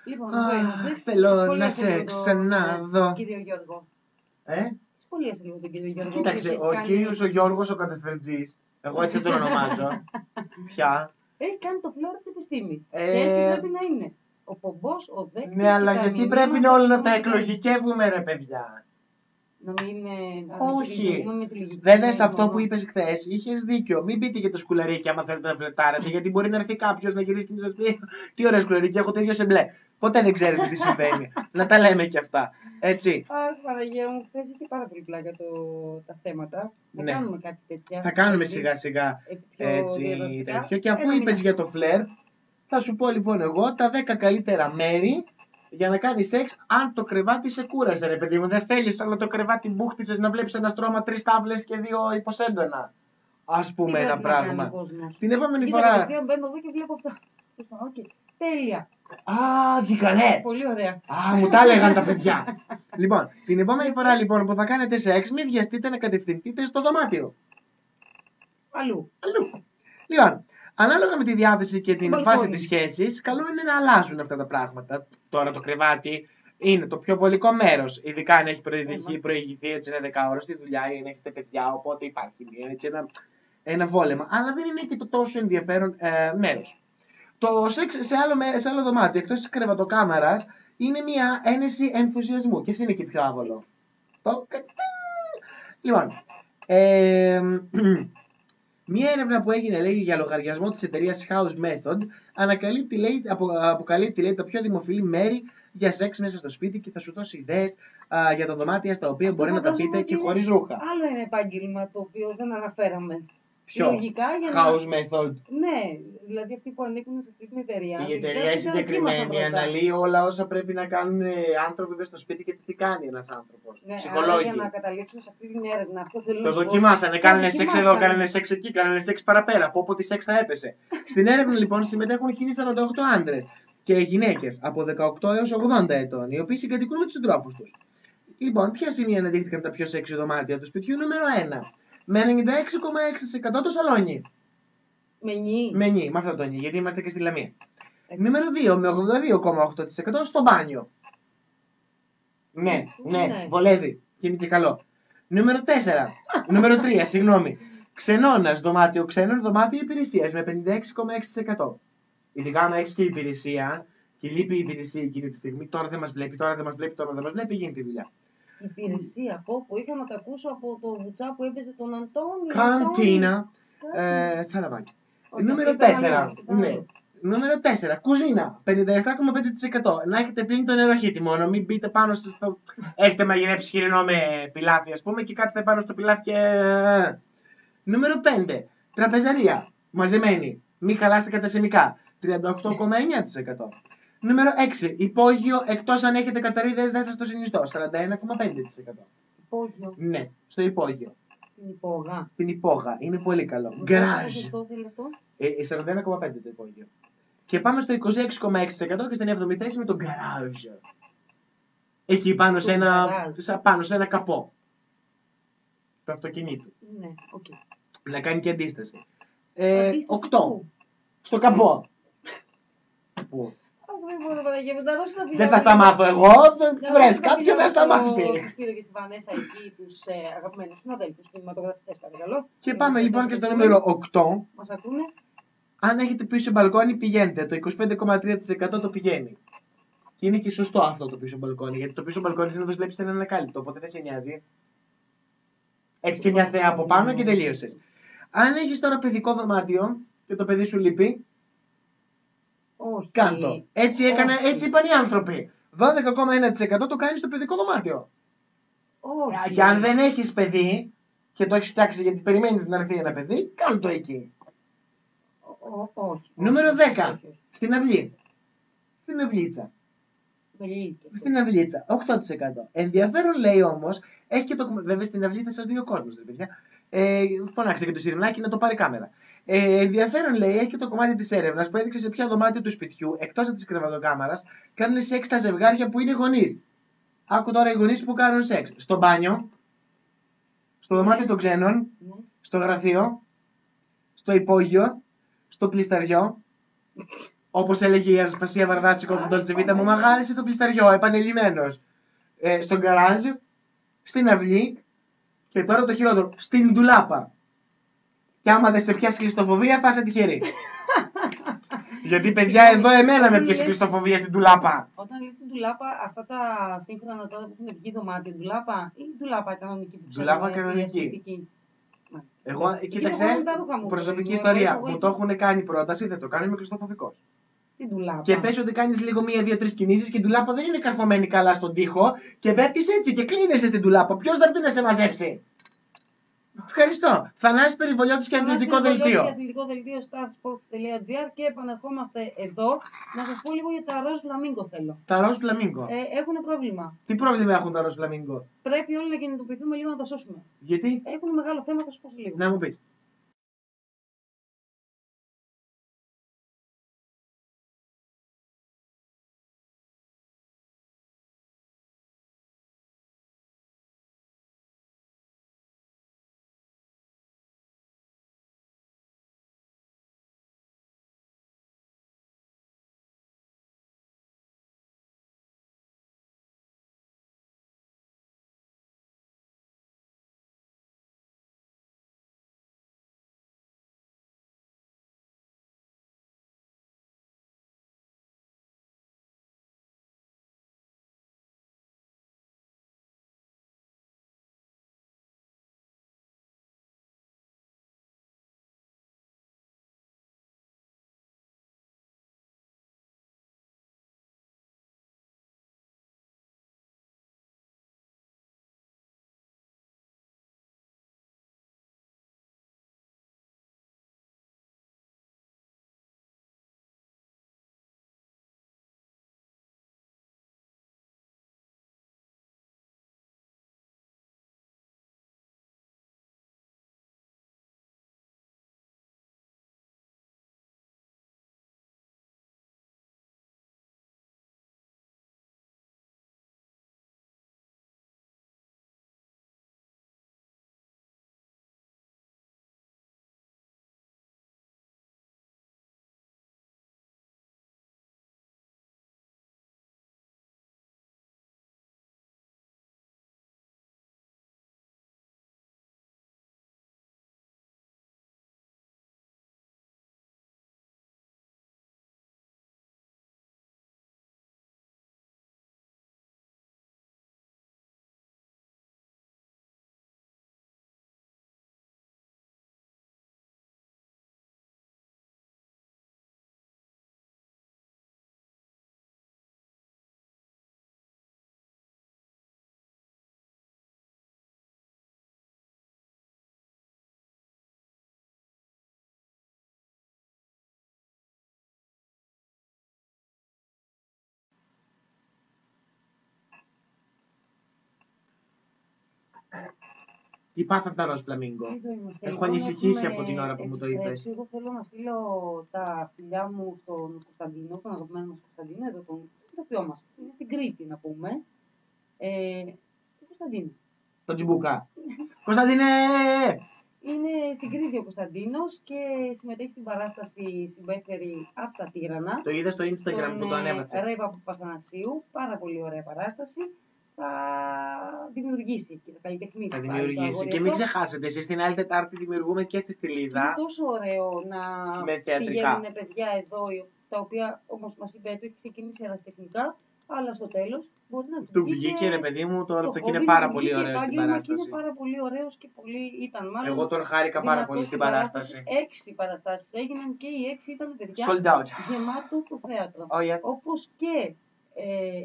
Λοιπόν, θέλω να σε ξαναδώ. Κύριο Γιώργο. Σχολίασε λίγο τον κύριο Γιώργο. Κοίταξε, ο κύριος ο Γιώργος ο Κατεφερτζής, εγώ έτσι τον ονομάζω, πια. Έχει κάνει το φλόρ την επιστήμη. Και έτσι πρέπει να είναι. Ο πομπός, ο δέκτης. Ναι, αλλά γιατί πρέπει να όλα τα εκλογικεύουμε, ρε παιδιά. Να μην είναι. Όχι. Δεν είναι αυτό που είπες χθες. Είχες δίκιο. Μην πείτε για το σκουλαρίκι, άμα θέλετε να φλετάρετε. Γιατί μπορεί να έρθει κάποιος να γυρίσει και να σας πει: τι ωραία σκουλαρίκι, έχω το ίδιο σε μπλε. Ποτέ δεν ξέρετε τι συμβαίνει. Να τα λέμε και αυτά. Έτσι. Αχ, Παναγία μου, χθες είχε πάρα πολύ πλάκα τα θέματα. Θα κάνουμε κάτι τέτοια. Θα κάνουμε σιγά-σιγά τέτοιο. Και αφού είπες για το φλερτ, θα σου πω λοιπόν εγώ τα 10 καλύτερα μέρη για να κάνεις σεξ αν το κρεβάτι σε κούρασε, ρε παιδί μου. Δεν θέλεις, αλλά το κρεβάτι μπούχτισες να βλέπεις ένα στρώμα, 3 τάβλες και 2 υποσέντονα. Ας πούμε ένα πράγμα. Την επόμενη φορά. Κατευθείαν μπαίνω εδώ και βλέπω αυτά. Okay. Τέλεια. Α, διγαλέ. Πολύ ωραία. Α, μου τα έλεγαν τα παιδιά. Λοιπόν, την επόμενη φορά λοιπόν που θα κάνετε σεξ, μην βιαστείτε να κατευθυνθείτε στο δωμάτιο. Αλλού. Λοιπόν. Ανάλογα με τη διάθεση και την φάση της σχέσης, καλό είναι να αλλάζουν αυτά τα πράγματα. Τώρα το κρεβάτι είναι το πιο βολικό μέρος, ειδικά αν έχει προηγηθεί έτσι ένα 10ωρο στη δουλειά ή αν έχετε παιδιά, οπότε υπάρχει έτσι ένα βόλεμα. Αλλά δεν είναι και το τόσο ενδιαφέρον μέρος. Το σεξ σε άλλο δωμάτιο, εκτός της κρεβατοκάμαρας, είναι μια ένεση ενθουσιασμού και είναι και πιο άβολο. Λοιπόν. Μία έρευνα που έγινε, λέει, για λογαριασμό της εταιρείας House Method αποκαλύπτει, λέει, τα πιο δημοφιλή μέρη για σεξ μέσα στο σπίτι και θα σου δώσει ιδέες για τα δωμάτια στα οποία μπορεί να τα πείτε και χωρίς ρούχα. Άλλο ένα επάγγελμα το οποίο δεν αναφέραμε. Ποιο? Λογικά, για House Method. Ναι, δηλαδή αυτοί που ανήκουν σε αυτή την εταιρεία. Η εταιρεία είναι συγκεκριμένη, αναλύει όλα όσα πρέπει να κάνουν άνθρωποι στο σπίτι και τι κάνει ένας άνθρωπος. Ναι, ψυχολόγοι. Για να καταλήξουν σε αυτή την έρευνα. Αυτό θέλω να πω. Το δοκιμάσανε, κάνανε σεξ εδώ, κάνανε σεξ εκεί, κάνανε σεξ παραπέρα. Από όπου τη σεξ θα έπεσε. Στην έρευνα λοιπόν συμμετέχουν 1048 άντρες και γυναίκες από 18 έως 80 ετών, οι οποίοι συγκατοικούν με τους συντρόφους τους. Λοιπόν, ποια σημεία αναδείχθηκαν τα πιο σεξι δωμάτια του σπιτιού? Νούμερο 1. Με 96,6% το σαλόνι. Με νι, με αυτό το νι, γιατί είμαστε και στη Λαμία. Νούμερο 2, με 82,8% στο μπάνιο. Ναι, βολεύει και είναι και καλό. Νούμερο 4, νούμερο 3, συγγνώμη. Ξενώνας, δωμάτιο ξένων, δωμάτιο υπηρεσίας, με 56,6%. Ειδικά αν έχεις και υπηρεσία, και λείπει η υπηρεσία εκείνη τη στιγμή, τώρα δεν μας βλέπει, γίνεται η δουλειά. Υπηρεσία, που είχα να τα ακούσω από το βουτσά που έπαιζε τον Αντώνη. Καντίνα. Σαλαβάκι. Νούμερο 4. Ναι. Νούμερο 4. Κουζίνα. 57,5%. Να έχετε πλύνει τον νεροχύτη μόνο. Μην μπείτε πάνω στο. Έχετε μαγειρέψει χοιρινό με πιλάφι, ας πούμε, και κάτσετε πάνω στο πιλάφι και. Νούμερο 5. Τραπεζαρία. Μαζεμένη. Μην χαλάσετε κατασημικά. 38,9%. Νούμερο 6. Υπόγειο, εκτός αν έχετε καταρρίδες, δεν σας το συνιστώ. 41,5%. Υπόγειο. Ναι, στο υπόγειο. Στην υπόγα. Είναι πολύ καλό. Γκράζ. 41,5% το υπόγειο. Και πάμε στο 26,6% και στην 7η θέση με τον γκράζ. Εκεί πάνω σε ένα καπό. Το αυτοκίνητο. Ναι, οκ. Να κάνει και αντίσταση. 8. Στο καπό. Πού? Δεν θα στα μάθω εγώ, βρες κάποιο να στα μάθει. Πήρε και στη Βανέσα εκεί τους αγαπημένους συναδέλφους κινηματογραφιστές, παρακαλώ. Και πάμε λοιπόν και στο νούμερο 8. Μας ακούνε. Αν έχετε πίσω μπαλκόνι, πηγαίνετε. Το 25,3% το πηγαίνει. Και είναι και σωστό αυτό το πίσω μπαλκόνι, γιατί το πίσω μπαλκόνι συνήθως βλέπεις έναν ανακάλυπτο, οπότε δεν σε νοιάζει. Έτσι και μια θέα από πάνω και τελείωσες. Αν έχεις τώρα παιδικό δωμάτιο και το παιδί σου λείπει. Κάντο. Έτσι είπαν οι άνθρωποι. 12,1% το κάνει στο παιδικό δωμάτιο. Όχι. Και αν δεν έχεις παιδί και το έχεις φτιάξει γιατί περιμένεις να έρθει ένα παιδί, κάντο το εκεί. Όχι. Νούμερο 10. Όχι. Στην αυλή. Στην αυλίτσα. Στην αυλίτσα. 8%. Ενδιαφέρον λέει όμως, έχει και το. Βέβαια στην αυλή θα σας δει ο κόσμος, παιδιά. Φωνάξτε και το σιρενάκι να το πάρει κάμερα. Ενδιαφέρον λέει, έχει και το κομμάτι της έρευνας που έδειξε σε ποια δωμάτια του σπιτιού, εκτός από τη κρεβατοκάμαρα, κάνουν σεξ τα ζευγάρια που είναι γονείς. Άκου τώρα, οι γονείς που κάνουν σεξ. Στο μπάνιο, στο δωμάτιο των ξένων, στο γραφείο, στο υπόγειο, στο πλυσταριό. Όπως έλεγε η Ασπασία Βαρδάτσικο από τον Τολτσεβίτα, μου μαγάρισε το πλησταριό, επανειλημμένος. Στον γκαράζ, στην αυλή και τώρα το χειρότερο, στην ντουλάπα. Και άμα δεν σε πιάσει κλειστοφοβία, θα είσαι τυχερή. Γιατί παιδιά, εδώ εμένα με πιάσει κλειστοφοβία στην ντουλάπα. Όταν λες την ντουλάπα, αυτά τα σύγχρονα τώρα που έχουν βγει δωμάτια, ντουλάπα ή ντουλάπα κανονική που ξέρουμε. Ντουλάπα κανονική. Εγώ, κοίταξε, προσωπική ιστορία. Μου το έχουν κάνει πρόταση, δεν το κάνω, είμαι κλειστοφοβικός. Και πες ότι κάνεις λίγο μία-δύο-τρεις κινήσεις και η ντουλάπα δεν είναι καρφωμένη καλά στον τοίχο και βέρτεις έτσι και κλείνεσαι στην ντουλάπα. Ποιος θα έρθει να σε μαζέψει. Ευχαριστώ. Θανάσης Περιβολιώτης και Αθλητικό Δελτίο. Αθλητικό Δελτίο starsports.gr και επανερχόμαστε εδώ. Να σας πω λίγο για τα ροζ φλαμίγκο θέλω. Τα ροζ φλαμίγκο. Έχουν πρόβλημα. Τι πρόβλημα έχουν τα ροζ φλαμίγκο. Πρέπει όλοι να κινητοποιηθούμε λίγο να τα σώσουμε. Γιατί? Έχουν μεγάλο θέμα, θα σου πω λίγο. Να μου πεις. Υπάρχουν τα ροζ φλαμίγκο. Έχω ανησυχήσει από την ώρα που μου το είπες. Εγώ θέλω να στείλω τα φιλιά μου στον Κωνσταντίνο, τον αγαπημένο μας Κωνσταντίνο, εδώ τον ηθοποιό μας. Είναι στην Κρήτη, να πούμε. Τον Κωνσταντίνο. Τον Τσιμπούκα. Κωνσταντίνε! Είναι στην Κρήτη ο Κωνσταντίνος και συμμετέχει στην παράσταση Συμπέθερη από τα Τύρανα. Το είδα στο Instagram που το ανέβασε. Ρέβα Παπαθανασίου. Πάρα πολύ ωραία παράσταση. Θα δημιουργήσει και θα καλλιτεχνήσει. Θα δημιουργήσει. Και μην ξεχάσετε, εσείς την άλλη Τετάρτη δημιουργούμε και στη Στυλίδα. Είναι τόσο ωραίο να πηγαίνουν παιδιά εδώ, τα οποία όμως μας είπε ότι ξεκίνησε ερασιτεχνικά, αλλά στο τέλος μπορεί να του βγήκε. Ρε παιδί μου, το Ρτσακ είναι πάρα πολύ ωραίο στην παράσταση. Είναι πάρα πολύ ωραίος και πολύ ήταν μάλλον. Εγώ τον χάρηκα πάρα πολύ στην παράσταση. 6 παραστάσεις έγιναν και οι 6 ήταν παιδιά. Sold out. Γεμάτο το θέατρο. Όπως και.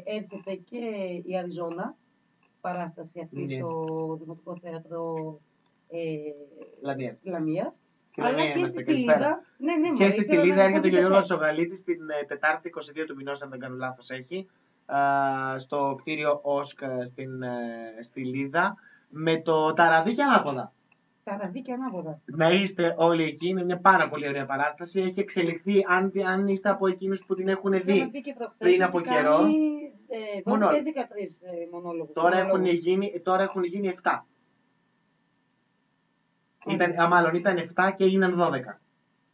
Έρχεται και η Αριζόνα, παράσταση αυτή στο Δημοτικό Θέατρο Λαμίας. Αλλά και στη Στυλίδα. Και στη Στυλίδα έρχεται και ο Γιώργος Γαλίτης την Τετάρτη 22 του μηνός, αν δεν κάνω λάθος έχει, στο κτίριο ΟΣΚ στην Στυλίδα, με το ταραδίκι ανάποδα. Ταραδίκια ανάποδα. Να είστε όλοι εκεί, είναι μια πάρα πολύ ωραία παράσταση. Έχει εξελιχθεί, αν είστε από εκείνους που την έχουν δει πριν από καιρό. Μόνο 13 μονόλογους. Τώρα έχουν γίνει 7. Μάλλον ήταν 7 και έγιναν 12.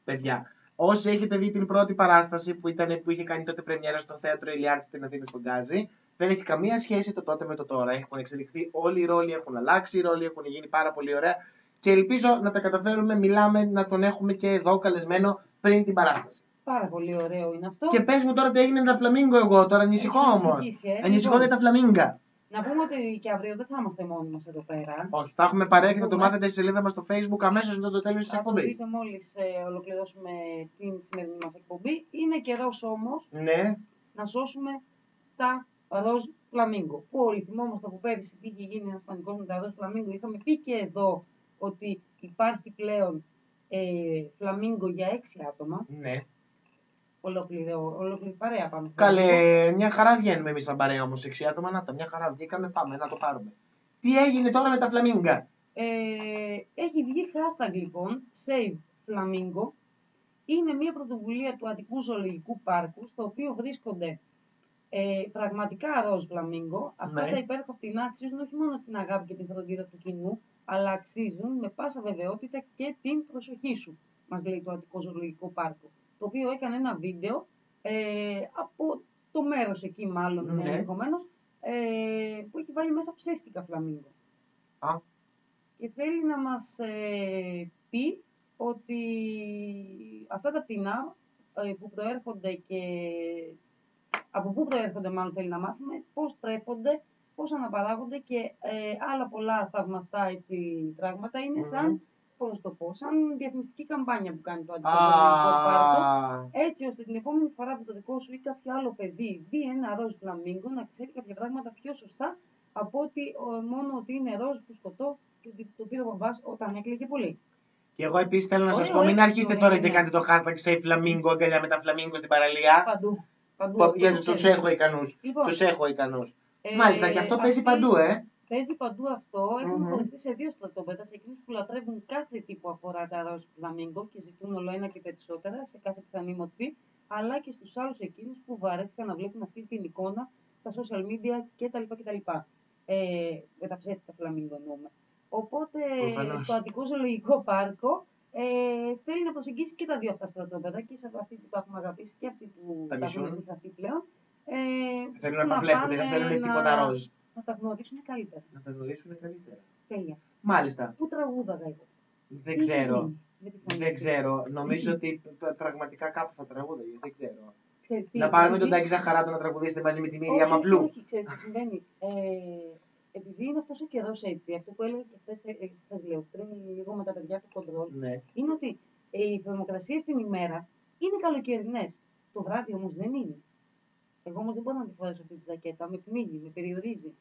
Παιδιά. Όσοι έχετε δει την πρώτη παράσταση που είχε κάνει τότε πρεμιέρα στο θέατρο Ηλιάρτη στην Αθήνα στον Γκάζι, δεν έχει καμία σχέση το τότε με το τώρα. Έχουν εξελιχθεί, όλοι οι ρόλοι έχουν αλλάξει, οι ρόλοι έχουν γίνει πάρα πολύ ωραία και ελπίζω να τα καταφέρουμε. Μιλάμε να τον έχουμε και εδώ καλεσμένο πριν την παράσταση. Πάρα πολύ ωραίο είναι αυτό. Και πες μου τώρα τι έγινε με τα φλαμίγκο, εγώ τώρα ανησυχώ όμως. Ανησυχώ για τα φλαμίγκα. Να πούμε ότι και αύριο δεν θα είμαστε μόνοι μας εδώ πέρα. Όχι, θα έχουμε παρέα και θα το μάθετε στη σελίδα μας στο Facebook αμέσως μετά το τέλος της εκπομπής. Θα το δείτε μόλις ολοκληρώσουμε την σημερινή μας εκπομπή. Είναι καιρός όμως να σώσουμε τα ροζ φλαμίγκο. Που όλοι θυμόμαστε από πέρυσι τι είχε γίνει ένας πανικός με τα ροζ φλαμίγκο. Είχαμε πει και εδώ ότι υπάρχει πλέον φλαμίγκο για 6 άτομα. Ναι. Ολόκληρη παρέα πάμε. Καλέ, μια χαρά βγαίνουμε εμείς σαν παρέα όμως 6 άτομα. Να τα, μια χαρά βγήκαμε, πάμε να το πάρουμε. Τι έγινε τώρα με τα φλαμίγκα? Έχει βγει hashtag λοιπόν, Save Flamingo. Είναι μια πρωτοβουλία του Αττικού Ζωολογικού Πάρκου, στο οποίο βρίσκονται πραγματικά ροζ φλαμίγκο. Αυτά τα υπέροχα πτηνά αξίζουν όχι μόνο την αγάπη και την φροντίδα του κοινού, αλλά αξίζουν με πάσα βεβαιότητα και την προσοχή σου, μας λέει το Αττικό Ζωολογικό Πάρκο. Το οποίο έκανε ένα βίντεο από το μέρος εκεί, μάλλον ενδεχομένως, που έχει βάλει μέσα ψεύτικα φλαμίγκο. Και θέλει να μας πει ότι αυτά τα πτηνά που προέρχονται και. Από πού προέρχονται, μάλλον θέλει να μάθουμε, πώς τρέφονται, πώς αναπαράγονται και άλλα πολλά θαυμαστά έτσι, πράγματα είναι σαν. Πώς το πω, σαν διαφημιστική καμπάνια που κάνει το αντικειμενικό πάρκο, έτσι ώστε την επόμενη φορά που το δικό σου ή κάποιο άλλο παιδί δει ένα ροζ φλαμίγκο να ξέρει κάποια πράγματα πιο σωστά από ότι μόνο ότι είναι ροζ φουσκωτό και ότι το πήρε ο μπαμπάς όταν έκλαιγε πολύ. Και εγώ επίσης θέλω να σας πω, μην αρχίσετε τώρα και κάνετε το hashtag Save Flamingo, αγκαλιά με τα φλαμίγκο στην παραλία. Παντού. Γιατί τους έχω ικανούς. Μάλιστα, και αυτό παίζει παντού, Παίζει παντού αυτό, έχουν χωριστεί σε δύο στρατόπεδα, σε εκείνους που λατρεύουν κάθε τι που αφορά τα ροζ φλαμίγκο και ζητούν όλο ένα και περισσότερα σε κάθε πιθανή μορφή, αλλά και στους άλλους εκείνους που βαρέθηκαν να βλέπουν αυτή την εικόνα στα social media κτλ. Με τα ψεύτικα φλαμίγκο εννοούμε. Οπότε το Αττικό Ζωολογικό Πάρκο θέλει να προσεγγίσει και τα δύο αυτά στρατόπεδα, και σε αυτή που τα έχουμε αγαπήσει και αυτή που τα έχουμε συσταθεί πλέον. Θέλουν να τα βλέπουν, δεν θέλουν τίποτα ροζ. Να τα γνωρίσουν καλύτερα. Τέλεια. Μάλιστα. Πού τραγούδαγα εγώ? Δεν ξέρω. Δεν ξέρω. Νομίζω ότι πραγματικά κάπου θα τραγούδαγε. Δεν ξέρω. Να πάρουμε τον Τάκη Ζαχαράτο να τραγουδίσετε μαζί με τη Μύρια Μαπλού. Όχι, ξέρεις τι συμβαίνει. Επειδή είναι αυτός ο καιρός έτσι, αυτό που έλεγα και χθες λέω πριν λίγο με τα παιδιά του κοντρόλ, είναι ότι οι θερμοκρασίες την ημέρα είναι καλοκαιρινές. Το βράδυ όμως δεν είναι. Εγώ όμως δεν μπορώ να τη φορέσω αυτή τη ζακέτα. Με πνίγει, με περιορίζει.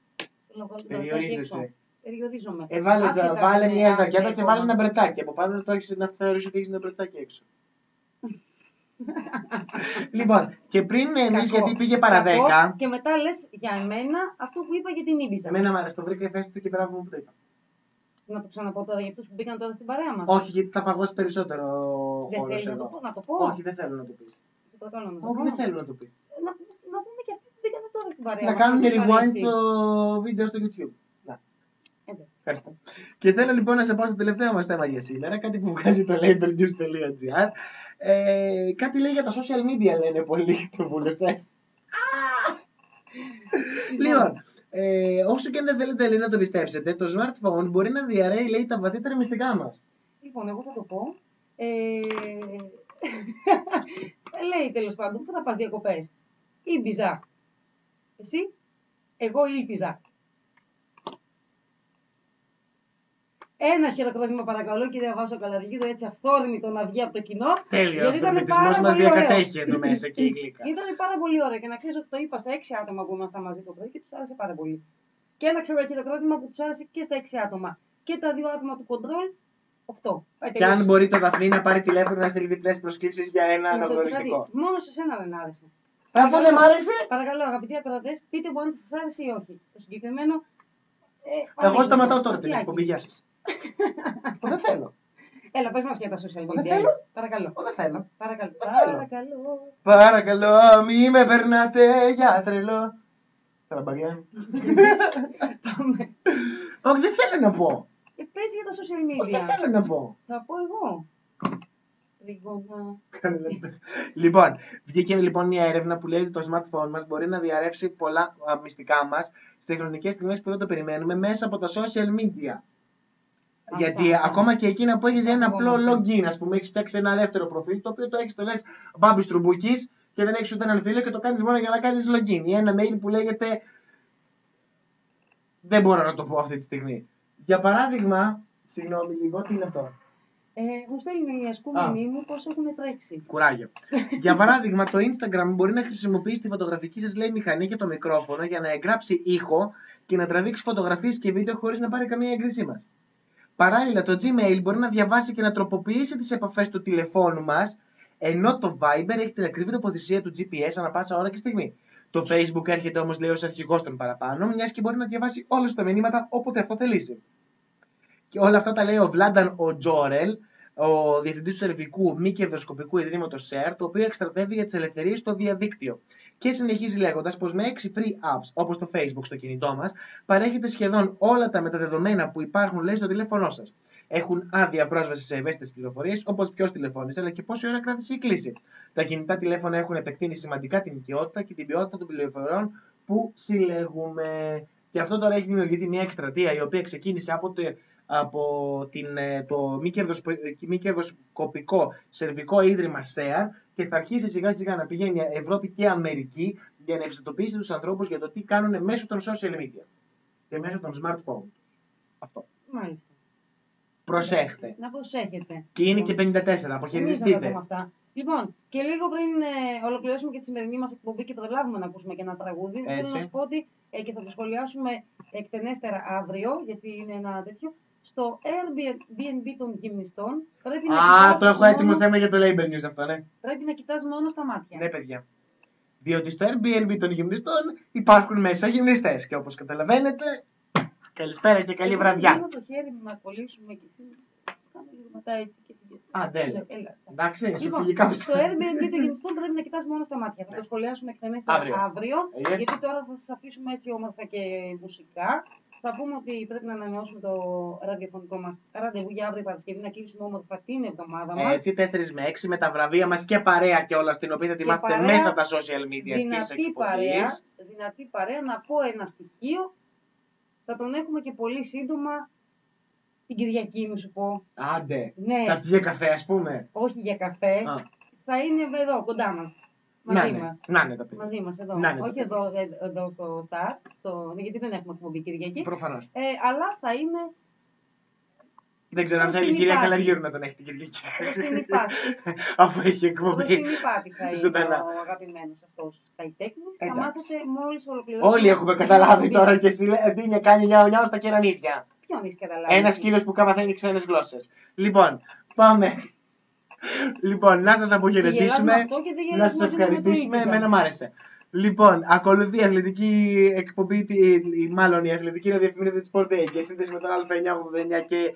Περιορίζεσαι. Περιορίζομαι. Βάλε μια ζακέτα και βάλε ένα μπρετσάκι. Από πάνω το έχεις να θεωρήσει ότι έχεις ένα μπρετσάκι έξω. Λοιπόν, και πριν εμείς, γιατί πήγε παρά 10. Και μετά λες για εμένα αυτό που είπα για την Ήμπιζα. Εμένα μ' αρέσει. Το βρήκα εφέστη και μπράβο που το είπα. Να το ξαναπώ τώρα για αυτούς που μπήκαν τώρα στην παρέα μας. Όχι, γιατί θα παγώσει περισσότερο. Δεν θέλει να το πω. Όχι, δεν θέλω να το πει. Όχι, δεν θέλω να το πει. Να δούμε και αυτοί που πήγαν τώρα στην παρέα. Να κάνουν rewind το βίντεο στο YouTube. Να. Ευχαριστώ. Και θέλω λοιπόν να σε πάω στο τελευταίο μας θέμα για σήμερα. Κάτι που βγάζει το label news.gr. Κάτι λέει για τα social media, λένε πολλοί. Το βουλωσές. Λοιπόν, όσο και αν δεν θέλετε να το πιστέψετε, το smartphone μπορεί να διαρρέει, λέει, τα βαθύτερα μυστικά μας. Λοιπόν, εγώ θα το πω. Λέει τέλος πάντων, πού θα πας διακοπές? Ήμπιζα. Εσύ? Εγώ ήλπιζα. Ένα χειροκρότημα παρακαλώ, κυρία Βάσο Καλαργίδου, έτσι αυθόρμητο να βγει από το κοινό. Τέλειο, γιατί ήταν πάρα πολύ μας διακατέχει εδώ μέσα και η γλύκα. Ήταν πάρα πολύ ωραία και να ξέρεις ότι το είπα στα 6 άτομα που ήμασταν μαζί το πρωί και τους άρεσε πάρα πολύ. Και ένα ξεροχειροκρότημα που τους άρεσε και στα 6 άτομα. Και τα 2 άτομα του κοντρόλ. 8. Και αν μπορεί το Δαφνή να πάρει τηλέφωνο να στείλει διπλές προσκλήσεις για ένα αναγνωριστικό. Μόνο σε σένα δεν άρεσε. Αφού δεν μ' άρεσε. Παρακαλώ, αγαπητοί ακροατές, πείτε μου αν σας άρεσε ή όχι. Το συγκεκριμένο. Εγώ σταματάω τώρα την εκπομπή. Γεια σας. Δεν θέλω. Έλα, πες μας για τα social media. Δεν θέλω. Παρακαλώ. Δεν θέλω. Παρακαλώ, μη με περνάτε για τρελό. Στραμπαγιά. Όχι, δεν θέλω να πω. Πες για τα social media. Δεν θέλω να πω. Θα πω εγώ. τρίγωνα. Λοιπόν, βγήκε λοιπόν μια έρευνα που λέει ότι το smartphone μας μπορεί να διαρρεύσει πολλά μυστικά μας σε χρονικές στιγμές που δεν το περιμένουμε μέσα από τα social media. Γιατί ακόμα και εκείνα που έχεις ένα απλό login, ας πούμε, έχεις φτιάξει ένα δεύτερο προφίλ το οποίο το έχεις, το λες μπάμπης τρουμπούκης και δεν έχεις ούτε έναν φίλο και το κάνεις μόνο για να κάνεις login. Ή ένα mail που λέγεται. Δεν μπορώ να το πω αυτή τη στιγμή. Για παράδειγμα, συγγνώμη λίγο, τι είναι αυτό. Μου στέλνει η ασκούμενη μου πώς έχουν τρέξει. Κουράγιο. Για παράδειγμα, το Instagram μπορεί να χρησιμοποιήσει τη φωτογραφική σας, λέει, μηχανή και το μικρόφωνο για να εγγράψει ήχο και να τραβήξει φωτογραφίες και βίντεο χωρίς να πάρει καμία έγκρισή μας. Παράλληλα, το Gmail μπορεί να διαβάσει και να τροποποιήσει τις επαφές του τηλεφώνου μας, ενώ το Viber έχει την ακριβή τοποθεσία του GPS ανά πάσα ώρα και στιγμή. Το Facebook έρχεται όμως, λέει, ως αρχηγός των παραπάνω, μιας και μπορεί να διαβάσει όλα τα μηνύματα όποτε αυτό θελήσει. Και όλα αυτά τα λέει ο Βλάνταν ο Τζόρελ, ο διευθυντής του Σερβικού Μη Κερδοσκοπικού Ιδρύματος ΣΕΡ, το οποίο εκστρατεύει για τις ελευθερίες στο διαδίκτυο. Και συνεχίζει λέγοντας πως με 6 free apps, όπως το Facebook στο κινητό μας, παρέχετε σχεδόν όλα τα μεταδεδομένα που υπάρχουν, λέει, στο τηλέφωνό σας. Έχουν άδεια πρόσβαση σε ευαίσθητες πληροφορίες, όπως ποιος τηλεφώνησε, αλλά και πόση ώρα κράτησε η κλήση. Τα κινητά τηλέφωνα έχουν επεκτείνει σημαντικά την οικειότητα και την ποιότητα των πληροφοριών που συλλέγουμε. Και αυτό τώρα έχει δημιουργηθεί μια εκστρατεία η οποία ξεκίνησε από το μη κερδοσκοπικό Σερβικό Ίδρυμα ΣΕΑΡ και θα αρχίσει σιγά σιγά να πηγαίνει Ευρώπη και Αμερική για να ευαισθητοποιήσει τους ανθρώπους για το τι κάνουν μέσω των social media και μέσω των smartphone. Αυτό. Μάλιστα. Προσέχτε. Να προσέχετε. Και είναι και 54, αποχαιρετιστείτε. Λοιπόν, και λίγο πριν ολοκληρώσουμε και τη σημερινή μας εκπομπή και προλάβουμε να ακούσουμε και ένα τραγούδι, θέλω να σου πω ότι και θα το σχολιάσουμε εκτενέστερα αύριο, γιατί είναι ένα τέτοιο. Στο Airbnb των γυμνιστών πρέπει να κοιτάς. Α, το έχω έτοιμο θέμα για το label news αυτό, ναι. Πρέπει να κοιτάς μόνο στα μάτια. Ναι, παιδιά. Διότι στο Airbnb των γυμνιστών υπάρχουν μέσα γυμνιστές. Και όπως καταλαβαίνετε, καλησπέρα και καλή βραδιά. Θέλω το χέρι μου να κολλήσουμε και εσύ. Κάνε λίγο μετά έτσι και την κεφαλή. Εντάξει, σου φύγει κάποιο. Στο Airbnb των γυμνιστών πρέπει να κοιτάς μόνο στα μάτια. Θα το σχολιάσουμε εκτενέστερα αύριο. Γιατί τώρα θα σας αφήσουμε έτσι όμορφα και μουσικά. Θα πούμε ότι πρέπει να ανανεώσουμε το ραδιοφωνικό μας ραντεβού για αύριο Παρασκευή, να κλείσουμε όμορφα την εβδομάδα μας. Έτσι, 4 με 6 με τα βραβεία μας και παρέα κιόλας, την οποία θα τη μάθετε παρέα, μέσα από τα social media. Δυνατή παρέα, να πω ένα στοιχείο. Θα τον έχουμε και πολύ σύντομα την Κυριακή, μου σου πω. Άντε. Ναι. Θα βγει για καφέ, ας πούμε. Όχι για καφέ. Θα είναι εδώ, κοντά μας. Μαζί μας εδώ. Όχι εδώ στο Star, γιατί δεν έχουμε εκπομπή Κυριακή. Προφανώς. Αλλά θα είναι. Δεν ξέρω αν θέλει η κυρία Καλαργύρου να τον έχει την Κυριακή. Στην υπάρξη. Αφού έχει εκπομπή. Στην υπάρξη θα είναι ο αγαπημένος αυτός καλλιτέχνης. Θα μάθετε μόλις ολοκληρώσει. Όλοι έχουμε καταλάβει τώρα και εσύ είναι κάνει νιάου στα κεραμίδια. Ποιον έχεις καταλάβει? Ένας κύριος που μαθαίνει ξένες γλώσσες. Λοιπόν, πάμε. Λοιπόν, να σας αποχαιρετήσουμε, να σας ευχαριστήσουμε, εμένα μ' άρεσε. Λοιπόν, ακολουθεί η αθλητική εκπομπή, μάλλον η αθλητική ραδιοφημίδα της SportAE και η σύνδεση με τον Άλφα 989 και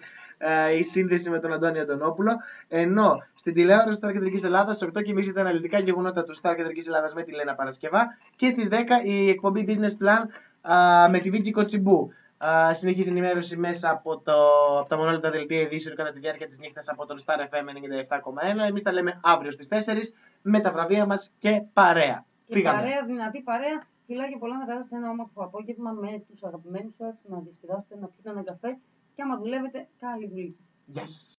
η σύνδεση με τον Αντώνη Αντωνόπουλο. Ενώ στην τηλεόραση του Star Κεντρικής Ελλάδας, στις 8:30 τα αναλυτικά γεγονότα του Star Κεντρικής Ελλάδας με τη Λένα Παρασκευά και στις 10 η εκπομπή Business Plan με τη Βίκη Κοτσιμπού. Συνεχής ενημέρωση μέσα από τα μονόλεπτα δελτία ειδήσεων κατά τη διάρκεια της νύχτας από τον Star FM 97,1. Εμείς τα λέμε αύριο στις 4 με τα βραβεία μας και παρέα. Παρέα, δυνατή παρέα. Φιλάκια πολλά, να περάσετε ένα όμορφο απόγευμα με τους αγαπημένους σας, να διασκεδάσετε, να πιείτε έναν καφέ και άμα δουλεύετε, καλή δουλειά. Γεια σας.